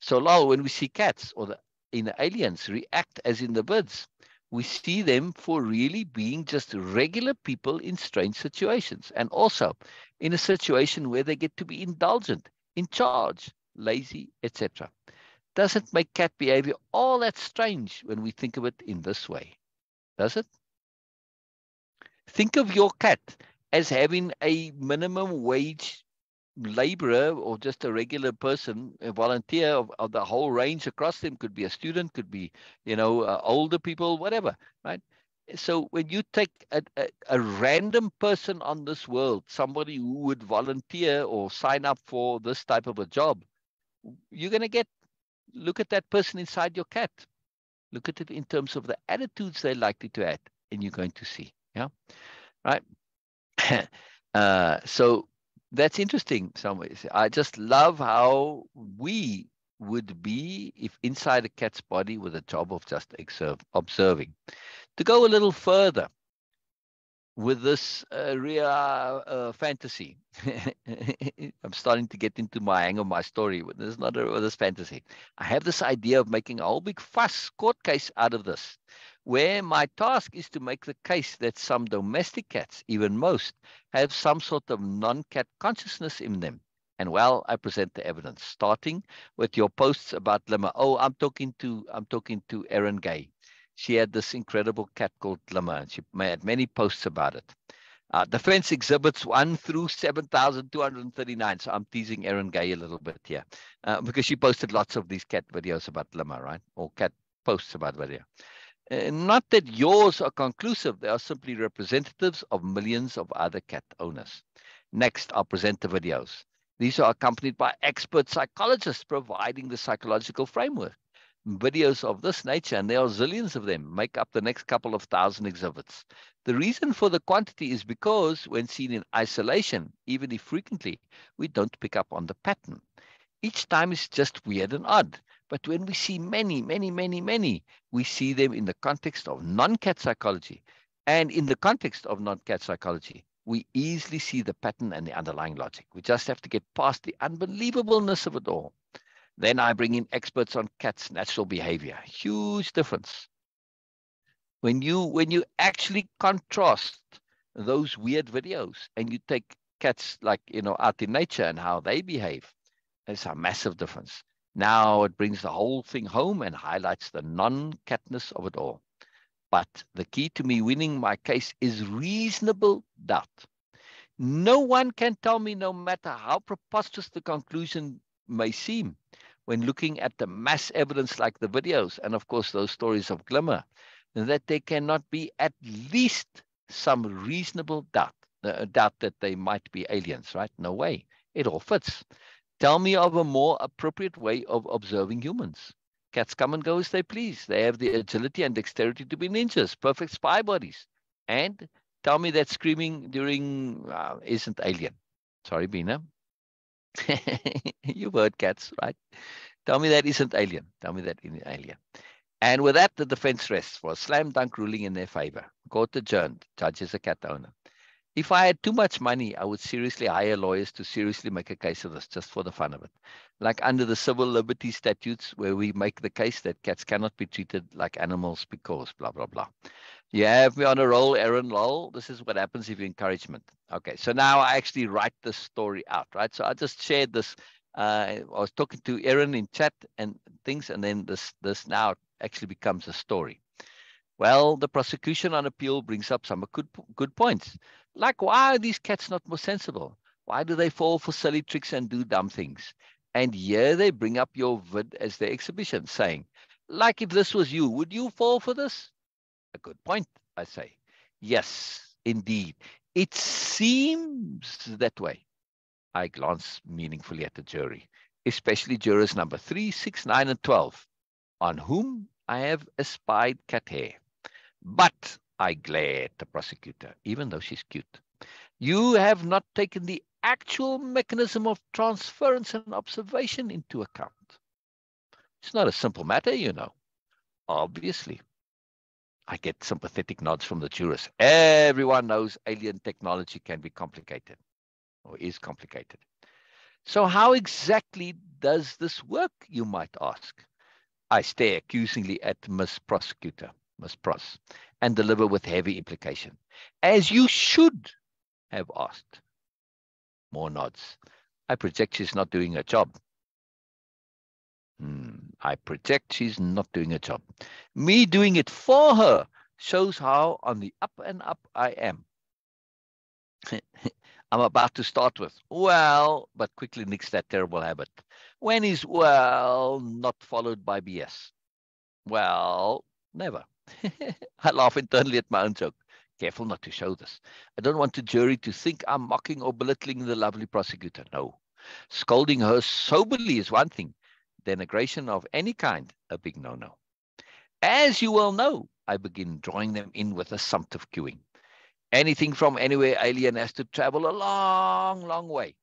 So lol, when we see cats or the inner aliens react as in the birds, we see them for really being just regular people in strange situations. And also in a situation where they get to be indulgent, in charge, lazy, etc. Doesn't make cat behavior all that strange when we think of it in this way, does it? Think of your cat as having a minimum wage laborer or just a regular person, a volunteer of the whole range across them. Could be a student, could be, older people, whatever, right? So when you take a random person on this world, somebody who would volunteer or sign up for this type of a job, you're going to get, look at that person inside your cat. Look at it in terms of the attitudes they're likely to add, and you're going to see. Yeah, right. So that's interesting. Some ways, I just love how we would be if inside a cat's body with a job of just observing. To go a little further with this fantasy. I'm starting to get into my hang of my story, but this is not this fantasy. I have this idea of making a whole big fuss court case out of this, where my task is to make the case that some domestic cats, even most, have some sort of non-cat consciousness in them. And well, I present the evidence, starting with your posts about Lima. Oh, I'm talking to Aaron Gaye. She had this incredible cat called Lima, and she made many posts about it. The fence exhibits 1 through 7,239. So I'm teasing Aaron Gaye a little bit here because she posted lots of these cat videos about Lima, right? Or cat posts about video. Not that yours are conclusive. They are simply representatives of millions of other cat owners. Next, I'll present the videos. These are accompanied by expert psychologists providing the psychological framework. videos of this nature, and there are zillions of them, make up the next couple of thousand exhibits. The reason for the quantity is because when seen in isolation, even if frequently, we don't pick up on the pattern. Each time is just weird and odd. But when we see many, many, many, many, we see them in the context of non-cat psychology. And in the context of non-cat psychology, we easily see the pattern and the underlying logic. We just have to get past the unbelievableness of it all. Then I bring in experts on cats' natural behavior. Huge difference. When you actually contrast those weird videos and you take cats out in nature and how they behave, there's a massive difference. Now it brings the whole thing home and highlights the non-catness of it all. But the key to me winning my case is reasonable doubt. No one can tell me, no matter how preposterous the conclusion may seem, when looking at the mass evidence like the videos and, of course, those stories of glimmer, that there cannot be at least some reasonable doubt, doubt that they might be aliens, right? No way. It all fits. Tell me of a more appropriate way of observing humans. Cats come and go as they please. They have the agility and dexterity to be ninjas, perfect spy bodies. And tell me that screaming during isn't alien. Sorry, Bina. You've heard cats, right? Tell me that isn't alien. Tell me that isn't alien. And with that, the defense rests for a slam dunk ruling in their favor. Court adjourned. Judge is a cat owner. If I had too much money, I would seriously hire lawyers to seriously make a case of this, just for the fun of it. Like under the civil liberties statutes, where we make the case that cats cannot be treated like animals because blah, blah, blah. You have me on a roll, Aaron, lol. This is what happens if you encouragement. Okay, so now I actually write this story out, right? So I just shared this. I was talking to Aaron in chat and things, and then this now actually becomes a story. Well, the prosecution on appeal brings up some good points. Like, why are these cats not more sensible? Why do they fall for silly tricks and do dumb things? And here they bring up your vid as their exhibition, saying, like, if this was you, would you fall for this? A good point, I say. Yes, indeed. It seems that way. I glance meaningfully at the jury, especially jurors number 3, 6, 9, and 12, on whom I have espied cat hair. But I glare at the prosecutor, even though she's cute. You have not taken the actual mechanism of transference and observation into account. It's not a simple matter, you know. Obviously. I get sympathetic nods from the jurors. Everyone knows alien technology can be complicated, or is complicated. So how exactly does this work, you might ask? I stare accusingly at Miss Prosecutor, Miss Pross, and deliver with heavy implication. As you should have asked. More nods. I project she's not doing her job. Me doing it for her shows how on the up and up I am. I'm about to start with, well, but quickly nix that terrible habit. When is well not followed by BS? Well, never. I laugh internally at my own joke. Careful not to show this. I don't want the jury to think I'm mocking or belittling the lovely prosecutor. No. Scolding her soberly is one thing. Denigration of any kind, a big no-no. As you well know, I begin drawing them in with assumptive cueing. Anything from anywhere alien has to travel a long, long way.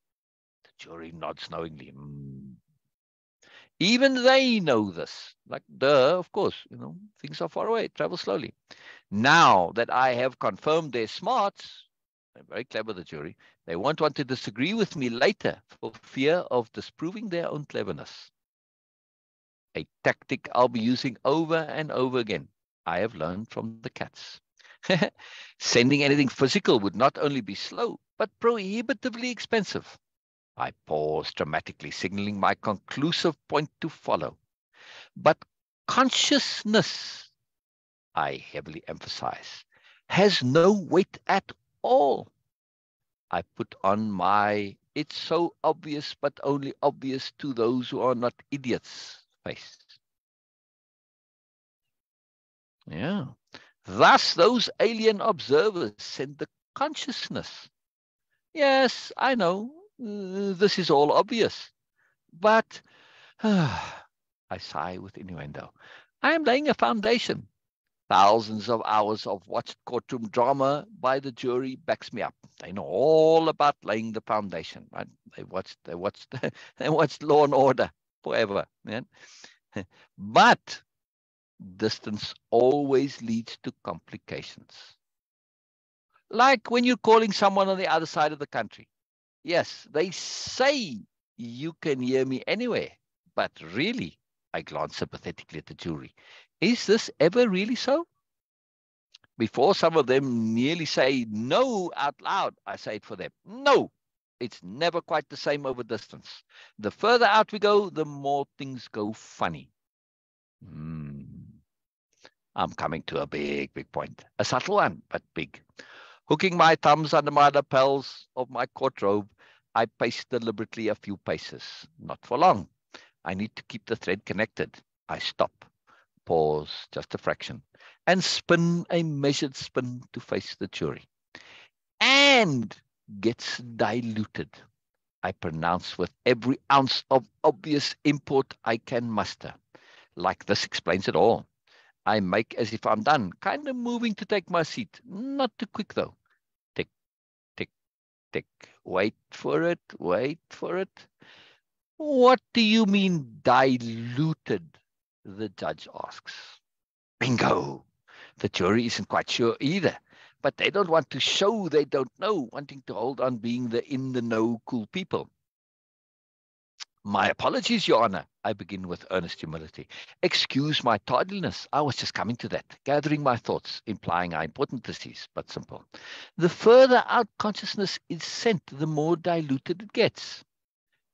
The jury nods knowingly. Even they know this, like, duh, of course, you know, things are far away, travel slowly. Now that I have confirmed their smarts, they're very clever, the jury, they won't want to disagree with me later for fear of disproving their own cleverness. A tactic I'll be using over and over again. I have learned from the cats. Sending anything physical would not only be slow, but prohibitively expensive. I pause dramatically, signaling my conclusive point to follow. But consciousness, I heavily emphasize, has no weight at all. I put on my, it's so obvious, but only obvious to those who are not idiots face. Yeah. Thus, those alien observers send the consciousness. Yes, I know. This is all obvious, but I sigh with innuendo. I am laying a foundation. Thousands of hours of watched courtroom drama by the jury backs me up. They know all about laying the foundation, right? They watched Law and Order forever, yeah? But distance always leads to complications. Like when you're calling someone on the other side of the country. Yes, they say you can hear me anywhere, but really, I glance sympathetically at the jury. Is this ever really so? Before some of them nearly say no out loud, I say it for them. No, it's never quite the same over distance. The further out we go, the more things go funny. I'm coming to a big, big point. A subtle one, but big. Hooking my thumbs under my lapels of my court robe, I pace deliberately a few paces. Not for long. I need to keep the thread connected. I stop. Pause just a fraction, and spin a measured spin to face the jury. And gets diluted, I pronounce with every ounce of obvious import I can muster. Like this explains it all. I make as if I'm done, kind of moving to take my seat. Not too quick, though. Tick, tick, tick. Wait for it, wait for it. What do you mean diluted? The judge asks. Bingo! The jury isn't quite sure either, but they don't want to show they don't know, wanting to hold on being the in-the-know cool people. My apologies, Your Honor, I begin with earnest humility. Excuse my tardiness. I was just coming to that, gathering my thoughts, implying how important this is, but simple. The further out consciousness is sent, the more diluted it gets.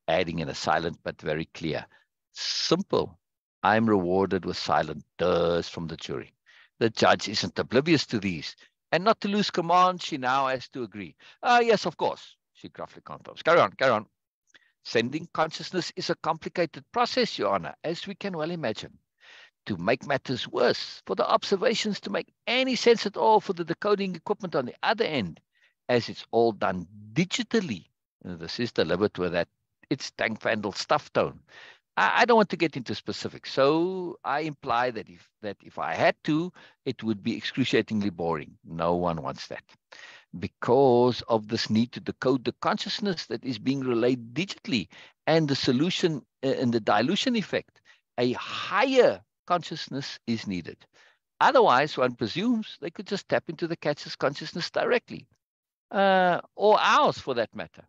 Adding in a silent but very clear, simple. I'm rewarded with silent duhs from the jury. The judge isn't oblivious to these. And not to lose command, she now has to agree. Yes, of course, she gruffly confirms. Carry on, carry on. Sending consciousness is a complicated process, Your Honor, as we can well imagine. To make matters worse, for the observations to make any sense at all for the decoding equipment on the other end, as it's all done digitally. This is delivered with that it's tank-vandal stuff tone. I don't want to get into specifics, so I imply that if I had to, it would be excruciatingly boring. No one wants that. Because of this need to decode the consciousness that is being relayed digitally and the solution and the dilution effect, a higher consciousness is needed. Otherwise, one presumes they could just tap into the catcher's consciousness directly, or ours for that matter.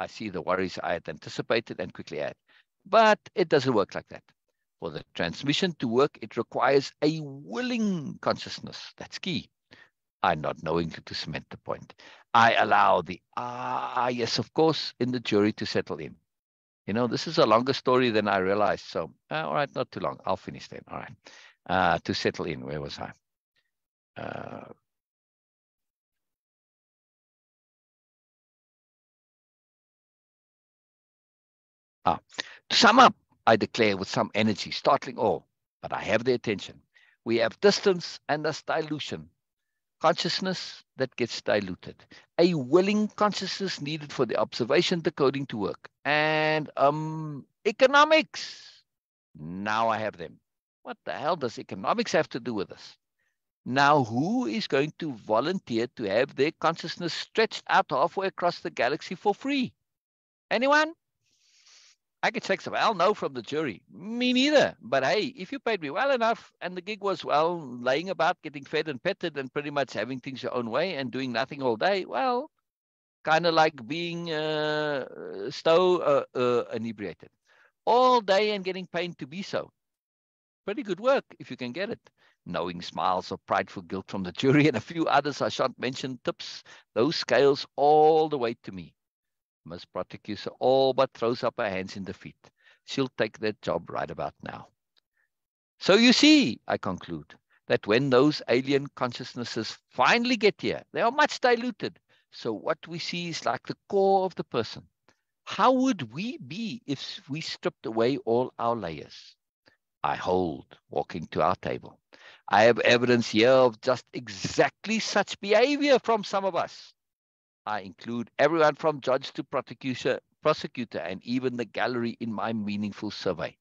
I see the worries I had anticipated and quickly add. But it doesn't work like that. For the transmission to work, it requires a willing consciousness. That's key. I not knowingly to cement the point. I allow the, yes, of course, in the jury to settle in. You know, this is a longer story than I realized. So, all right, not too long. I'll finish then. All right. To settle in, where was I? To sum up, I declare with some energy, startling all, but I have their attention. We have distance and thus dilution. Consciousness that gets diluted. A willing consciousness needed for the observation decoding to work. And economics. Now I have them. What the hell does economics have to do with this? Now who is going to volunteer to have their consciousness stretched out halfway across the galaxy for free? Anyone? I could take some hell no from the jury. Me neither. But hey, if you paid me well enough and the gig was, well, laying about, getting fed and petted and pretty much having things your own way and doing nothing all day, well, kind of like being inebriated all day and getting paid to be so. Pretty good work if you can get it. Knowing smiles of prideful guilt from the jury and a few others I shan't mention tips those scales all the way to me. Miss Prosecutor all but throws up her hands in defeat. She'll take that job right about now. So you see, I conclude, that when those alien consciousnesses finally get here, they are much diluted. So what we see is like the core of the person. How would we be if we stripped away all our layers? I hold, walking to our table. I have evidence here of just exactly such behavior from some of us. I include everyone from judge to prosecutor and even the gallery in my meaningful survey.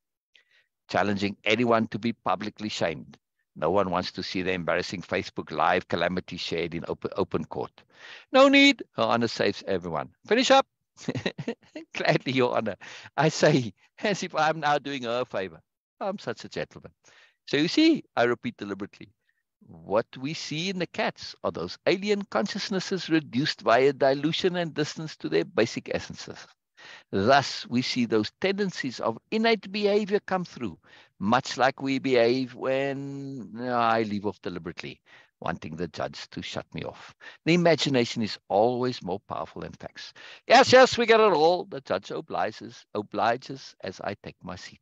challenging anyone to be publicly shamed. No one wants to see the embarrassing Facebook Live calamity shared in open court. No need, Her Honor saves everyone. Finish up. Gladly, Your Honor, I say, as if I'm now doing her a favor. I'm such a gentleman. So you see, I repeat deliberately, what we see in the cats are those alien consciousnesses reduced via dilution and distance to their basic essences. Thus, we see those tendencies of innate behavior come through, much like we behave when I leave off deliberately, wanting the judge to shut me off. The imagination is always more powerful than facts. Yes, yes, we get it all. The judge obliges as I take my seat.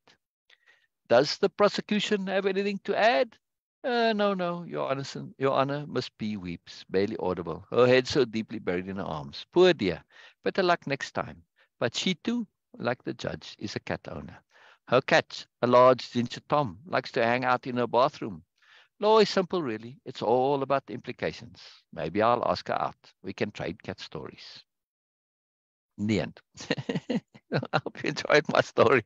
Does the prosecution have anything to add? No, Your Honor, Miss P weeps, barely audible, her head so deeply buried in her arms. Poor dear, better luck next time. But she too, like the judge, is a cat owner. Her cat, a large ginger Tom, likes to hang out in her bathroom. Law is simple, really. It's all about the implications. Maybe I'll ask her out. We can trade cat stories. In the end. I hope you enjoyed my story.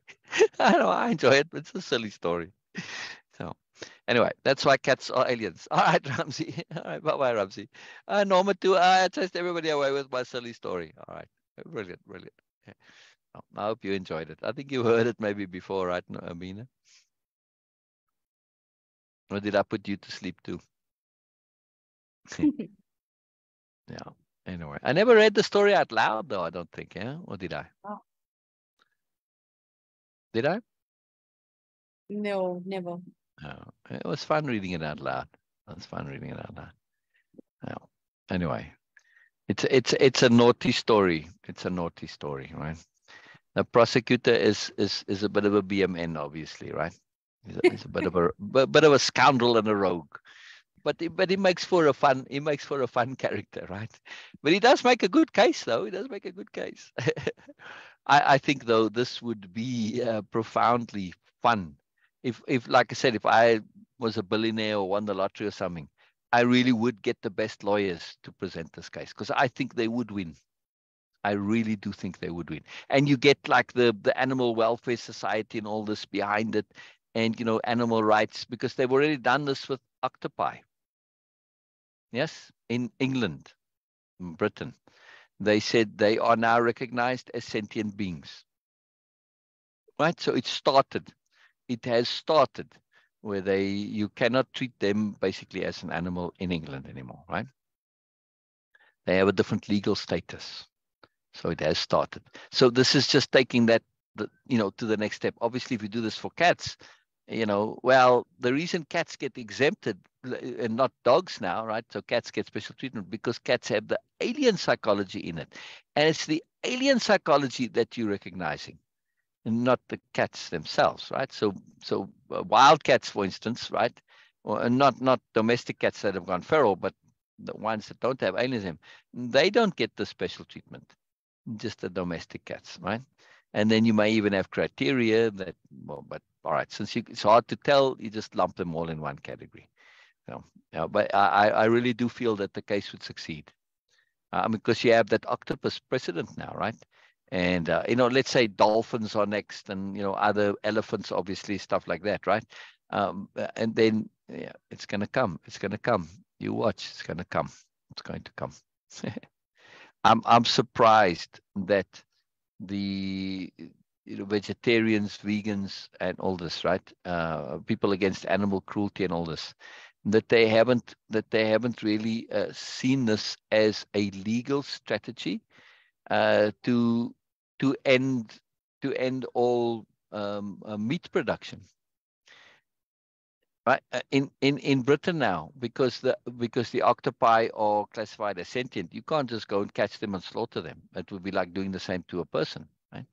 I know I enjoy it, but it's a silly story. So anyway, that's why cats are aliens. All right, Ramzi. All right, bye-bye, Ramzi. Norma too. I chased everybody away with my silly story. All right. Brilliant, brilliant. Yeah. Oh, I hope you enjoyed it. I think you heard it maybe before, right, Amina? Or did I put you to sleep too? Yeah. Anyway, I never read the story out loud though, I don't think. Yeah, or did I? Oh. Did I? No, never. Oh, it was fun reading it out loud. Oh. Anyway. It's a naughty story. It's a naughty story, right? The prosecutor is a bit of a BMN, obviously, right? He's a bit of a scoundrel and a rogue, but he makes for a fun character, right? But he does make a good case, though. He does make a good case. I think though this would be profoundly fun if like I said, if I was a billionaire or won the lottery or something. I really would get the best lawyers to present this case because I think they would win. I really do think they would win. And you get like the Animal Welfare Society and all this behind it and, you know, animal rights, because they've already done this with octopi. Yes, in England, in Britain, they said they are now recognized as sentient beings. Right? So it started. It has started. Where you cannot treat them basically as an animal in England anymore, right? They have a different legal status. So it has started. So this is just taking that, to the next step. Obviously, if you do this for cats, well, the reason cats get exempted and not dogs now, right? So cats get special treatment because cats have the alien psychology in it. And it's the alien psychology that you're recognizing. Not the cats themselves, right? So wild cats, for instance, right? Or not domestic cats that have gone feral, but the ones that don't have alienism, they don't get the special treatment, just the domestic cats, right? And then you may even have criteria that, but all right, since it's hard to tell, you just lump them all in one category. So, yeah, but I really do feel that the case would succeed. Because you have that octopus precedent now, right? And, let's say dolphins are next and, other elephants, obviously, stuff like that, right? And then, yeah, it's going to come. It's going to come. You watch. It's going to come. It's going to come. I'm surprised that the vegetarians, vegans, and all this, right? People against animal cruelty and all this, that they haven't really seen this as a legal strategy. To end all meat production, right? In Britain now, because the octopi are classified as sentient, you can't just go and catch them and slaughter them. It would be like doing the same to a person, right?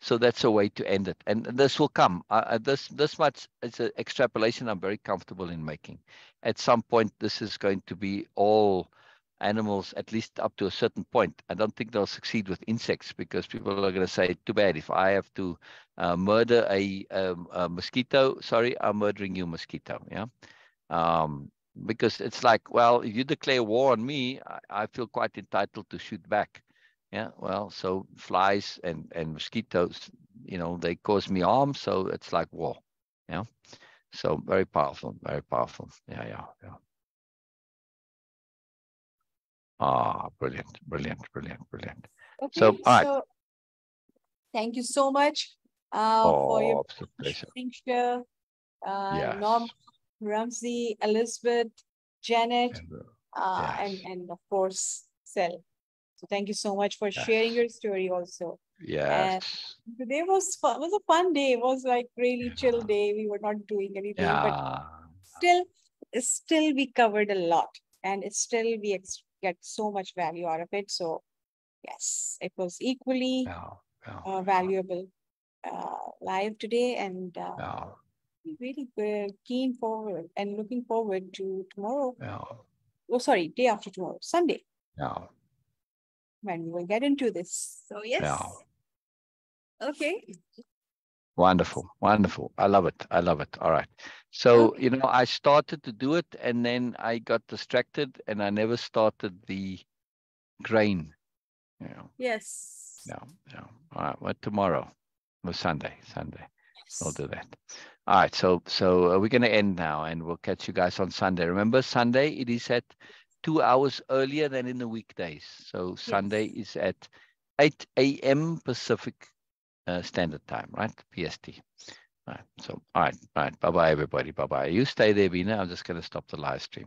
So that's a way to end it, and this will come. This much is an extrapolation I'm very comfortable in making. At some point, this is going to be all animals, at least up to a certain point. I don't think they'll succeed with insects because people are going to say, too bad, if I have to murder a mosquito, sorry, I'm murdering you, mosquito. Yeah, because it's like, well, if you declare war on me, I feel quite entitled to shoot back. Yeah, well, so flies and mosquitoes, they cause me harm, so it's like war. Yeah. So very powerful, very powerful. Yeah, yeah, yeah. Ah, brilliant, brilliant, brilliant, brilliant. Okay, so, all right. So thank you so much for your pleasure. Yes. Norma, Ramzi, Elizabeth, Janet, yes. And of course, Syl. So thank you so much for yes. sharing your story also. Yeah. Today was fun. It was a fun day. It was like really yeah. chill day. We were not doing anything, yeah. but still we covered a lot, and still we get so much value out of it. So yes, it was equally valuable live today, and really keen forward and looking forward to tomorrow. Yeah. Oh, sorry, day after tomorrow, Sunday. Yeah. When we will get into this. So yes. Yeah. Okay. Wonderful, wonderful. I love it. I love it. All right. So, you know, I started to do it and then I got distracted and I never started the grain. You know. Yes. Yeah. Yeah. All right. Well, tomorrow or Sunday. Sunday. Yes. We'll do that. All right. So we're going to end now and we'll catch you guys on Sunday. Remember, Sunday, it is at 2 hours earlier than in the weekdays. So yes. Sunday is at 8 a.m. Pacific Standard Time, right? PST. All right. So, all right. Bye-bye, everybody. Bye-bye. You stay there, Bina. I'm just going to stop the live stream.